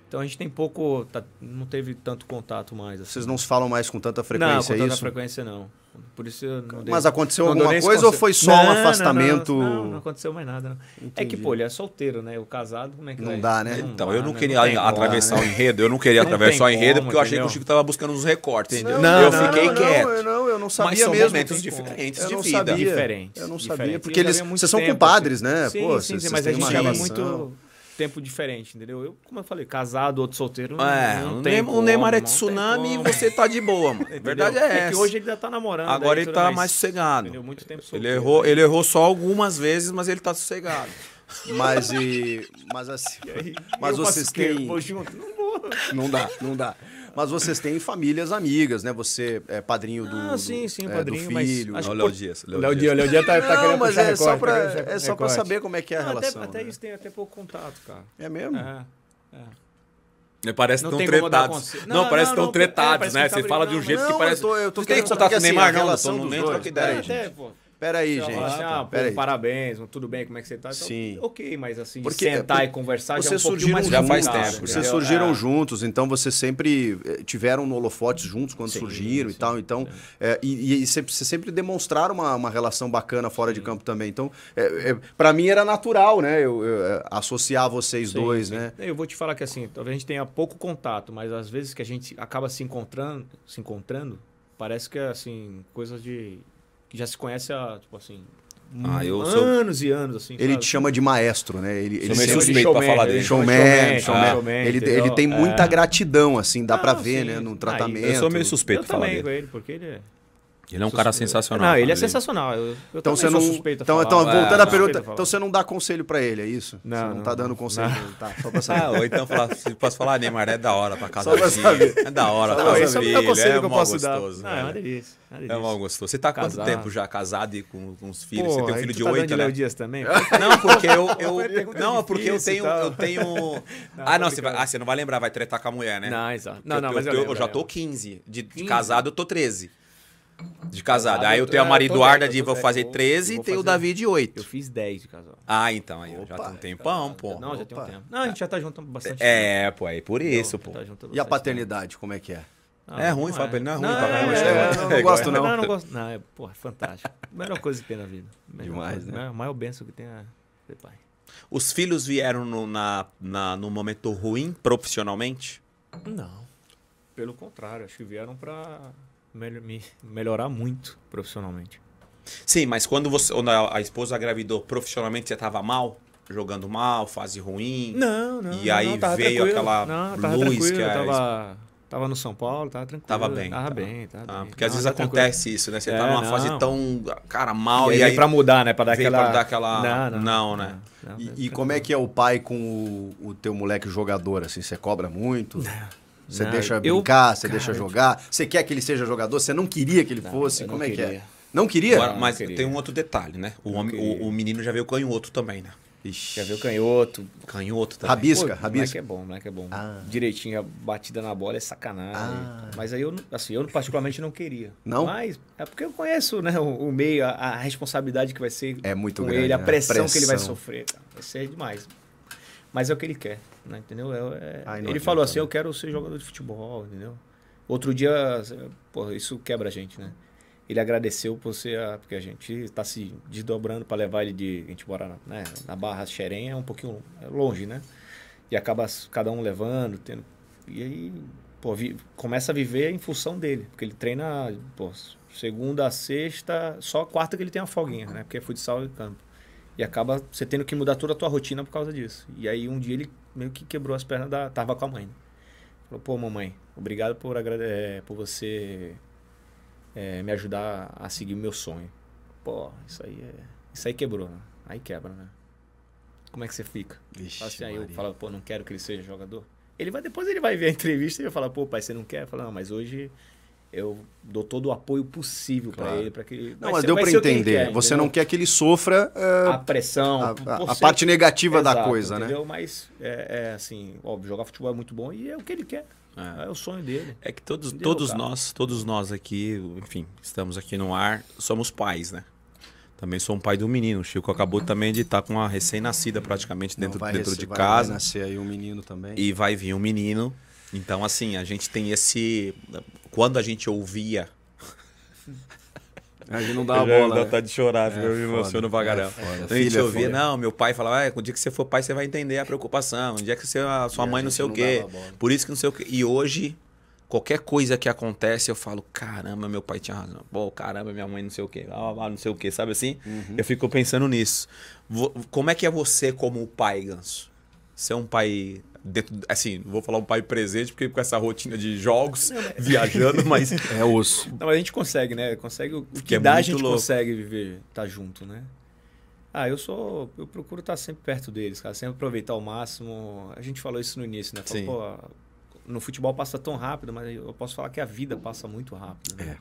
Então a gente tem pouco... Tá, não teve tanto contato mais. Assim. Vocês não se falam mais com tanta frequência, não, com tanta isso? frequência, não. Por isso eu não dei... Mas aconteceu não alguma coisa ou foi só não, um afastamento? Não, não, não, não aconteceu mais nada. É que, pô, ele é solteiro, né? O casado, como é que Não vai? dá, né? Não então, dá, eu não né? queria não atravessar dá, o enredo. Eu não queria não atravessar o enredo como, porque eu achei entendeu? que o Chico tava buscando uns recortes. Não, não, eu não, fiquei não, quieto. Não, eu não, eu não sabia Mas são mesmo. momentos diferentes de vida. Diferentes. Eu não sabia, porque eles vocês são compadres, né? Pô, sim, sim, mas a gente é muito... tempo diferente, entendeu? Eu, como eu falei, casado, outro solteiro, é, não, não tem o Neymar é tsunami e você tá de boa, mano. A verdade é, é essa. Que hoje ele já tá namorando. Agora aí, ele tá mais, mais sossegado. Entendeu? Muito tempo solteiro. Ele errou, ele errou só algumas vezes, mas ele tá sossegado. Mas e... Mas assim... E aí, mas vocês têm... Não dá, não dá. Mas vocês têm famílias amigas, né? Você é padrinho do Ah, sim, sim, padrinho, é, filho. Mas... Não, Léo Dias. Léo Dias, Léo Dias tá, tá querendo mas puxar é recorte. Só pra, é só para saber como é que é a não, relação. Até, né? até isso tem até pouco contato, cara. É mesmo? É, é. Parece que estão tretados. Não, não, parece que estão tretados, né? Você fala de um jeito que parece... Você tem contato com o Neymar, não? Não lembro que ideia, gente. Pera aí, gente. Ah, pô, parabéns, tudo bem, como é que você tá? Então, Sim. Ok, mas assim, de Porque sentar é, e conversar já é um pouquinho mais juntos, já faz tempo. Vocês entendeu? surgiram é. juntos, então vocês sempre tiveram no holofotes juntos quando sim, surgiram sim, e tal. Então, é, e, e, e sempre, vocês sempre demonstraram uma, uma relação bacana fora sim. de campo também. Então, é, é, para mim era natural, né? Eu, eu, associar vocês sim, dois, sim. né? Eu vou te falar que assim, talvez a gente tenha pouco contato, mas às vezes que a gente acaba se encontrando, se encontrando, parece que é assim, coisas de... já se conhece há, tipo assim, ah, eu anos sou... e anos, assim. Ele sabe? te chama de maestro, né? Ele, ele sempre suspeito showman, pra falar dele. Showman, showman, showman, ah, showman ele, ele tem muita é. gratidão, assim, dá ah, pra ver, sim. né? No tratamento. Eu sou meio suspeito eu pra falar dele. Eu também com ele, porque ele é... Ele é um Suspe... cara sensacional. Não, ele é sensacional. Eu, eu então você não suspeita. Então, então voltando à é, pergunta, então você não dá conselho para ele, é isso? Não, você não, não tá dando conselho, não. Tá? Só para saber. Ah, ou então falar, se posso falar, Neymar é da hora para casa. Só pra saber. É da hora, tá? Esse é o melhor conselho é que eu posso gostoso, dar. Não, é uma delícia. É, delícia. é mal gostoso. Você tá há quanto tempo já casado e com, com os filhos? Pô, você tem um filho de oito, né? Dias também. Não, porque eu eu não, porque eu tenho eu tenho Ah, não, você não vai lembrar, vai tretar com a mulher, né? Não, exato. Não, não, mas eu já tô quinze, de casado eu tô treze. De casado. Ah, aí eu tenho é, a Maria Eduarda de vou fazer treze e tem o Davi de oito. Eu fiz dez de casado. Ah, então. Aí Opa, já tem um tempão, pô. Não, já Opa. tem um tempo. Não, a gente já tá junto bastante é, tempo. É, pô. É por isso, pô. Tá junto e a paternidade, tempo. como é que é? Não, é ruim, Fábio. É. Não é ruim. Não, tá é, ruim, é, não, não é, gosto, não. Não, não gosto. Não, é, pô, é fantástico. Melhor coisa que tem na vida. Melhor Demais, coisa, né? A maior bênção que tem é ser pai. Os filhos vieram no, na, na, no momento ruim profissionalmente? Não. Pelo contrário. Acho que vieram pra... me melhorar muito profissionalmente. Sim, mas quando você a esposa engravidou profissionalmente, você estava mal? Jogando mal, fase ruim? Não, não. E aí não, veio aquela não, luz que era... Tava... Tava no São Paulo, tava tranquilo. Tava bem. Tava tá. bem, tava tá. bem. Porque não, às vezes tá acontece tranquilo. Isso, né? Você é, tá numa não. fase tão, cara, mal. E, e aí, aí pra mudar, né? Pra dar aquela... Pra dar aquela... Não, não, não, né? Não, não, e não, e como é que é o pai com o, o teu moleque jogador, assim? Você cobra muito? Não. Você não, deixa eu, brincar, você cara, deixa jogar. Você quer que ele seja jogador? Você não queria que ele não, fosse? Como é queria. que é? Não queria? Agora, não, mas não queria. Tem um outro detalhe, né? O, homem, o, o menino já veio canhoto também, né? Ixi. Já veio canhoto. Canhoto também. Rabisca, Pô, rabisca. O moleque é bom, o moleque é bom. Ah. Direitinho, a batida na bola é sacanagem. Ah. Mas aí eu, assim, eu particularmente não queria. Não? Mas é porque eu conheço, né, o, o meio, a, a responsabilidade que vai ser é muito com grande, ele, a pressão, a pressão que ele vai sofrer. Cara. Vai ser demais. Mas é o que ele quer, né? Entendeu? É, é... Ele falou assim, eu quero ser jogador de futebol, entendeu? Outro dia, porra, isso quebra a gente, né? Ele agradeceu por ser, a... porque a gente está se desdobrando para levar ele de... A gente mora na, né? na Barra Xerém, é um pouquinho longe, né? E acaba cada um levando, tendo... E aí, pô, vi... começa a viver em função dele, porque ele treina, pô, segunda a sexta, só a quarta que ele tem uma folguinha, né? Porque é futsal e campo. E acaba você tendo que mudar toda a tua rotina por causa disso. E aí um dia ele meio que quebrou as pernas da... Tava com a mãe. Né? Falou, pô, mamãe, obrigado por, agrade... é, por você é, me ajudar a seguir o meu sonho. Pô, isso aí, é... isso aí quebrou, né? Aí quebra, né? Como é que você fica? Vixe, assim, aí eu falo, pô, não quero que ele seja jogador. Ele vai, depois ele vai ver a entrevista e vai falar, pô, pai, você não quer? Fala, não, mas hoje... Eu dou todo o apoio possível claro. para ele. Pra que ele... Não, mas, mas deu para entender. Quer, você não quer que ele sofra... Uh, a pressão. A, a, a parte negativa Exato, da coisa, entendeu? né? Mas, é, é assim, óbvio, jogar futebol é muito bom e é o que ele quer. É, é o sonho dele. É que todos, todos, nós, todos nós aqui, enfim, estamos aqui no ar, somos pais, né? Também sou um pai de um menino. O Chico acabou também de estar com uma recém-nascida praticamente dentro, não, dentro receber, de casa. Vai nascer aí um menino também. E vai vir um menino. Então, assim, a gente tem esse... Quando a gente ouvia... A gente não dá a bola. Dá vontade de chorar, eu me emociono vagarão. A gente ouvia, não, meu pai falava, ah, o dia que você for pai, você vai entender a preocupação. O dia que você, a sua mãe não sei o quê. Por isso que não sei o quê. E hoje, qualquer coisa que acontece, eu falo, caramba, meu pai tinha razão. Pô, caramba, minha mãe não sei o quê. Ah, não sei o quê, sabe assim? Uhum. Eu fico pensando nisso. Como é que é você como pai, Ganso? Você é um pai... Dentro, assim, vou falar um pai presente, porque com essa rotina de jogos, não, mas... viajando, mas... É osso. Não, mas a gente consegue, né? Consegue, o que, que dá, é a gente louco. consegue viver, tá junto, né? Ah, eu sou... Eu procuro estar sempre perto deles, cara. Sempre aproveitar ao máximo. A gente falou isso no início, né? Falou, pô, no futebol passa tão rápido, mas eu posso falar que a vida passa muito rápido, né?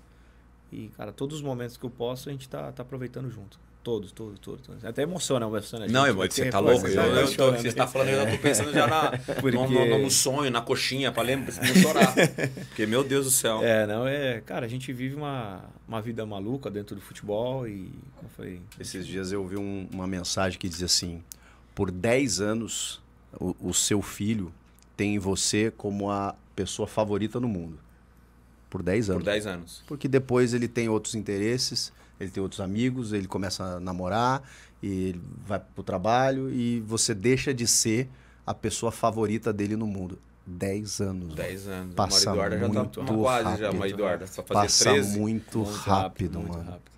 É. E, cara, todos os momentos que eu posso, a gente tá, tá aproveitando junto. Todos, todos, todos. Todo. Até emociona, emociona a gente. Não, irmão, você tá louco. Eu, eu, eu tô, você está falando, eu tô pensando já na, Porque... no, no, no sonho, na coxinha, para lembrar, pra chorar. Porque, meu Deus do céu. É, não, é... Cara, a gente vive uma, uma vida maluca dentro do futebol e... Como foi? Esses dias eu ouvi um, uma mensagem que dizia assim, por dez anos, o, o seu filho tem você como a pessoa favorita no mundo. Por dez anos. Por dez anos. Porque depois ele tem outros interesses... Ele tem outros amigos, ele começa a namorar, e ele vai pro trabalho e você deixa de ser a pessoa favorita dele no mundo. Dez anos. Dez anos. Passa a Eduarda muito já tá rápido. Quase já, uma Eduarda. Só fazer Passa treze. muito rápido, muito mano. Rápido.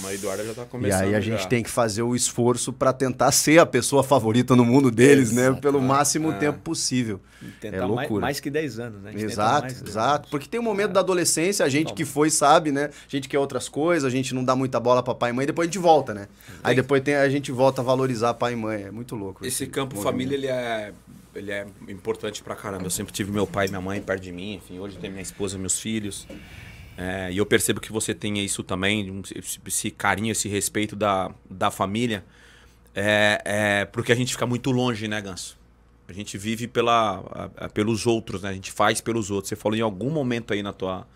Uma Eduarda já tá começando. E aí a gente já. tem que fazer o esforço para tentar ser a pessoa favorita no mundo deles, exato, né? Pelo máximo é. tempo possível. E tentar é loucura. Mais, mais que dez anos, né? Exato, mais, exato. Porque tem um momento é. da adolescência, a gente Toma. que foi, sabe, né? A gente quer outras coisas, a gente não dá muita bola para pai e mãe, depois a gente volta, né? Entendi. Aí depois tem, a gente volta a valorizar pai e mãe. É muito louco. Esse, esse campo movimento. família, ele é... Ele é importante pra caramba. Eu sempre tive meu pai e minha mãe perto de mim. Enfim, hoje tem minha esposa, meus filhos. É, e eu percebo que você tem isso também, esse carinho, esse respeito da, da família. É, é, porque a gente fica muito longe, né, Ganso? A gente vive pela, a, a, pelos outros, né? A gente faz pelos outros. Você falou em algum momento aí na tua,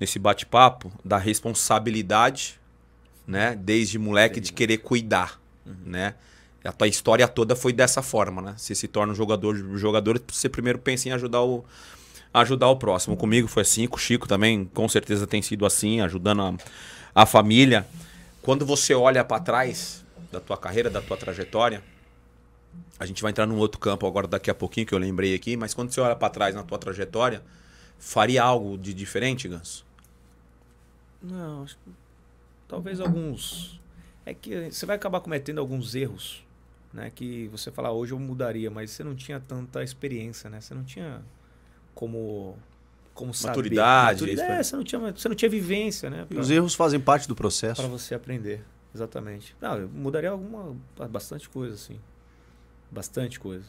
nesse bate-papo da responsabilidade, né? Desde moleque, de querer cuidar, uhum. né? A tua história toda foi dessa forma, né? Você se torna um jogador, jogador você primeiro pensa em ajudar o, ajudar o próximo. Comigo foi assim, com o Chico também, com certeza tem sido assim, ajudando a, a família. Quando você olha para trás da tua carreira, da tua trajetória, a gente vai entrar num outro campo agora daqui a pouquinho, que eu lembrei aqui, mas quando você olha para trás na tua trajetória, faria algo de diferente, Ganso? Não, acho que talvez alguns... É que você vai acabar cometendo alguns erros, né, que você fala, ah, hoje eu mudaria, mas você não tinha tanta experiência, né? Você não tinha como como saber. Maturidade. Maturidade. É, você não, tinha, você não tinha vivência, né? Pra, e os erros fazem parte do processo. Para você aprender, exatamente. Não, eu mudaria alguma, bastante coisa, assim. Bastante coisa.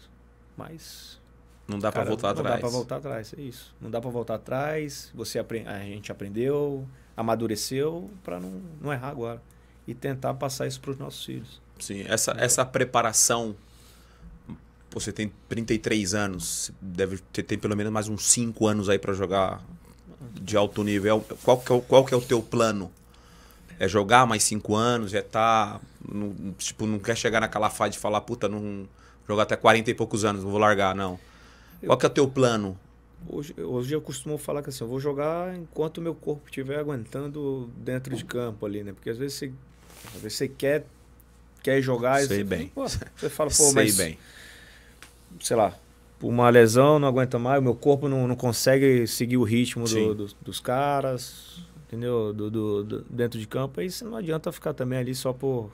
Mas... Não dá para voltar não atrás. Não dá para voltar atrás, é isso. Não dá para voltar atrás. Você aprend... A gente aprendeu, amadureceu para não, não errar agora. E tentar passar isso para os nossos filhos. Sim, essa, então, essa preparação... Você tem trinta e três anos, deve ter, ter pelo menos mais uns cinco anos aí para jogar de alto nível. Qual que é o, qual que é o teu plano? É jogar mais cinco anos? É tá, não, tipo, não quer chegar naquela fase de falar, puta, não jogar até quarenta e poucos anos, não vou largar, não. Qual que é o teu plano? Hoje, hoje eu costumo falar que assim, eu vou jogar enquanto o meu corpo estiver aguentando dentro de campo ali, né? Porque às vezes você, às vezes você quer, quer jogar... Sei e você, bem. Pô, você fala, pô, Sei mas... bem. Sei lá, uma lesão, não aguenta mais, o meu corpo não, não consegue seguir o ritmo do, do, dos caras, entendeu? Do, do, do, dentro de campo, aí você não adianta ficar também ali só por,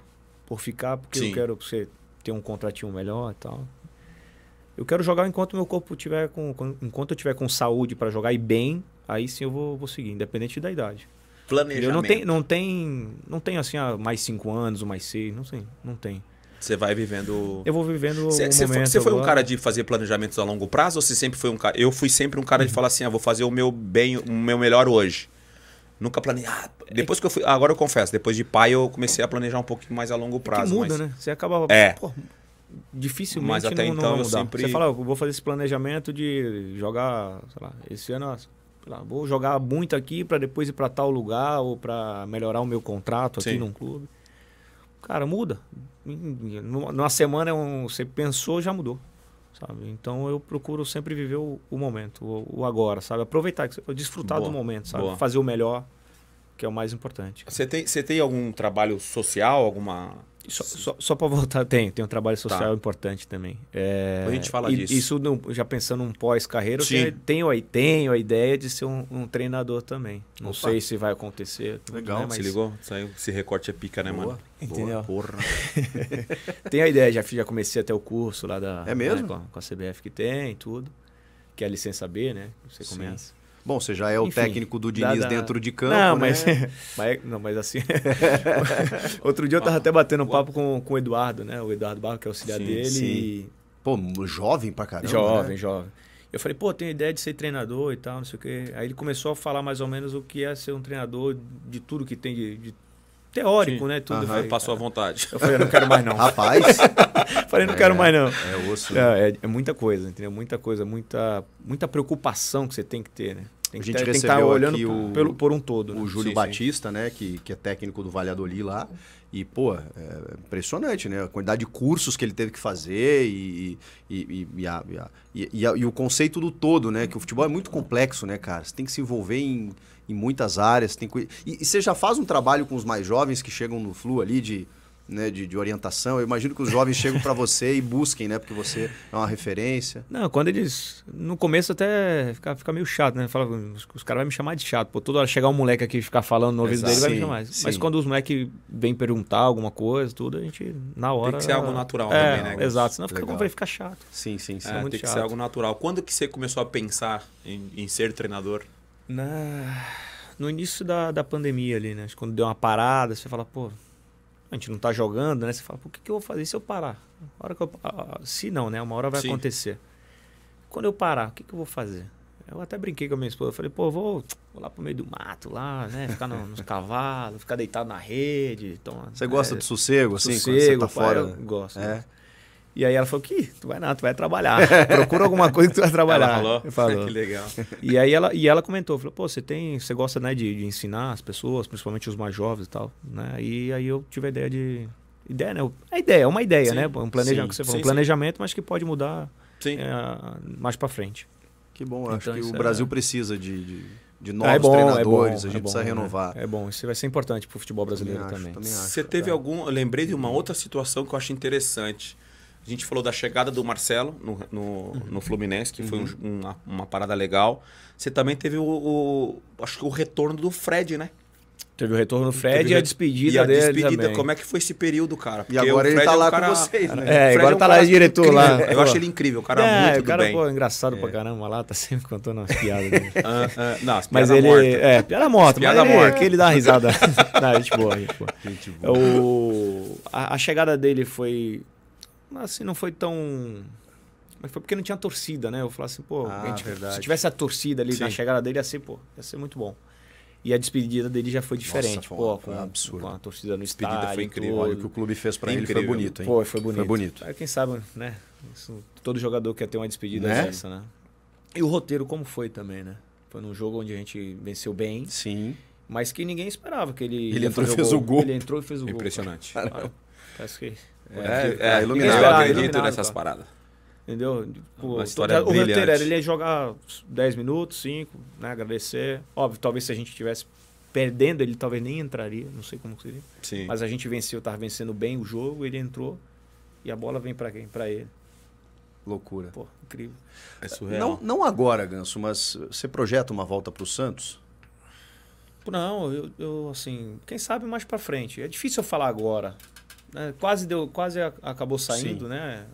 por ficar, porque Sim. eu quero você ter um contratinho melhor e tal. Eu quero jogar enquanto meu corpo tiver com, com enquanto eu tiver com saúde para jogar e bem, aí sim eu vou, vou seguir, independente da idade. Planejamento. Eu não tem, não tem, não tem assim, ah, mais cinco anos ou mais seis, não sei, não tem. Você vai vivendo... Eu vou vivendo o momento. Você foi um cara de fazer planejamentos a longo prazo ou você sempre foi um cara... Eu fui sempre um cara de falar assim, ah, vou fazer o meu bem, o meu melhor hoje. Nunca planejei... Ah, depois que eu fui... Agora eu confesso, depois de pai eu comecei a planejar um pouquinho mais a longo prazo. É que muda, mas... né? Você acaba... É. Pô, dificilmente mas até não, então não eu sempre... Você fala, eu vou fazer esse planejamento de jogar, sei lá, esse ano... Sei lá, vou jogar muito aqui para depois ir para tal lugar ou para melhorar o meu contrato aqui Sim. num clube. Cara, muda. Numa semana um, você pensou, já mudou, sabe? Então eu procuro sempre viver o, o momento, o, o agora, sabe? Aproveitar, desfrutar boa, do momento, sabe? Boa. Fazer o melhor, que é o mais importante. Você tem, você tem algum trabalho social, alguma... Só, só, só para voltar, tem, tem um trabalho social tá. importante também. É, a gente fala e, disso. Isso não, já pensando num pós-carreira, eu tenho, tenho, tenho a ideia de ser um, um treinador também. Não Opa. sei se vai acontecer. Legal, né? Mas... se ligou? Saiu, esse recorte é pica, né, boa, mano? Entendeu? Boa, porra. Tenho a ideia, já, já comecei até o curso lá da... É mesmo? Né, com, a, com a C B F que tem, tudo. Que é a licença B, né? Você Sim. começa... Bom, você já é o Enfim, técnico do Diniz da, da... dentro de campo, não, mas, né? mas, não, mas assim... Outro dia eu tava ah, até batendo um papo com, com o Eduardo, né? O Eduardo Barro, que é auxiliar sim, dele. Sim. E... Pô, jovem pra caramba, Jovem, né? jovem. Eu falei, pô, tenho ideia de ser treinador e tal, não sei o quê. Aí ele começou a falar mais ou menos o que é ser um treinador, de tudo que tem de... de... teórico, sim. né? Tudo. Uhum. Aí passou à vontade. Eu falei, eu não quero mais não. Rapaz! falei, não é, quero mais não. É osso. É, é, é muita coisa, entendeu? Muita coisa, muita, muita preocupação que você tem que ter, né? Tem que estar olhando aqui o, pelo, por um todo. Né? O Júlio sim, Batista, sim. né? Que, que é técnico do Valladolid lá. E, pô, é impressionante, né? A quantidade de cursos que ele teve que fazer e, e, e, e, a, e, a, e, a, e o conceito do todo, né? Que o futebol é muito complexo, né, cara? Você tem que se envolver em... em muitas áreas. Tem co... e, e você já faz um trabalho com os mais jovens que chegam no Flu ali de, né, de, de orientação? Eu imagino que os jovens chegam para você e busquem, né? Porque você é uma referência. Não, quando eles... No começo até fica, fica meio chato, né? Fala, os os caras vão me chamar de chato. Pô, toda hora chegar um moleque aqui e ficar falando no ouvido Exato. dele, vai me chamar. Sim. Mas quando os moleques vêm perguntar alguma coisa, tudo, a gente, na hora... Tem que ser algo natural é, também, né? Exato, senão fica, vai ficar chato. Sim, sim, sim. É, é muito tem chato. que ser algo natural. Quando que você começou a pensar em, em ser treinador? Na... No início da, da pandemia ali, né? Quando deu uma parada, você fala, pô, a gente não tá jogando, né? Você fala, pô, o que, que eu vou fazer se eu parar? A hora que eu... Se não, né? Uma hora vai Sim. acontecer. Quando eu parar, o que, que eu vou fazer? Eu até brinquei com a minha esposa, eu falei, pô, vou, vou lá pro meio do mato, lá, né? Ficar no, nos cavalos, ficar deitado na rede. Tomar, você gosta é, de sossego, assim, sossego, quando você tá pai, fora? Eu gosto, é. né? E aí ela falou, que tu vai nada, tu vai trabalhar. Procura alguma coisa que tu vai trabalhar. Ela falou, falou. Que legal. E aí ela, e ela comentou, falou, pô, você tem, você gosta, né, de, de ensinar as pessoas, principalmente os mais jovens e tal, né? E aí eu tive a ideia de... Ideia, né? A ideia, é uma ideia, sim, né? Um planejamento, que você falou, um planejamento, sim. mas que pode mudar sim. É, mais pra frente. Que bom, então, acho que o é... Brasil precisa de... de... de novos é bom, treinadores, é bom, a gente é bom, precisa renovar. Né? É bom, isso vai ser importante pro futebol brasileiro também. Acho, também. também acho, você teve tá? algum... Eu lembrei de uma outra situação que eu acho interessante. A gente falou da chegada do Marcelo no, no, uhum. no Fluminense, que uhum. foi um, uma, uma parada legal. Você também teve o, o... Acho que o retorno do Fred, né? Teve o retorno do Fred teve... e a despedida e a dele despedida, também. Como é que foi esse período, cara? Porque e agora ele tá é um lá cara... com vocês, né? É, agora é um tá lá de diretor incrível. Lá. Eu acho ele incrível, o cara é, muito o cara, do bem. Pô, engraçado é. pra caramba lá, tá sempre contando umas piadas. Né? uh, uh, não, as mas piada ele... morta. É, piada morta, piada mas morta. Ele, ele dá uma risada. Não, gente boa, gente boa. Gente boa. O... A, a chegada dele foi... Assim, não foi tão... Mas foi porque não tinha torcida, né? Eu falava assim, pô... Ah, gente, se tivesse a torcida ali Sim. na chegada dele, ia ser, pô, ia ser muito bom. E a despedida dele já foi diferente. Nossa, foi, pô, foi um absurdo. A torcida no estádio. A despedida foi incrível. Olha, o que o clube fez pra ele foi bonito, hein? Pô, foi bonito. Foi bonito. Aí, quem sabe, né? Isso, todo jogador quer ter uma despedida né? dessa, né? E o roteiro como foi também, né? Foi num jogo onde a gente venceu bem. Sim. Mas que ninguém esperava que ele... Ele entrou e fez o gol. Ele entrou e fez o gol. Impressionante. Cara, parece que... É, é iluminado. Eu acredito nessas paradas. Entendeu? Pô, toda, o roteiro era, ele ia jogar dez minutos, cinco, né? Agradecer. Óbvio, talvez se a gente estivesse perdendo, ele talvez nem entraria, não sei como seria. Sim. Mas a gente venceu, estava vencendo bem o jogo, ele entrou e a bola vem para quem? Para ele. Loucura. Pô, incrível. É surreal. Não, não agora, Ganso, mas você projeta uma volta para o Santos? Não, eu, eu assim, quem sabe mais para frente. É difícil eu falar agora. Quase, deu, quase acabou saindo, Sim. né?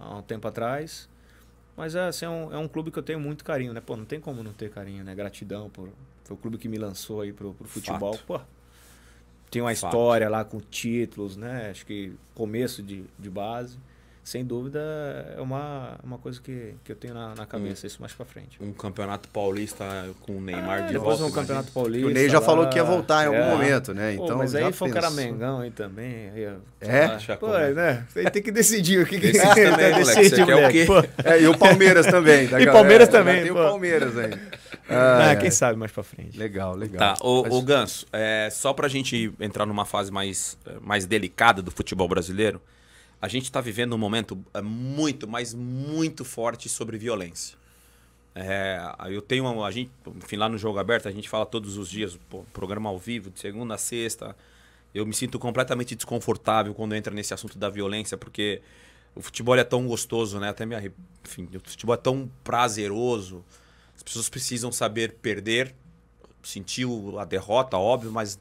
Há um tempo atrás, mas assim, é, um, é um clube que eu tenho muito carinho, né? Pô, não tem como não ter carinho, né? Gratidão por, foi o clube que me lançou aí pro, pro futebol. Fato. Pô, tem uma Fato. história lá com títulos, né? Acho que começo de, de base, sem dúvida é uma, uma coisa que, que eu tenho na, na cabeça, um, isso mais pra frente. Um campeonato paulista com o Neymar é, de depois volta, um campeonato mas... paulista. O Ney já lá... falou que ia voltar em algum é. momento, né? Pô, então mas aí foi o cara Mengão aí também. Aí, é? Lá, pô, né? Ele tem que decidir o que que é, também, né? Decide, é o quê? É, e o Palmeiras também. Tá, e o Palmeiras é, também. Tem o Palmeiras aí. Ah, é. Quem sabe mais pra frente. Legal, legal. Tá, o, mas... o Ganso, é, só pra gente entrar numa fase mais, mais delicada do futebol brasileiro, a gente está vivendo um momento muito, mas muito forte sobre violência. É, eu tenho uma, a gente, enfim, lá no Jogo Aberto, a gente fala todos os dias, pô, programa ao vivo, de segunda a sexta. Eu me sinto completamente desconfortável quando entra nesse assunto da violência, porque o futebol é tão gostoso, né? Até me arrep... Enfim, o futebol é tão prazeroso. As pessoas precisam saber perder, sentir a derrota, óbvio, mas...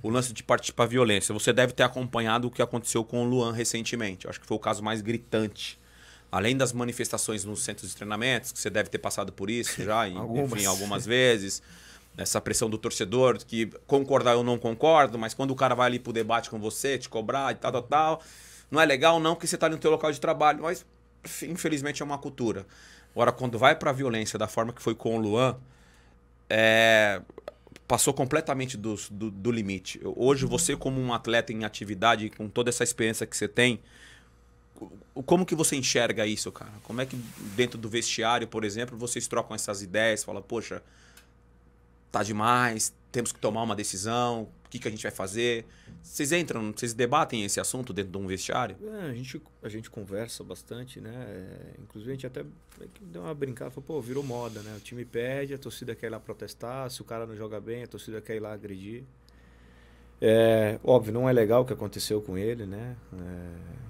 O lance de partir para a violência. Você deve ter acompanhado o que aconteceu com o Luan recentemente. Eu acho que foi o caso mais gritante. Além das manifestações nos centros de treinamentos, que você deve ter passado por isso já, algumas. enfim, algumas vezes. Essa pressão do torcedor, que concordar eu não concordo, mas quando o cara vai ali para o debate com você, te cobrar e tal, tal, tal, não é legal não, porque você está no teu local de trabalho. Mas, infelizmente, é uma cultura. Agora, quando vai para a violência da forma que foi com o Luan, é... passou completamente do, do, do limite. Hoje, você como um atleta em atividade, com toda essa experiência que você tem, como que você enxerga isso, cara? Como é que dentro do vestiário, por exemplo, vocês trocam essas ideias, falam, poxa, tá demais, temos que tomar uma decisão, o que, que a gente vai fazer? Vocês entram, vocês debatem esse assunto dentro de um vestiário? É, a, gente, a gente conversa bastante, né? É, inclusive a gente até deu uma brincada, falou, pô, virou moda, né? O time pede, a torcida quer ir lá protestar, se o cara não joga bem, a torcida quer ir lá agredir. É, óbvio, não é legal o que aconteceu com ele, né? É,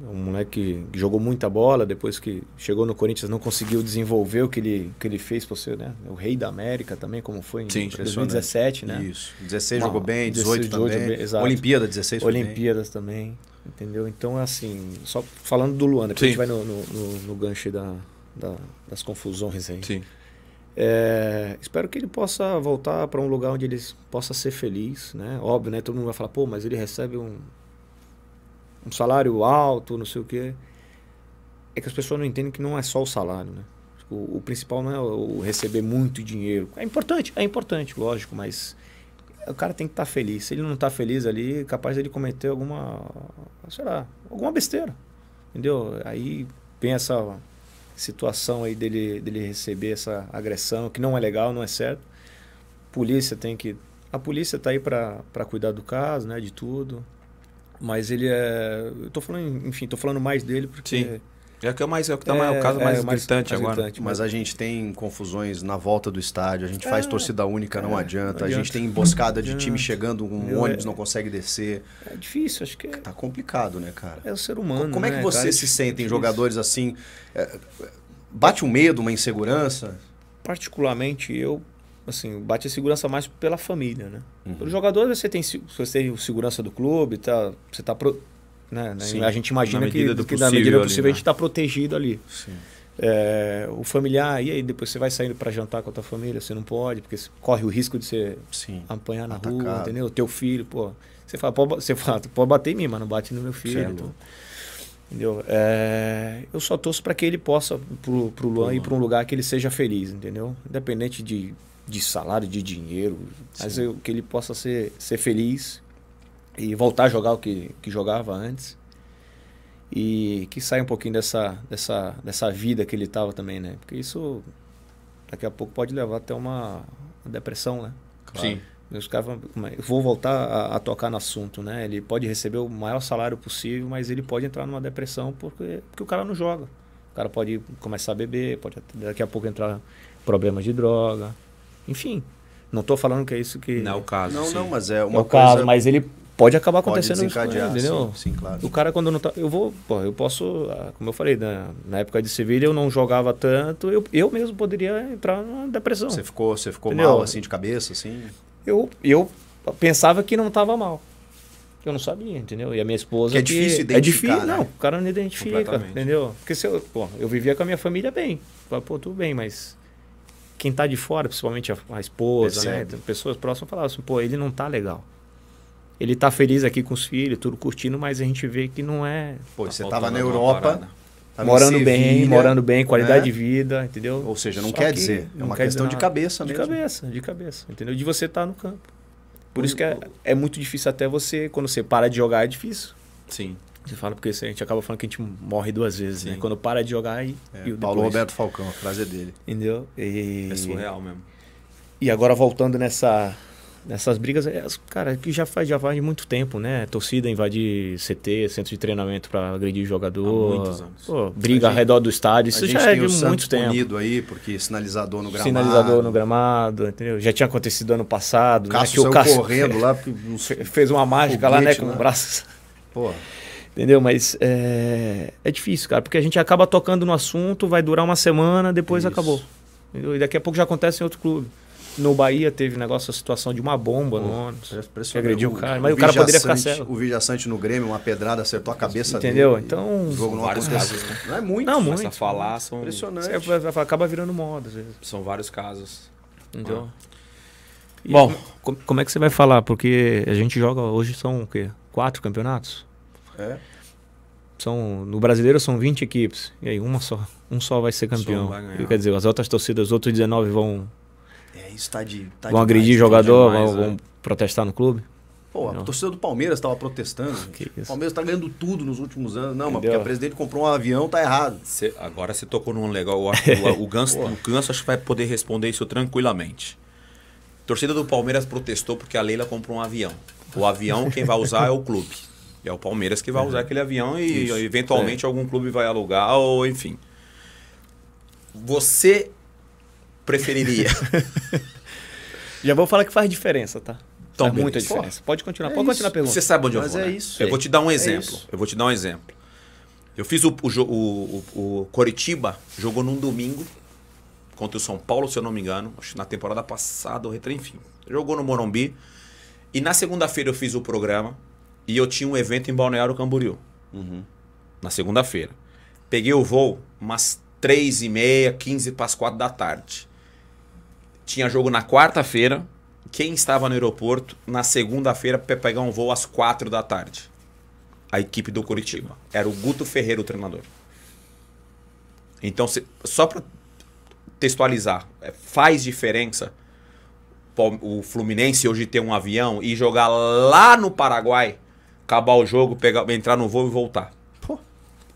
um moleque que jogou muita bola, depois que chegou no Corinthians não conseguiu desenvolver o que ele, que ele fez por ser, né? O rei da América também, como foi em Sim, dois mil e dezessete, né? Isso. dezesseis jogou bem, dezoito, dezoito também. Bem, exato. Olimpíada, dezesseis foi Olimpíadas bem. Também, entendeu? Então, assim, só falando do Luan, depois Sim. a gente vai no, no, no, no gancho da, da, das confusões aí. Sim. É, espero que ele possa voltar para um lugar onde ele possa ser feliz, né? Óbvio, né? Todo mundo vai falar, pô, mas ele recebe um... um salário alto, não sei o quê. É que as pessoas não entendem que não é só o salário, né? O, o principal não é o receber muito dinheiro. É importante, é importante, lógico, mas o cara tem que estar feliz. Se ele não está feliz ali, capaz de ele cometer alguma, sei lá, alguma besteira, entendeu? Aí vem essa situação aí dele, dele receber essa agressão, que não é legal, não é certo. Polícia tem que... A polícia está aí para para cuidar do caso, né, de tudo. Mas ele é... Eu tô falando, enfim, tô falando mais dele porque... Sim. É o que é mais, é o que tá é, mais, o caso é, mais, mais gritante mais agora. Gritante, mas... mas a gente tem confusões na volta do estádio, a gente é, faz torcida única, é, não, adianta. não adianta. A gente tem emboscada de time chegando, um Meu, ônibus é, não consegue descer. É difícil, acho que... É, tá complicado, né, cara? É o ser humano, Como né, é que vocês se sentem, é jogadores assim? É, bate um medo, uma insegurança? Particularmente eu, assim, bate a segurança mais pela família, né? Uhum. Pelo jogador, você tem, você tem segurança do clube, tá, você tá pro, né, né? A gente imagina que, que possível, na medida possível ali, a gente está protegido ali. Sim. É, o familiar, e aí depois você vai saindo para jantar com a tua família, você não pode, porque você corre o risco de você Sim. apanhar na Atacado. rua, entendeu? O teu filho, pô, você fala, pode, você fala, pode bater em mim, mas não bate no meu filho. Então, entendeu? É, eu só torço para que ele possa, pro, pro Luan, Luan. ir para um lugar que ele seja feliz, entendeu? Independente de, de salário, de dinheiro, Sim. mas eu, que ele possa ser, ser feliz e voltar a jogar o que, que jogava antes. E que saia um pouquinho dessa, dessa, dessa vida que ele estava também, né? Porque isso, daqui a pouco, pode levar até uma depressão, né? Claro. Sim. Os caras vão, vou voltar a, a tocar no assunto, né? Ele pode receber o maior salário possível, mas ele pode entrar numa depressão porque, porque o cara não joga. O cara pode começar a beber, pode daqui a pouco entrar problemas de droga. Enfim, não estou falando que é isso que... Não é o caso. Não, sim. não, mas é uma não coisa... Caso, mas ele... Pode acabar acontecendo pode desencadear, isso, entendeu? Sim, sim, claro. O cara quando não tá... Eu vou... Pô, eu posso... Como eu falei, na, na época de Sevilla eu não jogava tanto. Eu, eu mesmo poderia entrar numa depressão. Você ficou, você ficou mal, assim, de cabeça, assim? Eu, eu pensava que não estava mal. Eu não sabia, entendeu? E a minha esposa... Que é difícil que, identificar, é difícil, né? Não, o cara não identifica, entendeu? Porque se eu... Pô, eu vivia com a minha família bem. Pô, tudo bem, mas... Quem tá de fora, principalmente a, a esposa, Percebe. né? Pessoas próximas falavam assim, pô, ele não tá legal. Ele tá feliz aqui com os filhos, tudo curtindo, mas a gente vê que não é... Pô, tá você tava na Europa, tava morando Sevilla, bem, morando bem, qualidade né? de vida, entendeu? Ou seja, não Só quer dizer, não é uma questão de cabeça mesmo. De cabeça, de cabeça, entendeu? De você estar tá no campo. Por o, isso que é, é muito difícil até você, quando você para de jogar, é difícil. Sim. Você fala, porque a gente acaba falando que a gente morre duas vezes, sim. né? Quando para de jogar e... É, e Paulo Roberto Falcão, a frase dele. Entendeu? E... É surreal mesmo. E agora voltando nessa... Nessas brigas, cara, que já faz, já faz muito tempo, né? Torcida invadir C T, centro de treinamento para agredir jogador. Há muitos anos. Pô, briga gente, ao redor do estádio, isso já é de muito tempo. Unido aí, porque sinalizador no gramado. Sinalizador no gramado, entendeu? Já tinha acontecido ano passado. Né? Que o Cássio correndo lá. Fez uma mágica lá, né? Com o braço. Porra. Entendeu? Mas é, é difícil, cara, porque a gente acaba tocando no assunto, vai durar uma semana, depois isso. acabou. Entendeu? E daqui a pouco já acontece em outro clube. No Bahia teve negócio, a situação de uma bomba oh, no ônibus. Que agrediu o cara. Mas o, o cara poderia ficar cego. O Vigia Sante no Grêmio, uma pedrada acertou a cabeça Entendeu? dele. Entendeu? Então. O jogo não aconteceu. Casos, né? Não é muito. Não, muito. Essa falar são. Impressionante. Você acaba virando moda, às vezes. São vários casos. Entendeu? Ah. E, Bom, como, como é que você vai falar? Porque a gente joga. Hoje são o quê? Quatro campeonatos? É. São, no brasileiro são vinte equipes. E aí, uma só. Um só vai ser campeão. Vai ganhar. Quer dizer, as outras torcidas, os outros dezenove vão. É, isso tá de, tá vão demais, agredir jogador, tá demais, vão, é. vão protestar no clube? Pô, a torcida do Palmeiras estava protestando. O Palmeiras tá ganhando tudo nos últimos anos. Não, Entendeu? mas porque o presidente comprou um avião, tá errado. Cê, agora você tocou num legal. Eu acho que o, o Ganso, o Ganso acho que vai poder responder isso tranquilamente. A torcida do Palmeiras protestou porque a Leila comprou um avião. O avião quem vai usar é o clube. E é o Palmeiras que vai uhum. usar aquele avião e isso. eventualmente é. algum clube vai alugar ou enfim. Você... preferiria. Já vou falar que faz diferença, tá? Então, faz muita diferença. Pode continuar, é pode isso. continuar a pergunta. Você sabe onde Mas eu vou, é né? isso. Eu vou te dar um exemplo. É eu vou te dar um exemplo. Eu fiz o, o, o, o Coritiba, jogou num domingo contra o São Paulo, se eu não me engano, acho que na temporada passada, ou retra, enfim. Jogou no Morumbi. E na segunda-feira eu fiz o programa e eu tinha um evento em Balneário Camboriú. Uhum. Na segunda-feira. Peguei o voo umas três e meia, quinze para as quatro da tarde. Tinha jogo na quarta-feira. Quem estava no aeroporto, na segunda-feira, para pegar um voo às quatro da tarde. A equipe do Coritiba. Era o Guto Ferreira, o treinador. Então, se, só para textualizar, faz diferença o Fluminense hoje ter um avião e jogar lá no Paraguai, acabar o jogo, pegar, entrar no voo e voltar.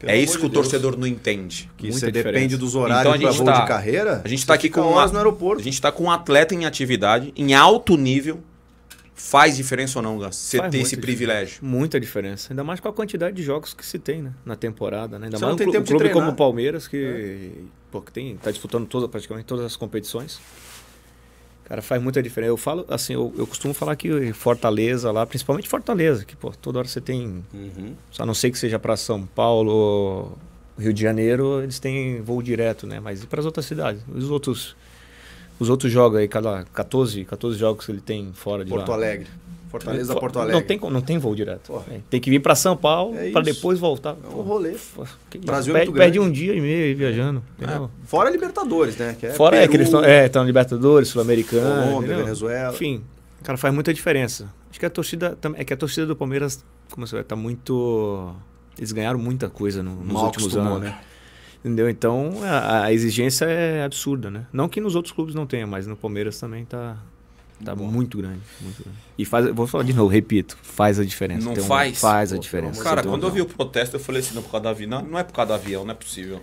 É isso que o torcedor não entende. Que isso depende dos horários para voo de carreira. A gente está aqui com horas no aeroporto. A gente está com um atleta em atividade, em alto nível. Faz diferença ou não, Gas? Você ter esse privilégio? Muita diferença. Ainda mais com a quantidade de jogos que se tem, né? Na temporada, né? Ainda mais um clube como o Palmeiras, que está disputando toda, praticamente todas as competições. Cara, faz muita diferença. Eu falo, assim, eu, eu costumo falar que Fortaleza lá, principalmente Fortaleza, que pô, toda hora você tem, uhum. a não ser que seja para São Paulo, Rio de Janeiro, eles têm voo direto, né? Mas e para as outras cidades? Os outros Os outros jogam aí, cada quatorze, quatorze jogos que ele tem fora de Porto lá. Alegre. Fortaleza, For, Porto Alegre. Não tem, não tem voo direto. É, tem que vir para São Paulo é para depois voltar. É um rolê. Brasil perde, é perde um dia e meio aí viajando. É. Fora Libertadores, né? Que é fora Peru, é que eles estão é, na Libertadores, Sul-Americana, Venezuela. Enfim, cara, faz muita diferença. Acho que a torcida, é que a torcida do Palmeiras, como você vai, tá muito... Eles ganharam muita coisa no, nos Mal últimos anos, né? Entendeu? Então, a, a exigência é absurda, né? Não que nos outros clubes não tenha, mas no Palmeiras também tá... Tá bom. Muito grande, muito grande. E faz, vou falar de novo, repito, faz a diferença. Não um, faz? Faz a diferença. Cara, quando eu vi o protesto, eu falei assim, não, por causa da avião, não, não é por causa do avião, não é possível.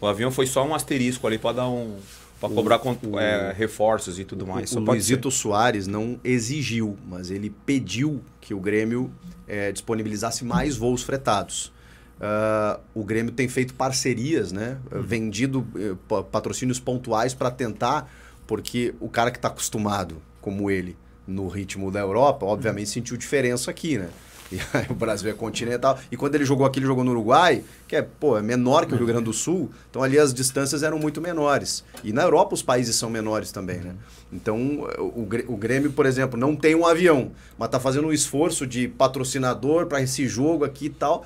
O avião foi só um asterisco ali para dar um... Para cobrar o, é, reforços e tudo o, mais. O, o Luizito ser. Soares não exigiu, mas ele pediu que o Grêmio é, disponibilizasse mais voos fretados. Uh, o Grêmio tem feito parcerias, né? Uhum. Vendido eh, patrocínios pontuais para tentar, porque o cara que está acostumado como ele, no ritmo da Europa, obviamente sentiu diferença aqui, né? E aí, o Brasil é continental. E quando ele jogou aqui, ele jogou no Uruguai, que é, pô, é menor que o Rio Grande do Sul. Então, ali as distâncias eram muito menores. E na Europa os países são menores também, né? Então, o Grêmio, por exemplo, não tem um avião, mas está fazendo um esforço de patrocinador para esse jogo aqui e tal,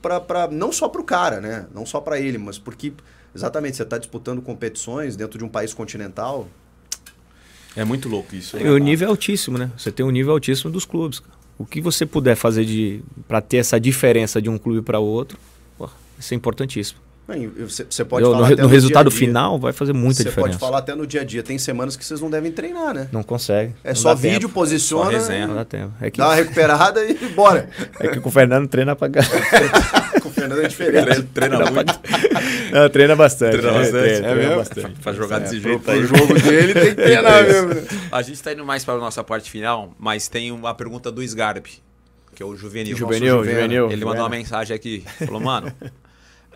pra, pra, não só para o cara, né? Não só para ele, mas porque, exatamente, você está disputando competições dentro de um país continental... É muito louco isso. O nível é altíssimo, né? Você tem um nível altíssimo dos clubes. O que você puder fazer de para ter essa diferença de um clube para outro, pô, isso é importantíssimo. Você pode eu, falar no, até no, no resultado dia -dia. final vai fazer muita cê diferença. Você pode falar até no dia a dia. Tem semanas que vocês não devem treinar, né? Não consegue. É não só vídeo, tempo. Posiciona, só resenha. Não dá tempo. É que... Dá uma recuperada e bora. É que com o Fernando treina pra cá. Com o Fernando é diferente. Treina, treina muito. Não, treina bastante. Treina bastante. É, treina, é, treina é bastante. Pra jogar é, desse é, jeito aí. O jogo dele tem que treinar mesmo. A gente tá indo mais pra nossa parte final, mas tem uma pergunta do Sgarbi, que é o Juvenil. Juvenil, Juvenil. Juvenil. Ele mandou uma mensagem aqui. Falou, mano...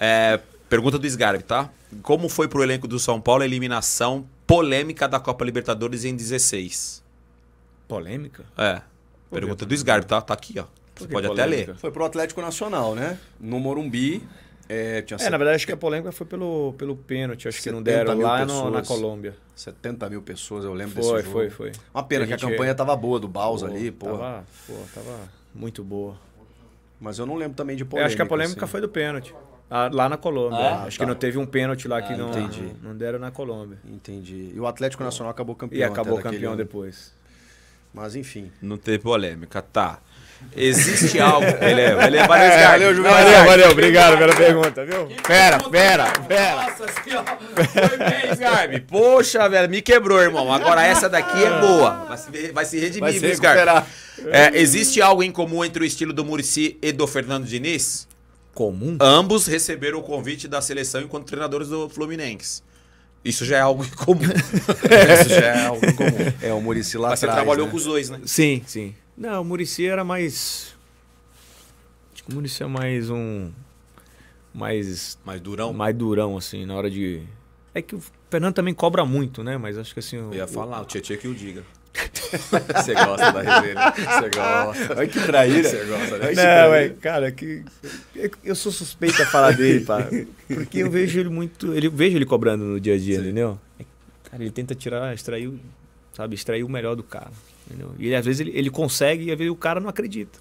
É... Pergunta do Sgarbi, tá? Como foi pro elenco do São Paulo a eliminação polêmica da Copa Libertadores em dezesseis? Polêmica? É. Pergunta do Sgarbi, tá? Tá aqui, ó. Você pode polêmica? até ler. Foi pro Atlético Nacional, né? No Morumbi. É, tinha é na verdade, acho que a polêmica foi pelo, pelo pênalti. Acho que não deram lá no, na Colômbia. setenta mil pessoas, eu lembro foi, desse jogo. Foi, foi, foi. Uma pena, a gente... que a campanha tava boa do Bausa ali, pô. Tava, pô, tava muito boa. Mas eu não lembro também de polêmica. Eu acho que a polêmica assim. foi do pênalti. Ah, lá na Colômbia. Ah, acho tá. que não teve um pênalti lá que ah, não, não deram na Colômbia. Entendi. E o Atlético Nacional acabou campeão. E acabou campeão daquele... depois. Mas enfim. Não teve polêmica, tá. Existe algo... Ele é, ele é valeu, é, valeu, Juvenil. Valeu, valeu. Obrigado pela pergunta, viu? Pera, pera, pera. Nossa, assim, ó. Foi bem, Sgarbi. Poxa, velho, me quebrou, irmão. Agora essa daqui é boa. Vai se, vai se redimir, viu, Sgarbi? É, existe algo em comum entre o estilo do Muricy e do Fernando Diniz? Comum? Ambos receberam o convite da seleção enquanto treinadores do Fluminense. Isso já é algo comum. Isso já é algo comum. É, o Muricy lá Mas atrás, você trabalhou né? com os dois, né? Sim, sim. Não, o Muricy era mais... Acho que o Muricy é mais um... Mais... Mais durão? Mais durão, assim, na hora de... É que o Fernando também cobra muito, né? Mas acho que assim... Eu ia o... falar, o Tietchan que o diga. Você gosta da resenha, você gosta. Olha que traíra. Você gosta, né? Não, é, cara, que eu sou suspeito a falar dele, pá, porque eu vejo ele muito, ele vejo ele cobrando no dia a dia, Sim. entendeu? Cara, ele tenta tirar, extrair, sabe, extrair o melhor do cara, entendeu? E ele, às vezes ele, ele consegue e às vezes o cara não acredita.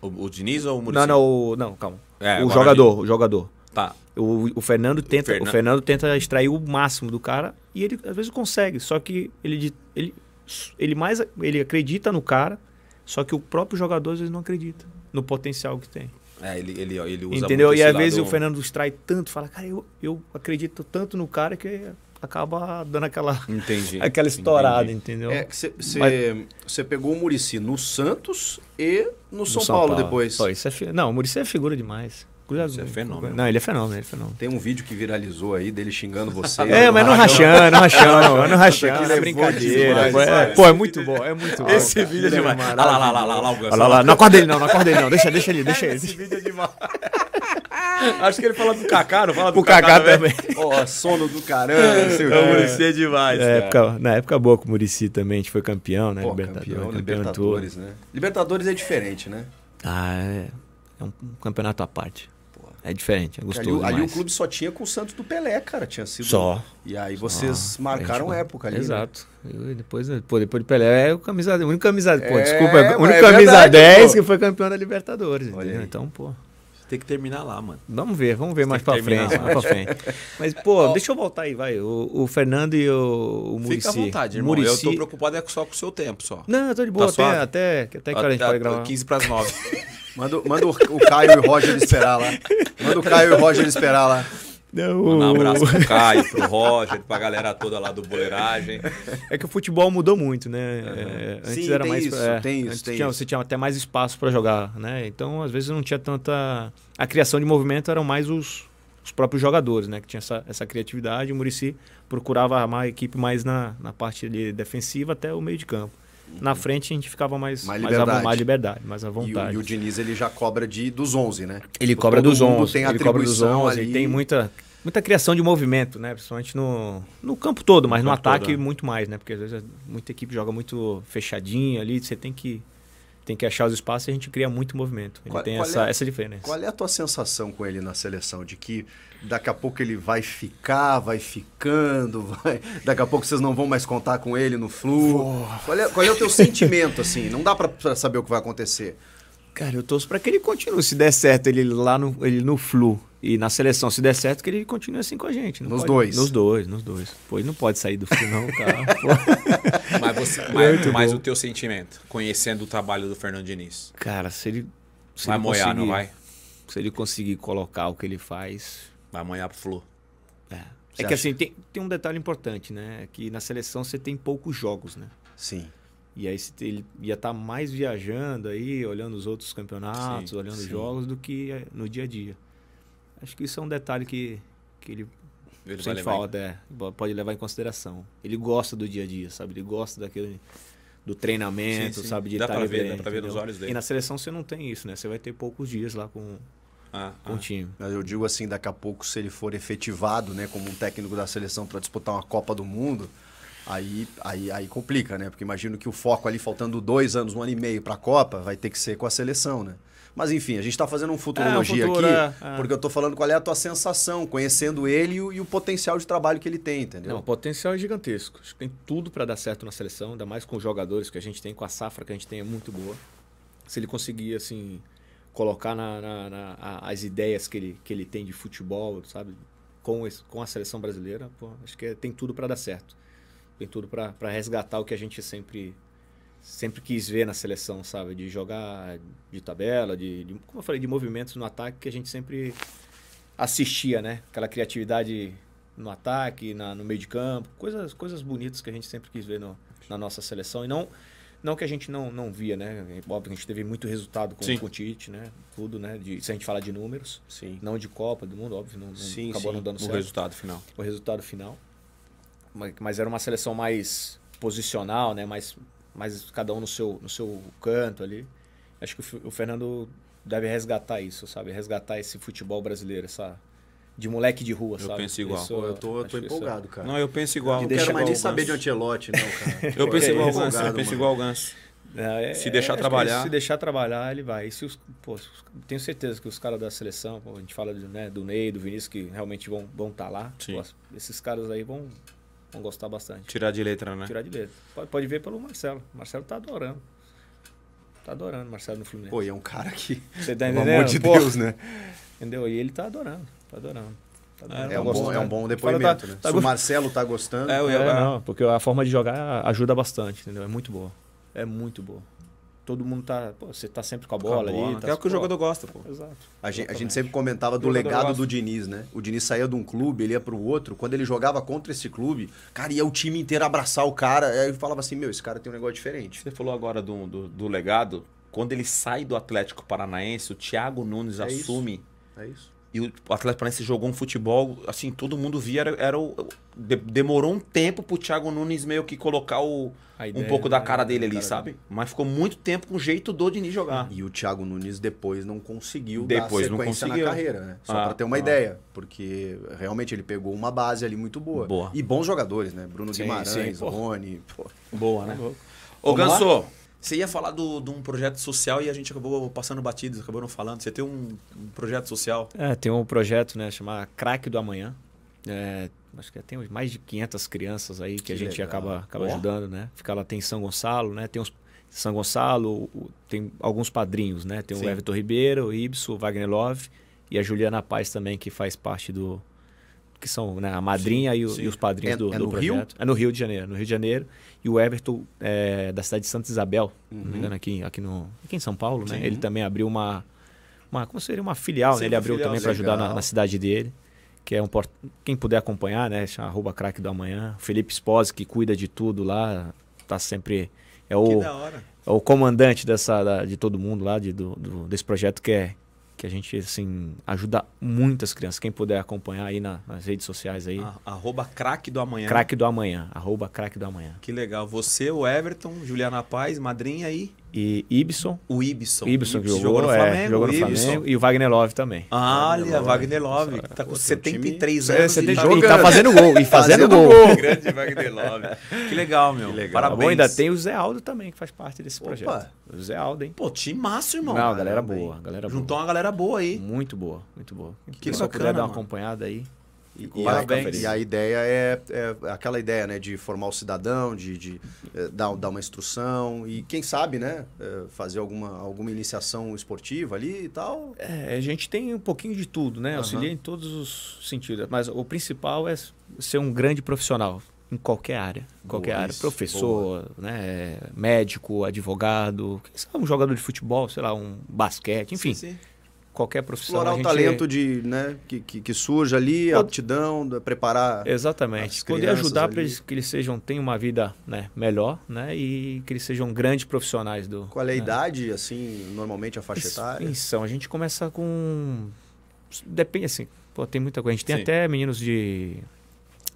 O, o Diniz ou o Muricy? Não, não, o, não, calma. É, o jogador, ele... o jogador. Tá. O, o Fernando tenta, o, Fernan... o Fernando tenta extrair o máximo do cara e ele às vezes consegue, só que ele ele Ele mais ele acredita no cara, só que o próprio jogador às vezes não acredita no potencial que tem. É, ele, ele, ele usa Entendeu? Muito e às vezes do... o Fernando extrai tanto, fala, cara, eu, eu acredito tanto no cara que acaba dando aquela, aquela estourada, Entendi. entendeu? Você é, pegou o Muricy no Santos e no, no São, São Paulo, Paulo. depois. Pô, isso é, não, o Muricy é figura demais. Isso é fenômeno. Não, ele é fenômeno, ele é fenômeno. Tem um vídeo que viralizou aí dele xingando você. É, mas não rachando, não rachando, não rachando. Isso é brincadeira. Demais, é, pô, é muito bom, é muito bom. Esse cara. vídeo é demais. Olha lá, lá, lá, lá, lá, o lá, lá. Não acorda ele não, não acorda ele não. Deixa, deixa ele, deixa ele. Esse vídeo é demais. Acho que ele fala do Kaká, não fala do Kaká também. Ó, sono do caramba, sei lá. O Muricy é demais, cara. Na época boa com o Muricy também, a gente foi campeão, né? Libertadores, né? Libertadores é diferente, né? Ah, é. É um campeonato à parte. Porra. É diferente, é gostoso. Ali, ali o clube só tinha com o Santos do Pelé, cara. Tinha sido. Só. E aí vocês só. marcaram a gente... época ali. Exato. Né? Eu, depois, pô, depois do Pelé é o camisa, o único camisa. Pô, é, desculpa, é, o único é camisa verdade, dez pô. que foi campeão da Libertadores. Então, pô. Tem que terminar lá, mano. Vamos ver, vamos ver mais pra, frente, mais pra frente. Mas, pô, oh, deixa eu voltar aí, vai. O, o Fernando e o, o Muricy. Fica à vontade, irmão. Muricy... Eu tô preocupado é só com o seu tempo, só. Não, eu tô de boa. Tá até, até, até que hora a gente pode gravar? quinze para as nove. Manda, manda o, o Caio e o Roger esperar lá. Manda o Caio e o Roger esperar lá. Não. Mandar um abraço pro Caio, pro Roger, pra galera toda lá do Boleiragem. É que o futebol mudou muito, né? Uhum. É, antes Sim, era tem mais, isso, é, tem antes isso, tem tinha, isso. Você tinha até mais espaço pra jogar, né? Então, às vezes, não tinha tanta... A criação de movimento eram mais os, os próprios jogadores, né? Que tinha essa, essa criatividade. O Muricy procurava armar a equipe mais na, na parte ali defensiva até o meio de campo. Na frente a gente ficava mais mais, mais, liberdade. À, mais liberdade, mais à vontade. E o, e o Diniz ele já cobra de, dos onze, né? Ele cobra Todo dos onze, tem ele cobra dos onze, ali. Tem muita, muita criação de movimento, né? Principalmente no, no campo todo, mas no, no ataque todo, né? muito mais, né? Porque às vezes muita equipe joga muito fechadinha ali, você tem que, tem que achar os espaços e a gente cria muito movimento. Ele qual, tem qual essa, é, essa diferença. Qual é a tua sensação com ele na seleção? De que daqui a pouco ele vai ficar, vai ficando, vai... Daqui a pouco vocês não vão mais contar com ele no Flu. Oh. Qual, é, qual é o teu sentimento, assim? Não dá pra saber o que vai acontecer. Cara, eu torço pra que ele continue. Se der certo ele lá no, ele no Flu e na seleção, se der certo, que ele continue assim com a gente. Não nos pode, dois. Nos dois, nos dois. Pô, ele não pode sair do Flu, não, cara. Mas, você, mas, mas o teu sentimento, conhecendo o trabalho do Fernando Diniz. Cara, se ele... Se vai ele moiar, não vai? Se ele conseguir colocar o que ele faz... Vai amanhã pro Flu. É, é que assim, tem, tem um detalhe importante, né? Que na seleção você tem poucos jogos, né? Sim. E aí ele ia estar tá mais viajando aí, olhando os outros campeonatos, sim, olhando os jogos, do que no dia a dia. Acho que isso é um detalhe que, que ele, ele sempre fala, é, pode levar em consideração. Ele gosta do dia a dia, sabe? Ele gosta daquele... do treinamento, sim, sim. sabe? De dá pra ver, dá pra ver nos olhos dele. E na seleção você não tem isso, né? Você vai ter poucos dias lá com... Ah, um ah. time. Mas eu digo assim, daqui a pouco, se ele for efetivado, né, como um técnico da seleção para disputar uma Copa do Mundo, aí, aí, aí complica, né? Porque imagino que o foco ali, faltando dois anos, um ano e meio para a Copa, vai ter que ser com a seleção, né? Mas enfim, a gente está fazendo um futurologia é, um futuro, aqui, é, é. porque eu estou falando qual é a tua sensação, conhecendo ele e o, e o potencial de trabalho que ele tem, entendeu? Não, o potencial é gigantesco. Acho que tem tudo para dar certo na seleção, ainda mais com os jogadores que a gente tem, com a safra que a gente tem, é muito boa. Se ele conseguir, assim... colocar na, na, na, as ideias que ele, que ele tem de futebol, sabe? Com, esse, com a seleção brasileira, pô, acho que é, tem tudo para dar certo. Tem tudo para resgatar o que a gente sempre, sempre quis ver na seleção, sabe? De jogar de tabela, de, de, como eu falei, de movimentos no ataque que a gente sempre assistia, né? Aquela criatividade no ataque, na, no meio de campo, coisas, coisas bonitas que a gente sempre quis ver no, na nossa seleção e não... Não que a gente não, não via, né? Óbvio, a gente teve muito resultado com, com o Tite, né? Tudo, né? De, se a gente falar de números, sim. não de Copa do Mundo, óbvio, não, não sim, acabou sim. não dando certo. O resultado final. O resultado final. Mas, mas era uma seleção mais posicional, né? Mais, mais cada um no seu, no seu canto ali. Acho que o, o Fernando deve resgatar isso, sabe? Resgatar esse futebol brasileiro, essa... De moleque de rua, eu sabe? Eu penso igual. Isso, eu tô, eu tô empolgado, cara. Não, eu penso igual. Não quero mais nem saber de Ancelotti, não, cara. Eu penso igual ao Ganso, eu penso igual ao Ganso. É, se deixar é, trabalhar... Se deixar trabalhar, ele vai. E se os, pô, tenho certeza que os caras da seleção, pô, a gente fala de, né, do Ney, do Vinícius, que realmente vão estar vão tá lá. Pô, esses caras aí vão, vão gostar bastante. Tirar de letra, né? Tirar de letra. Pode, pode ver pelo Marcelo. O Marcelo tá adorando. Tá adorando o Marcelo no Fluminense. Pô, e é um cara que... Você tá entendendo? Pelo amor de Deus, né? Entendeu? E ele tá adorando. Tá adorando. Tá adorando. É, um bom, é um bom depoimento, tá, né? Tá Se go... o Marcelo tá gostando... É, eu ia... é, não, porque a forma de jogar ajuda bastante, entendeu? É muito boa. É muito boa. Todo mundo tá... Pô, você tá sempre com a bola, com a bola ali. Né? Tá é o que o jogador gosta, pô. Exato. A gente, a gente sempre comentava do legado gosta. do Diniz, né? O Diniz saía de um clube, ele ia pro outro. Quando ele jogava contra esse clube, cara, ia o time inteiro abraçar o cara. Aí eu falava assim, meu, esse cara tem um negócio diferente. Você falou agora do, do, do legado. Quando ele sai do Atlético Paranaense, o Thiago Nunes é assume... Isso. É isso. E o Atlético Paranaense jogou um futebol, assim, todo mundo via, era, era o, de, demorou um tempo pro Thiago Nunes meio que colocar o, ideia, um pouco da cara dele ali, cara sabe? Dele. Mas ficou muito tempo com o jeito do Diniz jogar. E o Thiago Nunes depois não conseguiu depois dar sequência não conseguiu. na carreira, né? Só ah, pra ter uma ah. ideia, porque realmente ele pegou uma base ali muito boa. boa. E bons jogadores, né? Bruno sim, Guimarães, sim, Rony... Pô. Boa, né? Ô, Ganso, Você ia falar do, de um projeto social e a gente acabou passando batidos, acabou não falando. Você tem um, um projeto social? É, tem um projeto, né, chamado Craque do Amanhã. É, acho que tem mais de quinhentas crianças aí que, que a gente legal. acaba, acaba ajudando, né? Fica lá, tem São Gonçalo, né? Tem uns, São Gonçalo, tem alguns padrinhos, né? Tem Sim. o Everton Ribeiro, o Ibson, o Wagner Love e a Juliana Paz também, que faz parte do... que são, né, a madrinha e, o, e os padrinhos é, do, é do projeto. Rio? É no Rio de Janeiro. No Rio de Janeiro. E o Everton, é, da cidade de Santa Isabel, uhum. não me engano, aqui, aqui, no, aqui em São Paulo, né? Ele também abriu uma... uma como seria? Uma filial, né? Ele abriu filial, também para ajudar na, na cidade dele. Que é um port... Quem puder acompanhar, né? Arroba Craque do Amanhã. O Felipe Esposa, que cuida de tudo lá. Tá sempre... É o, que da hora. É o comandante dessa, da, de todo mundo lá, de, do, do, desse projeto que é... que a gente, assim, ajuda muitas crianças. Quem puder acompanhar aí na, nas redes sociais aí. Ah, arroba Craque do Amanhã. Craque do Amanhã. Arroba Craque do Amanhã. Que legal. Você, o Everton, Juliana Paz, madrinha aí. E Ibson. O Ibson. Ibson, Ibson jogou, jogou no Flamengo. É, jogou no Ibson. Flamengo. E o Wagner Love também. Olha, o Wagner Love. Love tá com setenta e três time, anos. É, e, tá, e tá fazendo gol. E fazendo gol. Grande Wagner Love. Que legal, meu. Que legal. Parabéns. Bom, ainda tem o Zé Aldo também, que faz parte desse Opa. projeto. O Zé Aldo, hein? Pô, time massa, irmão. Não, galera boa. Galera boa. Juntou uma galera boa aí. Muito boa. Muito boa. Que, que só puder dar uma acompanhada aí. E, e, a, e a ideia é, é aquela ideia, né, de formar o cidadão, de, de é, dar, dar uma instrução e quem sabe, né, é, fazer alguma, alguma iniciação esportiva ali e tal. É, a gente tem um pouquinho de tudo, né? Uhum. Auxilia em todos os sentidos, mas o principal é ser um grande profissional em qualquer área, qualquer boa, área, isso, professor, boa. né, médico, advogado, quem sabe um jogador de futebol, sei lá, um basquete, enfim. Sim, sim. Qualquer profissão. Explorar o talento de, né, que, que, que surge ali, a aptidão, preparar. Exatamente. Poder ajudar para eles, que eles sejam, tenham uma vida, né, melhor, né, e que eles sejam grandes profissionais do. Qual é a né? idade, assim, normalmente a faixa etária? Então, a gente começa com. Depende, assim, pô, tem muita coisa. A gente tem Sim. até meninos de.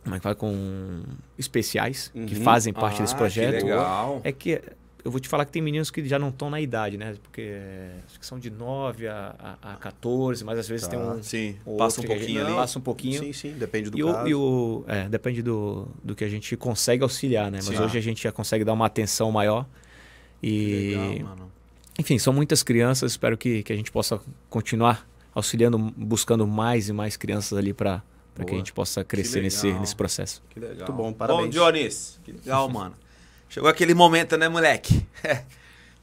Como é que fala? Com especiais, uhum. que fazem parte ah, desse projeto. Que legal. É que. Eu vou te falar que tem meninos que já não estão na idade, né? Porque acho que são de nove a quatorze, mas às vezes tá. tem um... Sim, passa um pouquinho ali. Passa um pouquinho. Sim, sim, depende do e caso. O, e o, é, depende do, do que a gente consegue auxiliar, né? Mas sim. hoje a gente já consegue dar uma atenção maior. E, legal, mano. Enfim, são muitas crianças. Espero que, que a gente possa continuar auxiliando, buscando mais e mais crianças ali para que a gente possa crescer nesse, nesse processo. Que legal. Muito bom, parabéns. Bom, Dionísio. Que legal, mano. Chegou aquele momento, né, moleque?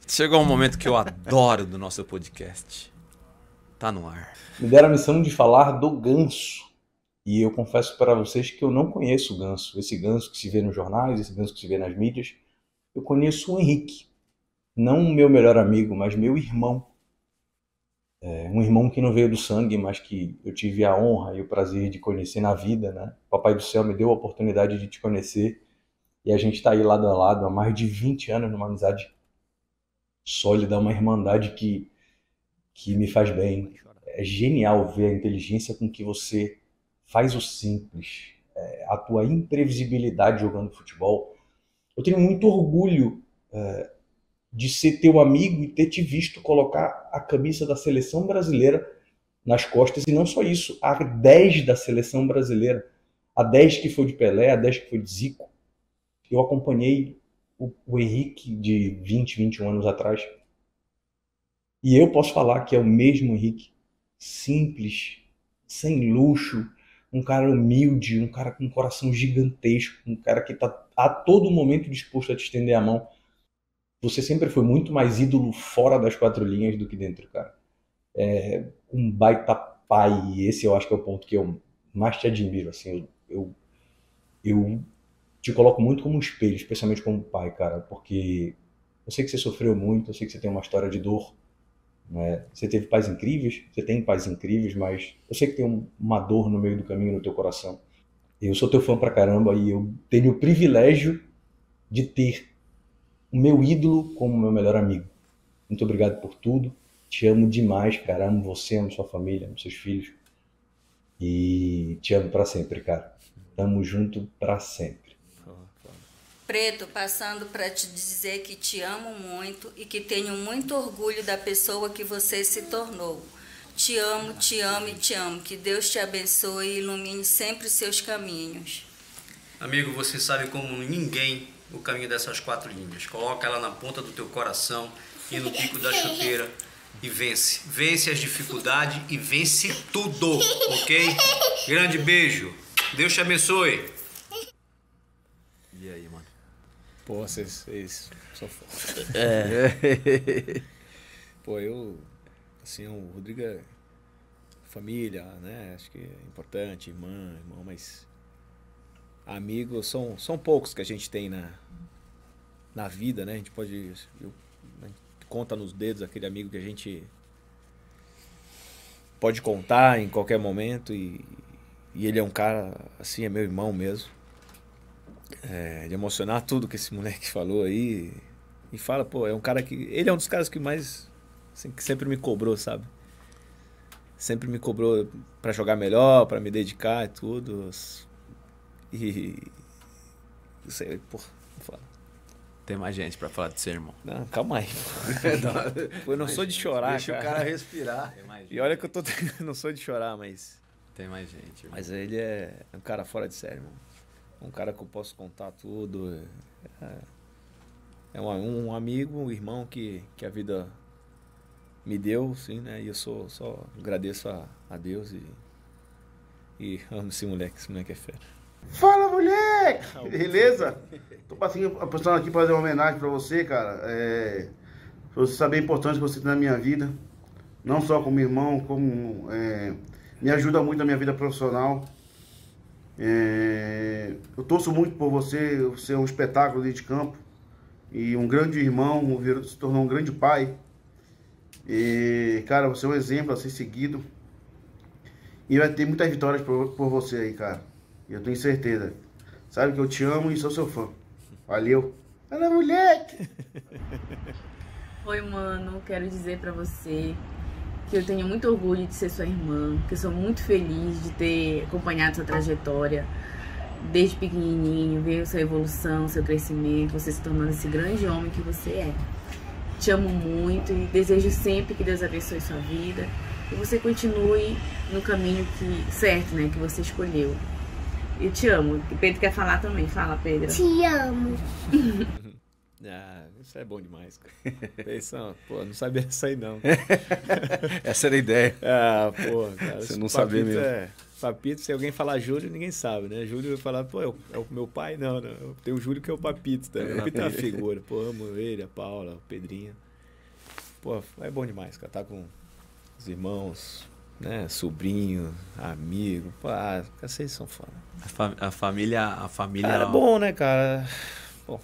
Chegou um momento que eu adoro do nosso podcast. Tá no ar. Me deram a missão de falar do Ganso. E eu confesso para vocês que eu não conheço o Ganso. Esse Ganso que se vê nos jornais, esse Ganso que se vê nas mídias. Eu conheço o Henrique. Não o meu melhor amigo, mas meu irmão. É, um irmão que não veio do sangue, mas que eu tive a honra e o prazer de conhecer na vida, né? O Papai do Céu me deu a oportunidade de te conhecer. E a gente está aí lado a lado há mais de vinte anos numa amizade sólida, uma irmandade que, que me faz bem. É genial ver a inteligência com que você faz o simples, é, a tua imprevisibilidade jogando futebol. Eu tenho muito orgulho é, de ser teu amigo e ter te visto colocar a camisa da seleção brasileira nas costas. E não só isso, a dez da seleção brasileira, a dez que foi de Pelé, a dez que foi de Zico. Eu acompanhei o, o Henrique de vinte, vinte e um anos atrás. E eu posso falar que é o mesmo Henrique. Simples, sem luxo, um cara humilde, um cara com um coração gigantesco, um cara que está a todo momento disposto a te estender a mão. Você sempre foi muito mais ídolo fora das quatro linhas do que dentro, cara. É um baita pai. E esse eu acho que é o ponto que eu mais te admiro. Assim, eu... eu, eu te coloco muito como um espelho, especialmente como pai, cara, porque eu sei que você sofreu muito, eu sei que você tem uma história de dor, né? Você teve pais incríveis, você tem pais incríveis, mas eu sei que tem um, uma dor no meio do caminho no teu coração. Eu sou teu fã pra caramba e eu tenho o privilégio de ter o meu ídolo como meu melhor amigo. Muito obrigado por tudo, te amo demais, cara, amo você, amo sua família, amo seus filhos e te amo pra sempre, cara. Tamo junto pra sempre. Preto, passando para te dizer que te amo muito e que tenho muito orgulho da pessoa que você se tornou. Te amo, te amo e te amo. Que Deus te abençoe e ilumine sempre os seus caminhos. Amigo, você sabe como ninguém no caminho dessas quatro linhas. Coloca ela na ponta do teu coração e no bico da chuteira e vence. Vence as dificuldades e vence tudo, ok? Grande beijo. Deus te abençoe. E aí, mano? Pô, vocês são foda. É. Pô, eu... Assim, o Rodrigo é família, né? Acho que é importante, irmã, irmão, mas... Amigos são, são poucos que a gente tem na, na vida, né? A gente pode... Eu, a gente conta nos dedos aquele amigo que a gente pode contar em qualquer momento. E, e ele é um cara, assim, é meu irmão mesmo. É, de emocionar tudo que esse moleque falou aí. E fala, pô, é um cara que... Ele é um dos caras que mais... Assim, que sempre me cobrou, sabe? Sempre me cobrou pra jogar melhor, pra me dedicar e tudo... E... Não sei, porra, não fala. Tem mais gente pra falar do seu irmão. Não, calma aí. Não, eu não sou de chorar, deixa cara. Deixa o cara respirar. E olha que eu tô... não sou de chorar, mas... Tem mais gente. Irmão. Mas ele é um cara fora de série, mano. Um cara que eu posso contar tudo. É, é um, um amigo, um irmão que, que a vida me deu, sim, né? E eu sou, só agradeço a, a Deus e, e amo esse moleque. Esse moleque é fera. Fala, moleque! Beleza? Tô passando aqui pra fazer uma homenagem pra você, cara. É, pra você saber a importância que você tem na minha vida. Não só como irmão, como... É, me ajuda muito na minha vida profissional. É, eu torço muito por você. Você é um espetáculo dentro de campo. E um grande irmão, se tornou um grande pai. E, cara, você é um exemplo a ser seguido. E vai ter muitas vitórias por, por você aí, cara. Eu tenho certeza. Sabe que eu te amo e sou seu fã. Valeu. Fala, moleque! Oi, mano. Quero dizer pra você que eu tenho muito orgulho de ser sua irmã, que eu sou muito feliz de ter acompanhado sua trajetória desde pequenininho, ver sua evolução, seu crescimento, você se tornando esse grande homem que você é. Te amo muito e desejo sempre que Deus abençoe sua vida e você continue no caminho que, certo, né, que você escolheu. Eu te amo. O Pedro quer falar também. Fala, Pedro. Te amo. Ah, isso é bom demais. Pensão, pô, não sabia disso aí, não. Essa era a ideia. Ah, pô, cara. Você não sabia mesmo. É, papito, se alguém falar Júlio, ninguém sabe, né? Júlio vai falar, pô, é o, é o meu pai? Não, não. Tem o Júlio que é o papito também. O papito é uma figura. Pô, amo ele, a Paula, o Pedrinho. Pô, é bom demais, cara. Tá com os irmãos... Né? Sobrinho, amigo, pá, vocês são fã. A, fa a família, a família. Era bom, né, cara? Bom.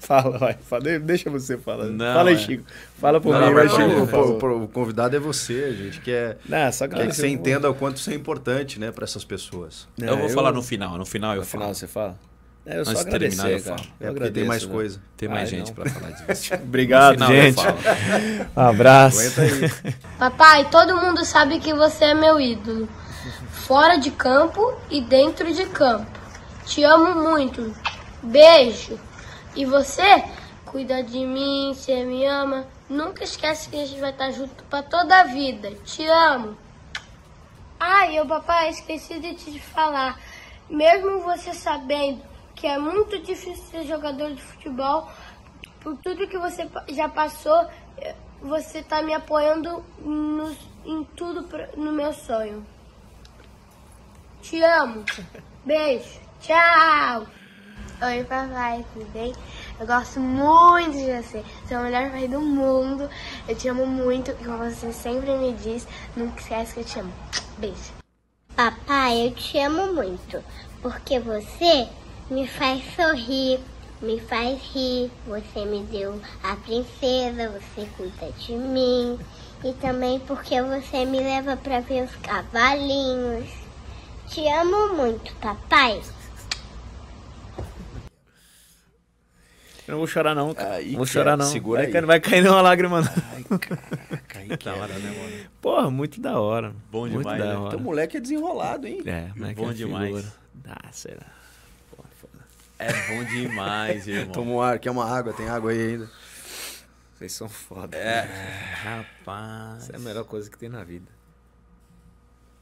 Fala, vai. Fala, deixa você falar. Não, fala aí, é. Chico. Fala por não, mim. Mas, Chico, por, por, o convidado é você, a gente quer, não, só que, quer que você vou... entenda o quanto isso é importante, né, para essas pessoas. Não, eu vou eu... falar no final. No final eu no falo. No final você fala? É, eu antes só agradecer, terminar, eu falo. Eu é agradeço, tem mais né? coisa. Tem mais Ai, gente para falar disso. Obrigado, gente. Um abraço. Aí. Papai, todo mundo sabe que você é meu ídolo. Fora de campo e dentro de campo. Te amo muito. Beijo. E você cuida de mim, você me ama. Nunca esquece que a gente vai estar junto para toda a vida. Te amo. Ai, eu, papai, esqueci de te falar. Mesmo você sabendo que é muito difícil ser jogador de futebol, por tudo que você já passou, você tá me apoiando no, em tudo no meu sonho. Te amo. Beijo. Tchau. Oi, papai. Tudo bem? Eu gosto muito de você. Você é o melhor pai do mundo. Eu te amo muito. E como você sempre me diz, nunca esquece que eu te amo. Beijo. Papai, eu te amo muito. Porque você... me faz sorrir, me faz rir, você me deu a princesa, você cuida de mim. E também porque você me leva pra ver os cavalinhos. Te amo muito, papai. Eu não vou chorar não, cara. Ai, vou chorar não. Segura vai, aí. Não vai cair nenhuma lágrima não. Ai, caraca, aí que da hora, né, mano? Porra, muito da hora. Bom muito demais, da né? Hora. Então o moleque é desenrolado, hein? É, moleque bom é demais. Ah, será? É bom demais, irmão. Toma um ar, quer uma água? Tem água aí ainda. Vocês são foda. É, né? Rapaz. Isso é a melhor coisa que tem na vida.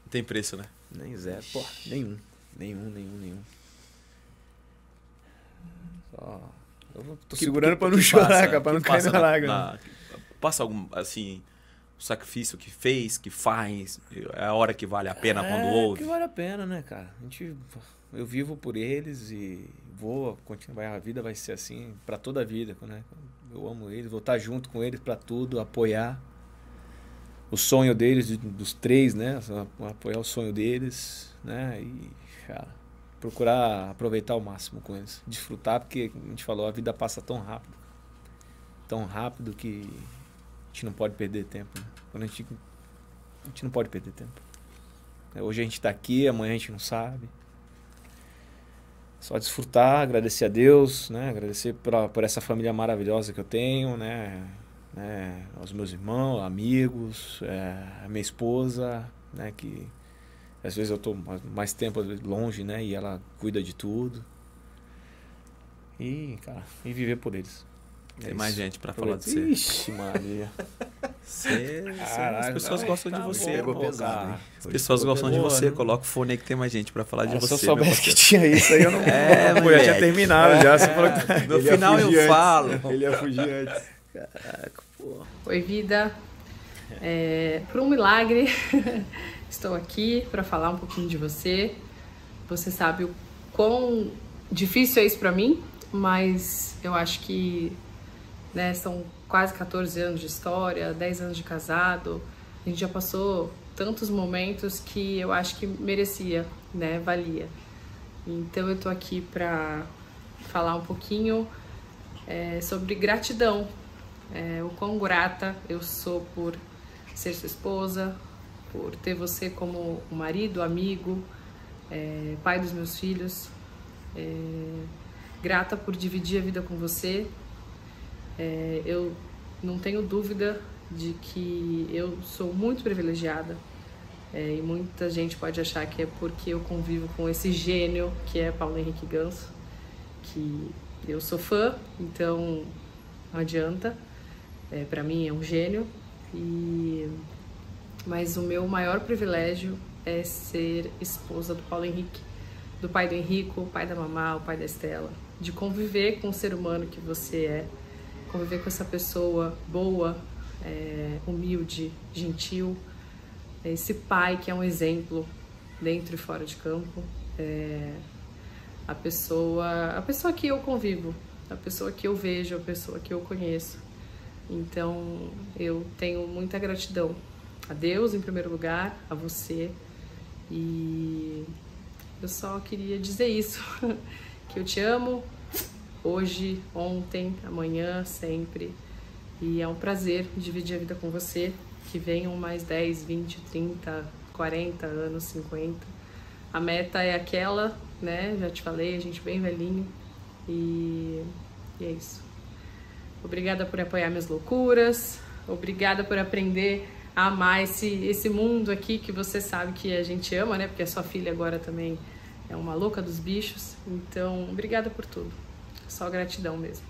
Não tem preço, né? Nem zero. Pô, nenhum. Nenhum, nenhum, nenhum. Só... Eu tô que, segurando que, pra não chorar, passa, cara, pra não cair na lágrima. Passa algum, assim, o sacrifício que fez, que faz, é a hora que vale a pena é, quando ouve. É que vale a pena, né, cara? A gente, eu vivo por eles e vou continuar, a vida vai ser assim pra toda a vida, né? Eu amo eles, vou estar junto com eles pra tudo, apoiar o sonho deles, dos três, né? Apoiar o sonho deles, né? E, cara... procurar aproveitar ao máximo com eles. Desfrutar, porque, como a gente falou, a vida passa tão rápido. Tão rápido que a gente não pode perder tempo. Né? Quando a, gente, a gente não pode perder tempo. Hoje a gente está aqui, amanhã a gente não sabe. Só desfrutar, agradecer a Deus, né? Agradecer por, por essa família maravilhosa que eu tenho, né? né? Aos meus irmãos, amigos, é, a minha esposa, né? Que... Às vezes eu tô mais tempo longe, né? E ela cuida de tudo. E, cara, e viver por eles. Tem é mais isso. gente pra falar de você. Ixi, Maria. Cê, Caralho, as pessoas vai, gostam tá de você. Pô, pesado, as pessoas gostam boa, de você. Né? Coloca o fone aí que tem mais gente pra falar ah, de você. Se eu soubesse que tinha isso aí, eu não... É, pô, eu já tinha terminado é, já. Você é, falou que... No final eu antes. falo. Ele ia fugir antes. Caraca, pô. Oi, vida. É, por um milagre... Estou aqui para falar um pouquinho de você. Você sabe o quão difícil é isso para mim, mas eu acho que né, são quase quatorze anos de história, dez anos de casado. A gente já passou tantos momentos que eu acho que merecia, né, valia. Então eu tô aqui para falar um pouquinho é, sobre gratidão. É, o quão grata eu sou por ser sua esposa, por ter você como marido, amigo, é, pai dos meus filhos, é, grata por dividir a vida com você. É, eu não tenho dúvida de que eu sou muito privilegiada é, e muita gente pode achar que é porque eu convivo com esse gênio que é Paulo Henrique Ganso, que eu sou fã, então não adianta, é, para mim é um gênio. E... Mas o meu maior privilégio é ser esposa do Paulo Henrique, do pai do Henrico, pai da Mamá, o pai da Estela. De conviver com o ser humano que você é, conviver com essa pessoa boa, é, humilde, gentil. Esse pai que é um exemplo dentro e fora de campo. É, a, pessoa, a pessoa que eu convivo, a pessoa que eu vejo, a pessoa que eu conheço. Então eu tenho muita gratidão. A Deus, em primeiro lugar, a você, e eu só queria dizer isso, que eu te amo, hoje, ontem, amanhã, sempre, e é um prazer dividir a vida com você, que venham mais dez, vinte, trinta, quarenta anos, cinquenta, a meta é aquela, né, já te falei, a gente bem velhinho, e, e é isso. Obrigada por apoiar minhas loucuras, obrigada por aprender a amar esse, esse mundo aqui que você sabe que a gente ama, né? Porque a sua filha agora também é uma louca dos bichos. Então, obrigada por tudo. Só gratidão mesmo.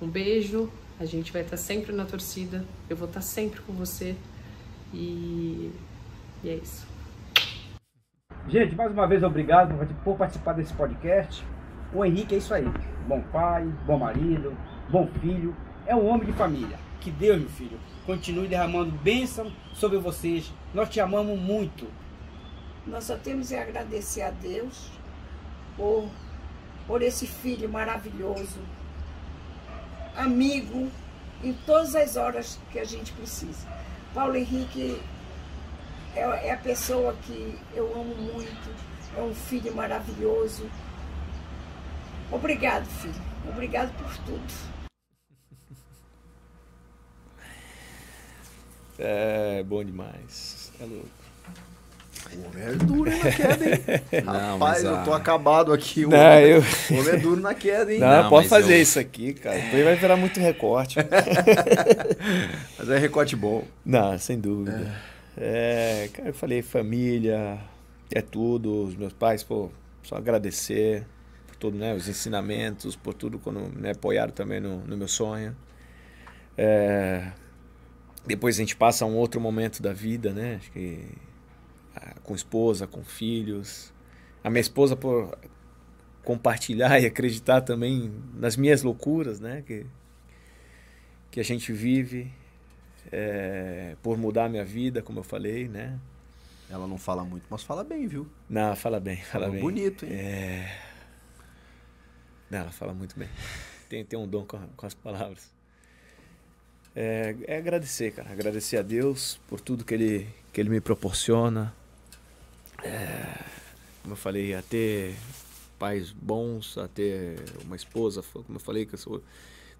Um beijo. A gente vai estar sempre na torcida. Eu vou estar sempre com você. E, e é isso. Gente, mais uma vez, obrigado por participar desse podcast. O Henrique é isso aí. Bom pai, bom marido, bom filho. É um homem de família. Que Deus, meu filho, continue derramando bênção sobre vocês. Nós te amamos muito. Nós só temos a agradecer a Deus por, por esse filho maravilhoso, amigo, em todas as horas que a gente precisa. Paulo Henrique é, é a pessoa que eu amo muito, é um filho maravilhoso. Obrigado, filho. Obrigado por tudo. É, bom demais. É louco. O homem é duro na queda, hein? Não, rapaz, mas, eu tô ah... acabado aqui. O, não, homem, eu... o homem é duro na queda, hein? Não, não pode fazer eu... isso aqui, cara. Depois vai virar muito recorte. Mas é recorte bom. Não, sem dúvida. É. É, cara, eu falei, família é tudo. Os meus pais, pô, só agradecer por tudo, né? Os ensinamentos, por tudo, quando me apoiaram também no, no meu sonho. É... Depois a gente passa um outro momento da vida, né? Acho que com esposa, com filhos. A minha esposa, por compartilhar e acreditar também nas minhas loucuras, né? Que, que a gente vive, é, por mudar a minha vida, como eu falei, né? Ela não fala muito, mas fala bem, viu? Não, fala bem, fala, fala bem. Bonito, hein? É... Não, ela fala muito bem. Tem, tem um dom com, com as palavras. É, é agradecer, cara. Agradecer a Deus por tudo que Ele, que ele me proporciona. É, como eu falei, a ter pais bons, a ter uma esposa, como eu falei, que eu sou...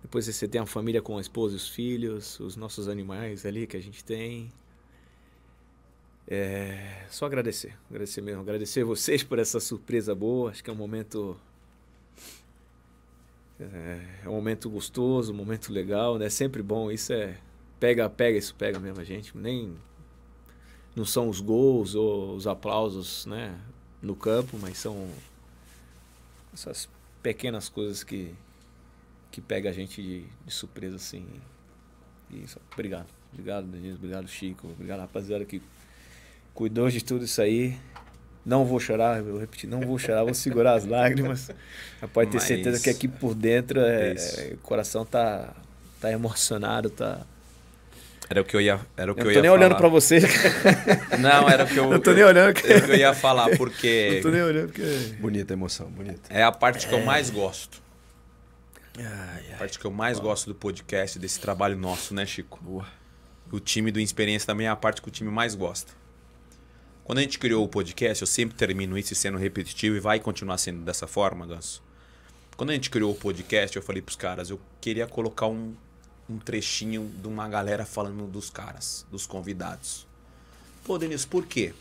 Depois você tem a família com a esposa e os filhos, os nossos animais ali que a gente tem. É, só agradecer, agradecer mesmo. Agradecer vocês por essa surpresa boa. Acho que é um momento... É, é um momento gostoso, um momento legal, né? Sempre bom, isso é... Pega, pega, isso pega mesmo a gente. Nem... Não são os gols ou os aplausos, né, no campo, mas são essas pequenas coisas que... que pega a gente de, de surpresa, assim. E só, obrigado. Obrigado, Denilson. Obrigado, Chico. Obrigado, rapaziada, que cuidou de tudo isso aí. Não vou chorar, eu repeti, não vou chorar, vou segurar as lágrimas. Mas pode ter Mas... certeza que aqui por dentro é, é o coração tá, tá emocionado, tá... Era o que eu ia, era o que eu, eu tô ia nem falar. Olhando pra você. Não, era o que eu... Eu tô nem olhando. Porque... Era o que eu ia falar, porque... Eu tô nem olhando porque... Bonita a emoção, bonita. É a parte que é... eu mais gosto. Ai, ai, a parte que eu mais bom. gosto do podcast, desse trabalho nosso, né, Chico? Boa. O time do Experiência também é a parte que o time mais gosta. Quando a gente criou o podcast, eu sempre termino isso sendo repetitivo e vai continuar sendo dessa forma, Ganso. Quando a gente criou o podcast, eu falei pros caras, eu queria colocar um, um trechinho de uma galera falando dos caras, dos convidados. Pô, Denilson, por quê?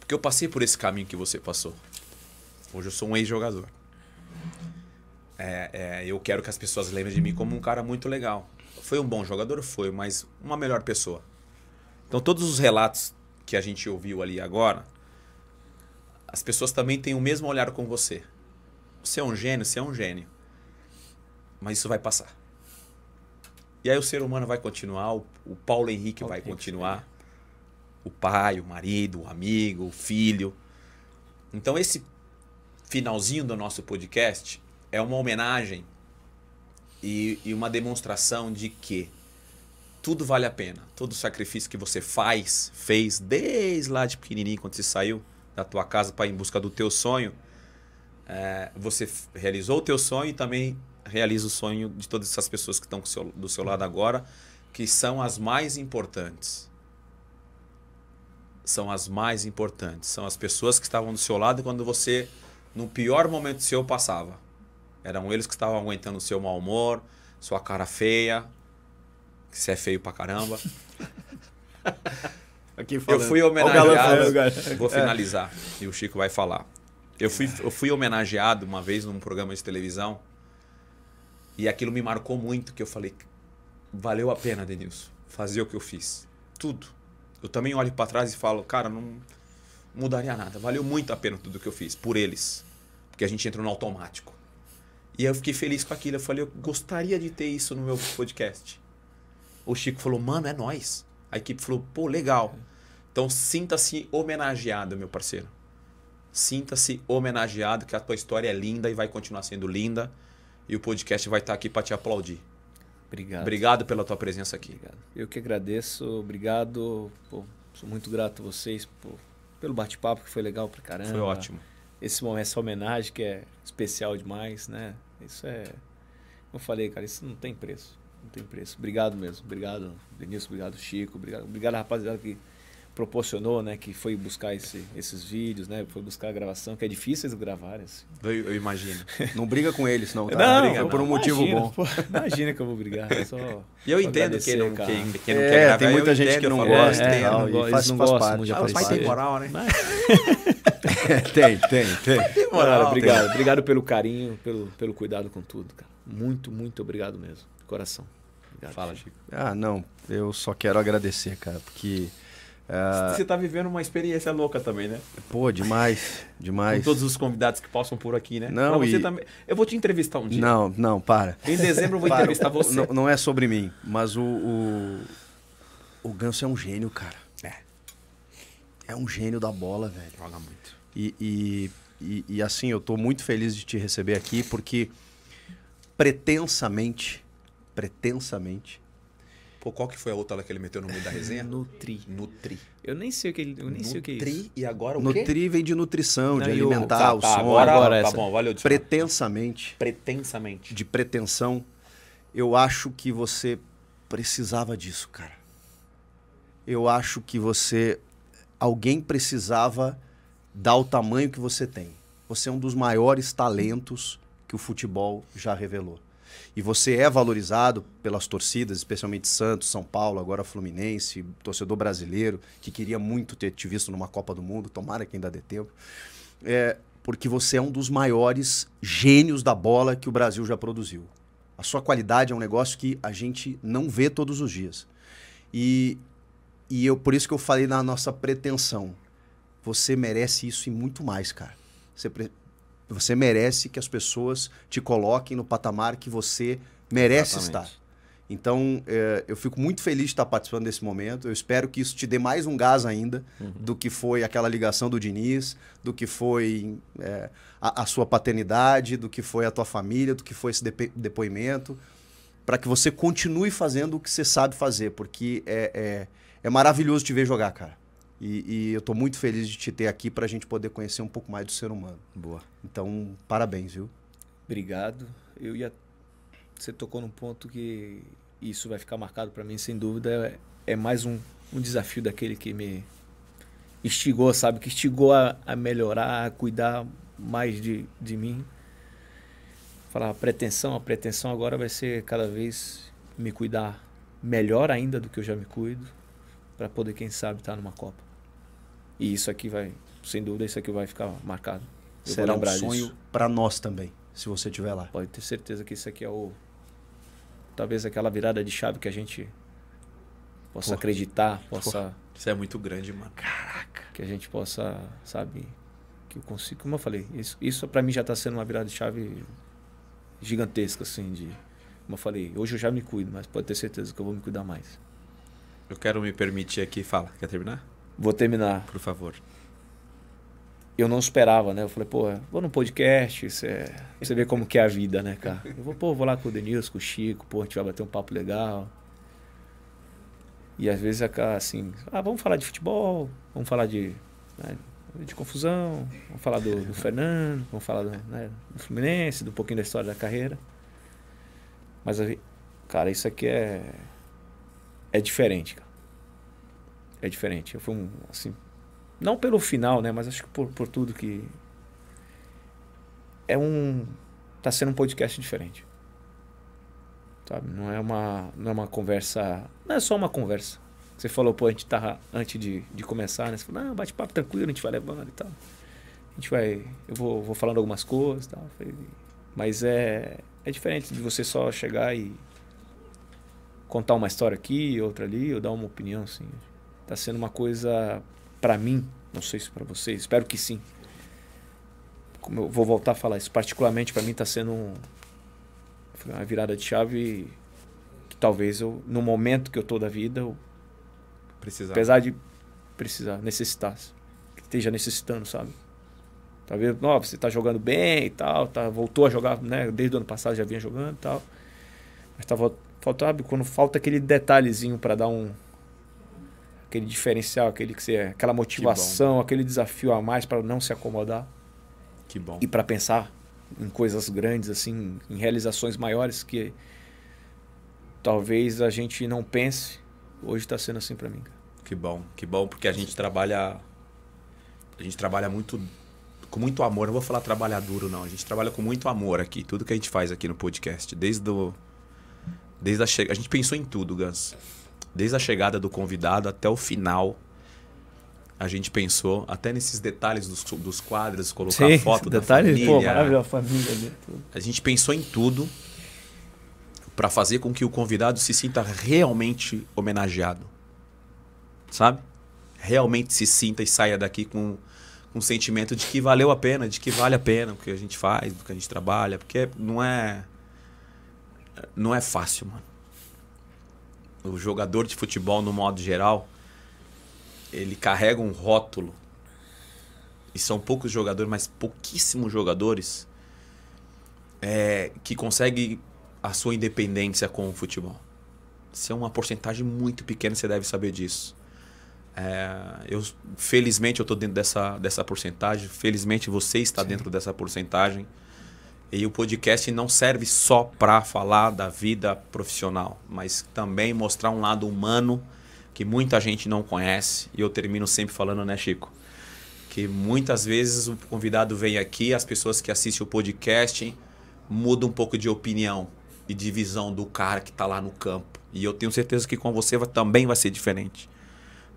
Porque eu passei por esse caminho que você passou. Hoje eu sou um ex-jogador. É, é, eu quero que as pessoas lembrem de mim como um cara muito legal. Foi um bom jogador? Foi, mas uma melhor pessoa. Então todos os relatos que a gente ouviu ali agora, as pessoas também têm o mesmo olhar com você. Você é um gênio, você é um gênio. Mas isso vai passar. E aí o ser humano vai continuar, o, o Paulo Henrique Paulo vai Henrique, continuar. Né? O pai, o marido, o amigo, o filho. Então esse finalzinho do nosso podcast... É uma homenagem e, e uma demonstração de que tudo vale a pena. Todo sacrifício que você faz, fez desde lá de pequenininho, quando você saiu da tua casa para ir em busca do teu sonho, é, você realizou o teu sonho e também realiza o sonho de todas essas pessoas que estão do seu, do seu lado agora, que são as mais importantes. São as mais importantes. São as pessoas que estavam do seu lado quando você, no pior momento seu, passava. Eram eles que estavam aguentando o seu mau humor, sua cara feia, que você é feio pra caramba. Aqui falando. Eu fui homenageado, galão, vou finalizar, é. E o Chico vai falar. Eu fui, eu fui homenageado uma vez num programa de televisão e aquilo me marcou muito, que eu falei, valeu a pena, Denilson, fazer o que eu fiz. Tudo. Eu também olho pra trás e falo, cara, não mudaria nada. Valeu muito a pena tudo que eu fiz, por eles. Porque a gente entrou no automático. E eu fiquei feliz com aquilo. Eu falei, eu gostaria de ter isso no meu podcast. O Chico falou, mano, é nóis. A equipe falou, pô, legal. Então sinta-se homenageado, meu parceiro. Sinta-se homenageado, que a tua história é linda e vai continuar sendo linda. E o podcast vai estar aqui para te aplaudir. Obrigado. Obrigado pela tua presença aqui. Obrigado. Eu que agradeço. Obrigado. Pô, sou muito grato a vocês por, pelo bate-papo, que foi legal pra caramba. Foi ótimo. Esse momento, essa homenagem que é especial demais, né? Isso é... Como eu falei, cara, isso não tem preço. Não tem preço. Obrigado mesmo. Obrigado, Denilson. Obrigado, Chico. Obrigado, obrigado a rapaziada que proporcionou, né? Que foi buscar esse, esses vídeos, né? Foi buscar a gravação, que é difícil eles gravarem. Assim. Eu, eu imagino. Não briga com eles, não, tá? Não, briga, não, por um imagina, motivo bom. Pô, imagina que eu vou brigar. Só, e eu entendo quem não, quem, quem é, não quer gravar. Tem muita gente que não gosta. É, é, não, não, faz, não faz gosta, parte. Já ah, faz o pai parte. Tem moral, né? Mas... tem, tem, tem. Moral, obrigado, obrigado pelo carinho, pelo, pelo cuidado com tudo, cara. Muito, muito obrigado mesmo. Coração. Obrigado. Fala, Chico. Ah, não. Eu só quero agradecer, cara, porque... Uh... Você tá vivendo uma experiência louca também, né? Pô, demais, demais. Com todos os convidados que passam por aqui, né? Não, você e... também... Eu vou te entrevistar um dia. Não, não, para. Em dezembro eu vou para. entrevistar você. Não, não é sobre mim, mas o, o... O Ganso é um gênio, cara. É. É um gênio da bola, velho. Joga muito. E, e, e, e assim, eu estou muito feliz de te receber aqui, porque pretensamente, pretensamente... Pô, qual que foi a outra lá que ele meteu no meio da resenha? Nutri. Nutri. Eu nem sei o que ele... Eu nem Nutri sei o que é isso. Nutri e agora o quê? Nutri vem de nutrição, não, de alimentar, tá, o tá, sono. Agora, agora essa. Tá bom, valeu. Pretensamente. Pretensamente. De pretensão, eu acho que você precisava disso, cara. Eu acho que você... Alguém precisava dar o tamanho que você tem. Você é um dos maiores talentos que o futebol já revelou. E você é valorizado pelas torcidas, especialmente Santos, São Paulo, agora Fluminense, torcedor brasileiro, que queria muito ter te visto numa Copa do Mundo, tomara que ainda dê tempo, é, porque você é um dos maiores gênios da bola que o Brasil já produziu. A sua qualidade é um negócio que a gente não vê todos os dias. E, e eu, por isso que eu falei na nossa pretensão, você merece isso e muito mais, cara. Você precisa... Você merece que as pessoas te coloquem no patamar que você merece Exatamente. estar. Então, é, eu fico muito feliz de estar participando desse momento. Eu espero que isso te dê mais um gás ainda, uhum, do que foi aquela ligação do Diniz, do que foi é, a, a sua paternidade, do que foi a tua família, do que foi esse depo- depoimento, para que você continue fazendo o que você sabe fazer, porque é, é, é maravilhoso te ver jogar, cara. E, e eu estou muito feliz de te ter aqui para a gente poder conhecer um pouco mais do ser humano. Boa. Então, parabéns, viu? Obrigado. Eu ia... Você tocou num ponto que isso vai ficar marcado para mim, sem dúvida. É, é mais um, um desafio daquele que me instigou, sabe? Que instigou a, a melhorar, a cuidar mais de, de mim. Falar a pretensão, a pretensão agora vai ser cada vez me cuidar melhor ainda do que eu já me cuido, para poder, quem sabe, estar numa Copa. E isso aqui vai, sem dúvida, isso aqui vai ficar marcado. Eu Será um sonho para nós também, se você estiver lá. Pode ter certeza que isso aqui é o... Talvez aquela virada de chave que a gente possa Porra. acreditar, possa... Porra. Isso é muito grande, mano. Caraca! Que a gente possa, sabe, que eu consigo... Como eu falei, isso, isso para mim já está sendo uma virada de chave gigantesca, assim, de... Como eu falei, hoje eu já me cuido, mas pode ter certeza que eu vou me cuidar mais. Eu quero me permitir aqui, fala, quer terminar? Vou terminar. Por favor. Eu não esperava, né? Eu falei, pô, vou num podcast, isso é... você vê como que é a vida, né, cara? Eu vou, pô, vou lá com o Denilson, com o Chico, pô, a gente vai bater um papo legal. E às vezes, assim, ah, vamos falar de futebol, vamos falar de, né, de confusão, vamos falar do, do Fernando, vamos falar do, né, do Fluminense, do pouquinho da história da carreira. Mas, cara, isso aqui é... É diferente, cara. É diferente. Eu fui um, assim... Não pelo final, né? Mas acho que por, por tudo que... É um... Tá sendo um podcast diferente. Sabe? Não é uma, não é uma conversa... Não é só uma conversa. Você falou, pô, a gente tá... Antes de, de começar, né? Você falou, não, bate papo tranquilo, a gente vai levando e tal. A gente vai... Eu vou, vou falando algumas coisas e tal. Mas é... É diferente de você só chegar e... contar uma história aqui, outra ali, ou dar uma opinião, assim. Tá sendo uma coisa, para mim, não sei se para vocês, espero que sim. Como eu vou voltar a falar isso, particularmente para mim tá sendo um, uma virada de chave que talvez eu, no momento que eu tô da vida, eu, precisar. apesar de precisar, necessitar, que esteja necessitando, sabe? Talvez, ó, você tá jogando bem e tal, tá, voltou a jogar, né? Desde o ano passado já vinha jogando e tal, mas tava... Falta, quando falta aquele detalhezinho para dar um... Aquele diferencial, aquele que você é, aquela motivação, aquele desafio a mais para não se acomodar. Que bom. E para pensar em coisas grandes, assim, em realizações maiores que talvez a gente não pense. Hoje está sendo assim para mim. Que bom, que bom, porque a gente trabalha... A gente trabalha muito... com muito amor. Não vou falar trabalhar duro, não. A gente trabalha com muito amor aqui. Tudo que a gente faz aqui no podcast, desde o... Desde a, che... a gente pensou em tudo, Ganso. Desde a chegada do convidado até o final, a gente pensou até nesses detalhes dos, dos quadros, colocar Sim, a foto da detalhe, família. Pô, maravilhosa, família ali, tudo. A gente pensou em tudo para fazer com que o convidado se sinta realmente homenageado. Sabe? Realmente se sinta e saia daqui com, com um sentimento de que valeu a pena, de que vale a pena o que a gente faz, do que a gente trabalha, porque não é... Não é fácil, mano. O jogador de futebol, no modo geral, ele carrega um rótulo e são poucos jogadores, mas pouquíssimos jogadores é, que conseguem a sua independência com o futebol. Isso é uma porcentagem muito pequena, você deve saber disso. É, eu, felizmente eu estou dentro dessa, dessa porcentagem, felizmente você está Sim. dentro dessa porcentagem. E o podcast não serve só para falar da vida profissional, mas também mostrar um lado humano que muita gente não conhece. E eu termino sempre falando, né, Chico? Que muitas vezes o convidado vem aqui, as pessoas que assistem o podcast mudam um pouco de opinião e de visão do cara que está lá no campo. E eu tenho certeza que com você também vai ser diferente.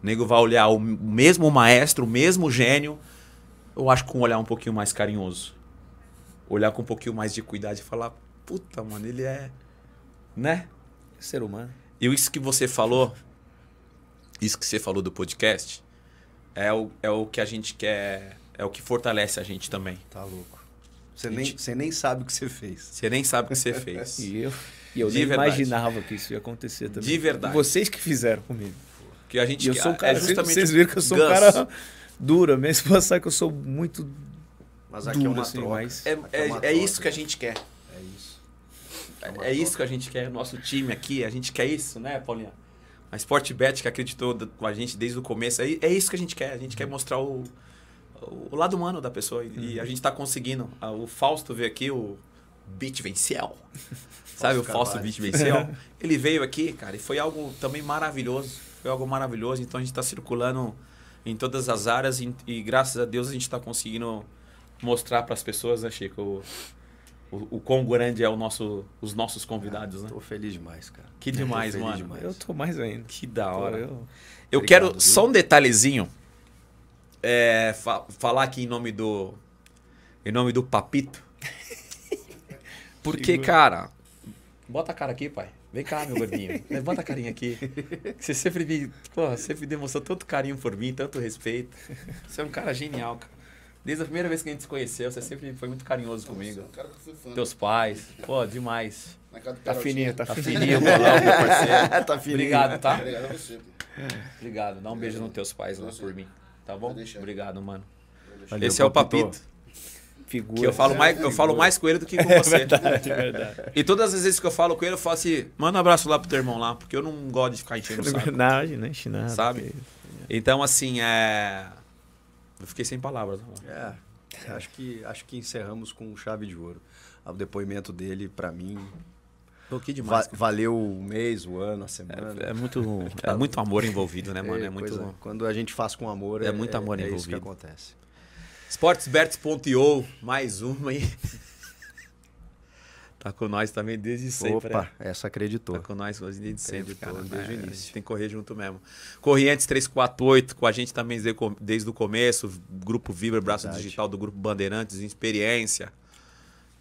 O nego vai olhar o mesmo maestro, o mesmo gênio, eu acho que com um olhar um pouquinho mais carinhoso. Olhar com um pouquinho mais de cuidado e falar, puta, mano, ele é... Né? Ser humano. E isso que você falou, isso que você falou do podcast, é o, é o que a gente quer, é o que fortalece a gente também. Tá louco. Você nem, você nem sabe o que você fez. Você nem sabe o que você fez. E eu, e eu nem imaginava que isso ia acontecer também. De verdade. Vocês que fizeram comigo. Que a gente eu sou um cara, é justamente vocês viram que eu sou um cara dura, mesmo passar que eu sou muito mas aqui duro, é uma assim, troca. Mas... É, é, é, uma é troca. Isso que a gente quer. É isso. É, é, é isso que a gente quer. Nosso time aqui, a gente quer isso, né, Paulinha? A Sportsbet, que acreditou com a gente desde o começo, é, é isso que a gente quer. A gente quer mostrar o, o lado humano da pessoa. E, uhum. e a gente tá conseguindo. O Fausto veio aqui, o Beat Venciel. Sabe o Fausto Beat Venciel? Ele veio aqui, cara, e foi algo também maravilhoso. Foi algo maravilhoso, então a gente está circulando em todas as áreas e, e graças a Deus a gente está conseguindo mostrar para as pessoas, né, Chico, o, o, o quão grande é o nosso, os nossos convidados. Estou ah, né? feliz demais, cara. Que demais, eu mano. Demais. Eu tô mais ainda. Que da hora. Tô, eu eu Obrigado, quero viu? Só um detalhezinho, é, fa falar aqui em nome do, em nome do Papito, porque, cara, bota a cara aqui, pai. Vem cá, meu gordinho. Levanta a carinha aqui. Você sempre me, porra, sempre demonstrou tanto carinho por mim, tanto respeito. Você é um cara genial, cara. Desde a primeira vez que a gente se conheceu, você sempre foi muito carinhoso comigo. Nossa, cara, fã, teus pais. Pô, demais. Tá fininho, tá fininho. Tá fininho, meu parceiro. Tá fininho. Obrigado, tá? Obrigado a você. Obrigado. Dá um beijo nos teus pais lá por mim. Tá bom? Obrigado, mano. Valeu, esse é o Papito. Figura. Que eu falo, é, mais, eu falo mais com ele do que com você. É verdade, é verdade. E todas as vezes que eu falo com ele, eu falo assim, manda um abraço lá pro teu irmão lá, porque eu não gosto de ficar enchendo o saco. Verdade, né? Enchinar, sabe? Porque... Então, assim, é... Eu fiquei sem palavras. É, acho que, acho que encerramos com chave de ouro. O depoimento dele, pra mim... Pô, que demais, va cara. Valeu o mês, o ano, a semana. É, é, muito, é muito amor envolvido, né, mano? É, é muito... É. Quando a gente faz com amor, é, é muito amor é, é envolvido. É isso que acontece. Sportsbet ponto i o, mais uma aí. Tá com nós também desde sempre. Opa, é. Essa acreditou. Tá com nós desde sempre, cara. Desde o início. A gente tem que correr junto mesmo. Corrientes três quatro oito, com a gente também desde, desde o começo. Grupo Vibra, braço Verdade. Digital do Grupo Bandeirantes, Experiência.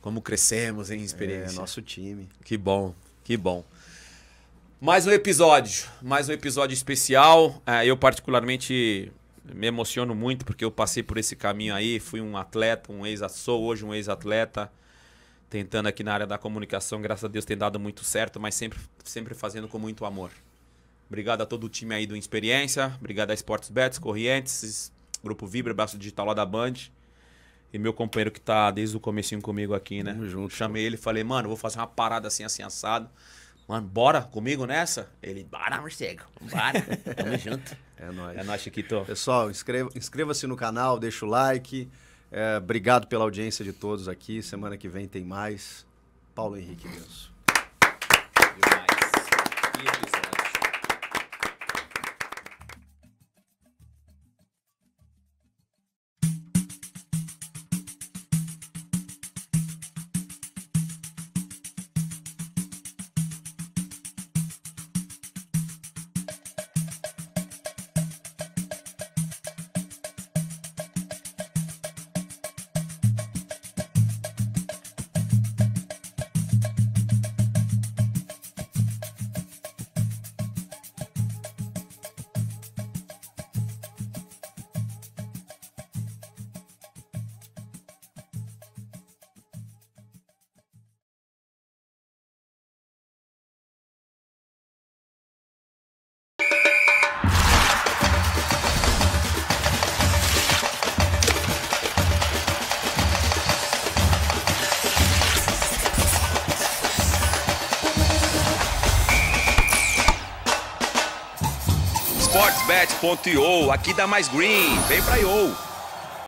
Como crescemos em Experiência. É, nosso time. Que bom, que bom. Mais um episódio, mais um episódio especial. É, eu particularmente... Me emociono muito porque eu passei por esse caminho aí, fui um atleta, um ex-atleta, sou hoje um ex-atleta, tentando aqui na área da comunicação, graças a Deus tem dado muito certo, mas sempre, sempre fazendo com muito amor. Obrigado a todo o time aí do Experiência, obrigado a Sportsbet, Corrientes, Grupo Vibra, Braço Digital lá da Band, e meu companheiro que tá desde o comecinho comigo aqui, né? Tamo junto. Chamei ele e falei, mano, vou fazer uma parada assim, assim, assado. Mano, bora comigo nessa? Ele, bora, morcego. Bora. Tamo junto. É nóis. É nóis, Chiquito. Pessoal, inscreva-se no canal, deixa o like. É, obrigado pela audiência de todos aqui. Semana que vem tem mais. Paulo Henrique Ganso. Demais. Que Sportsbet ponto i o, aqui dá mais green, vem pra i o.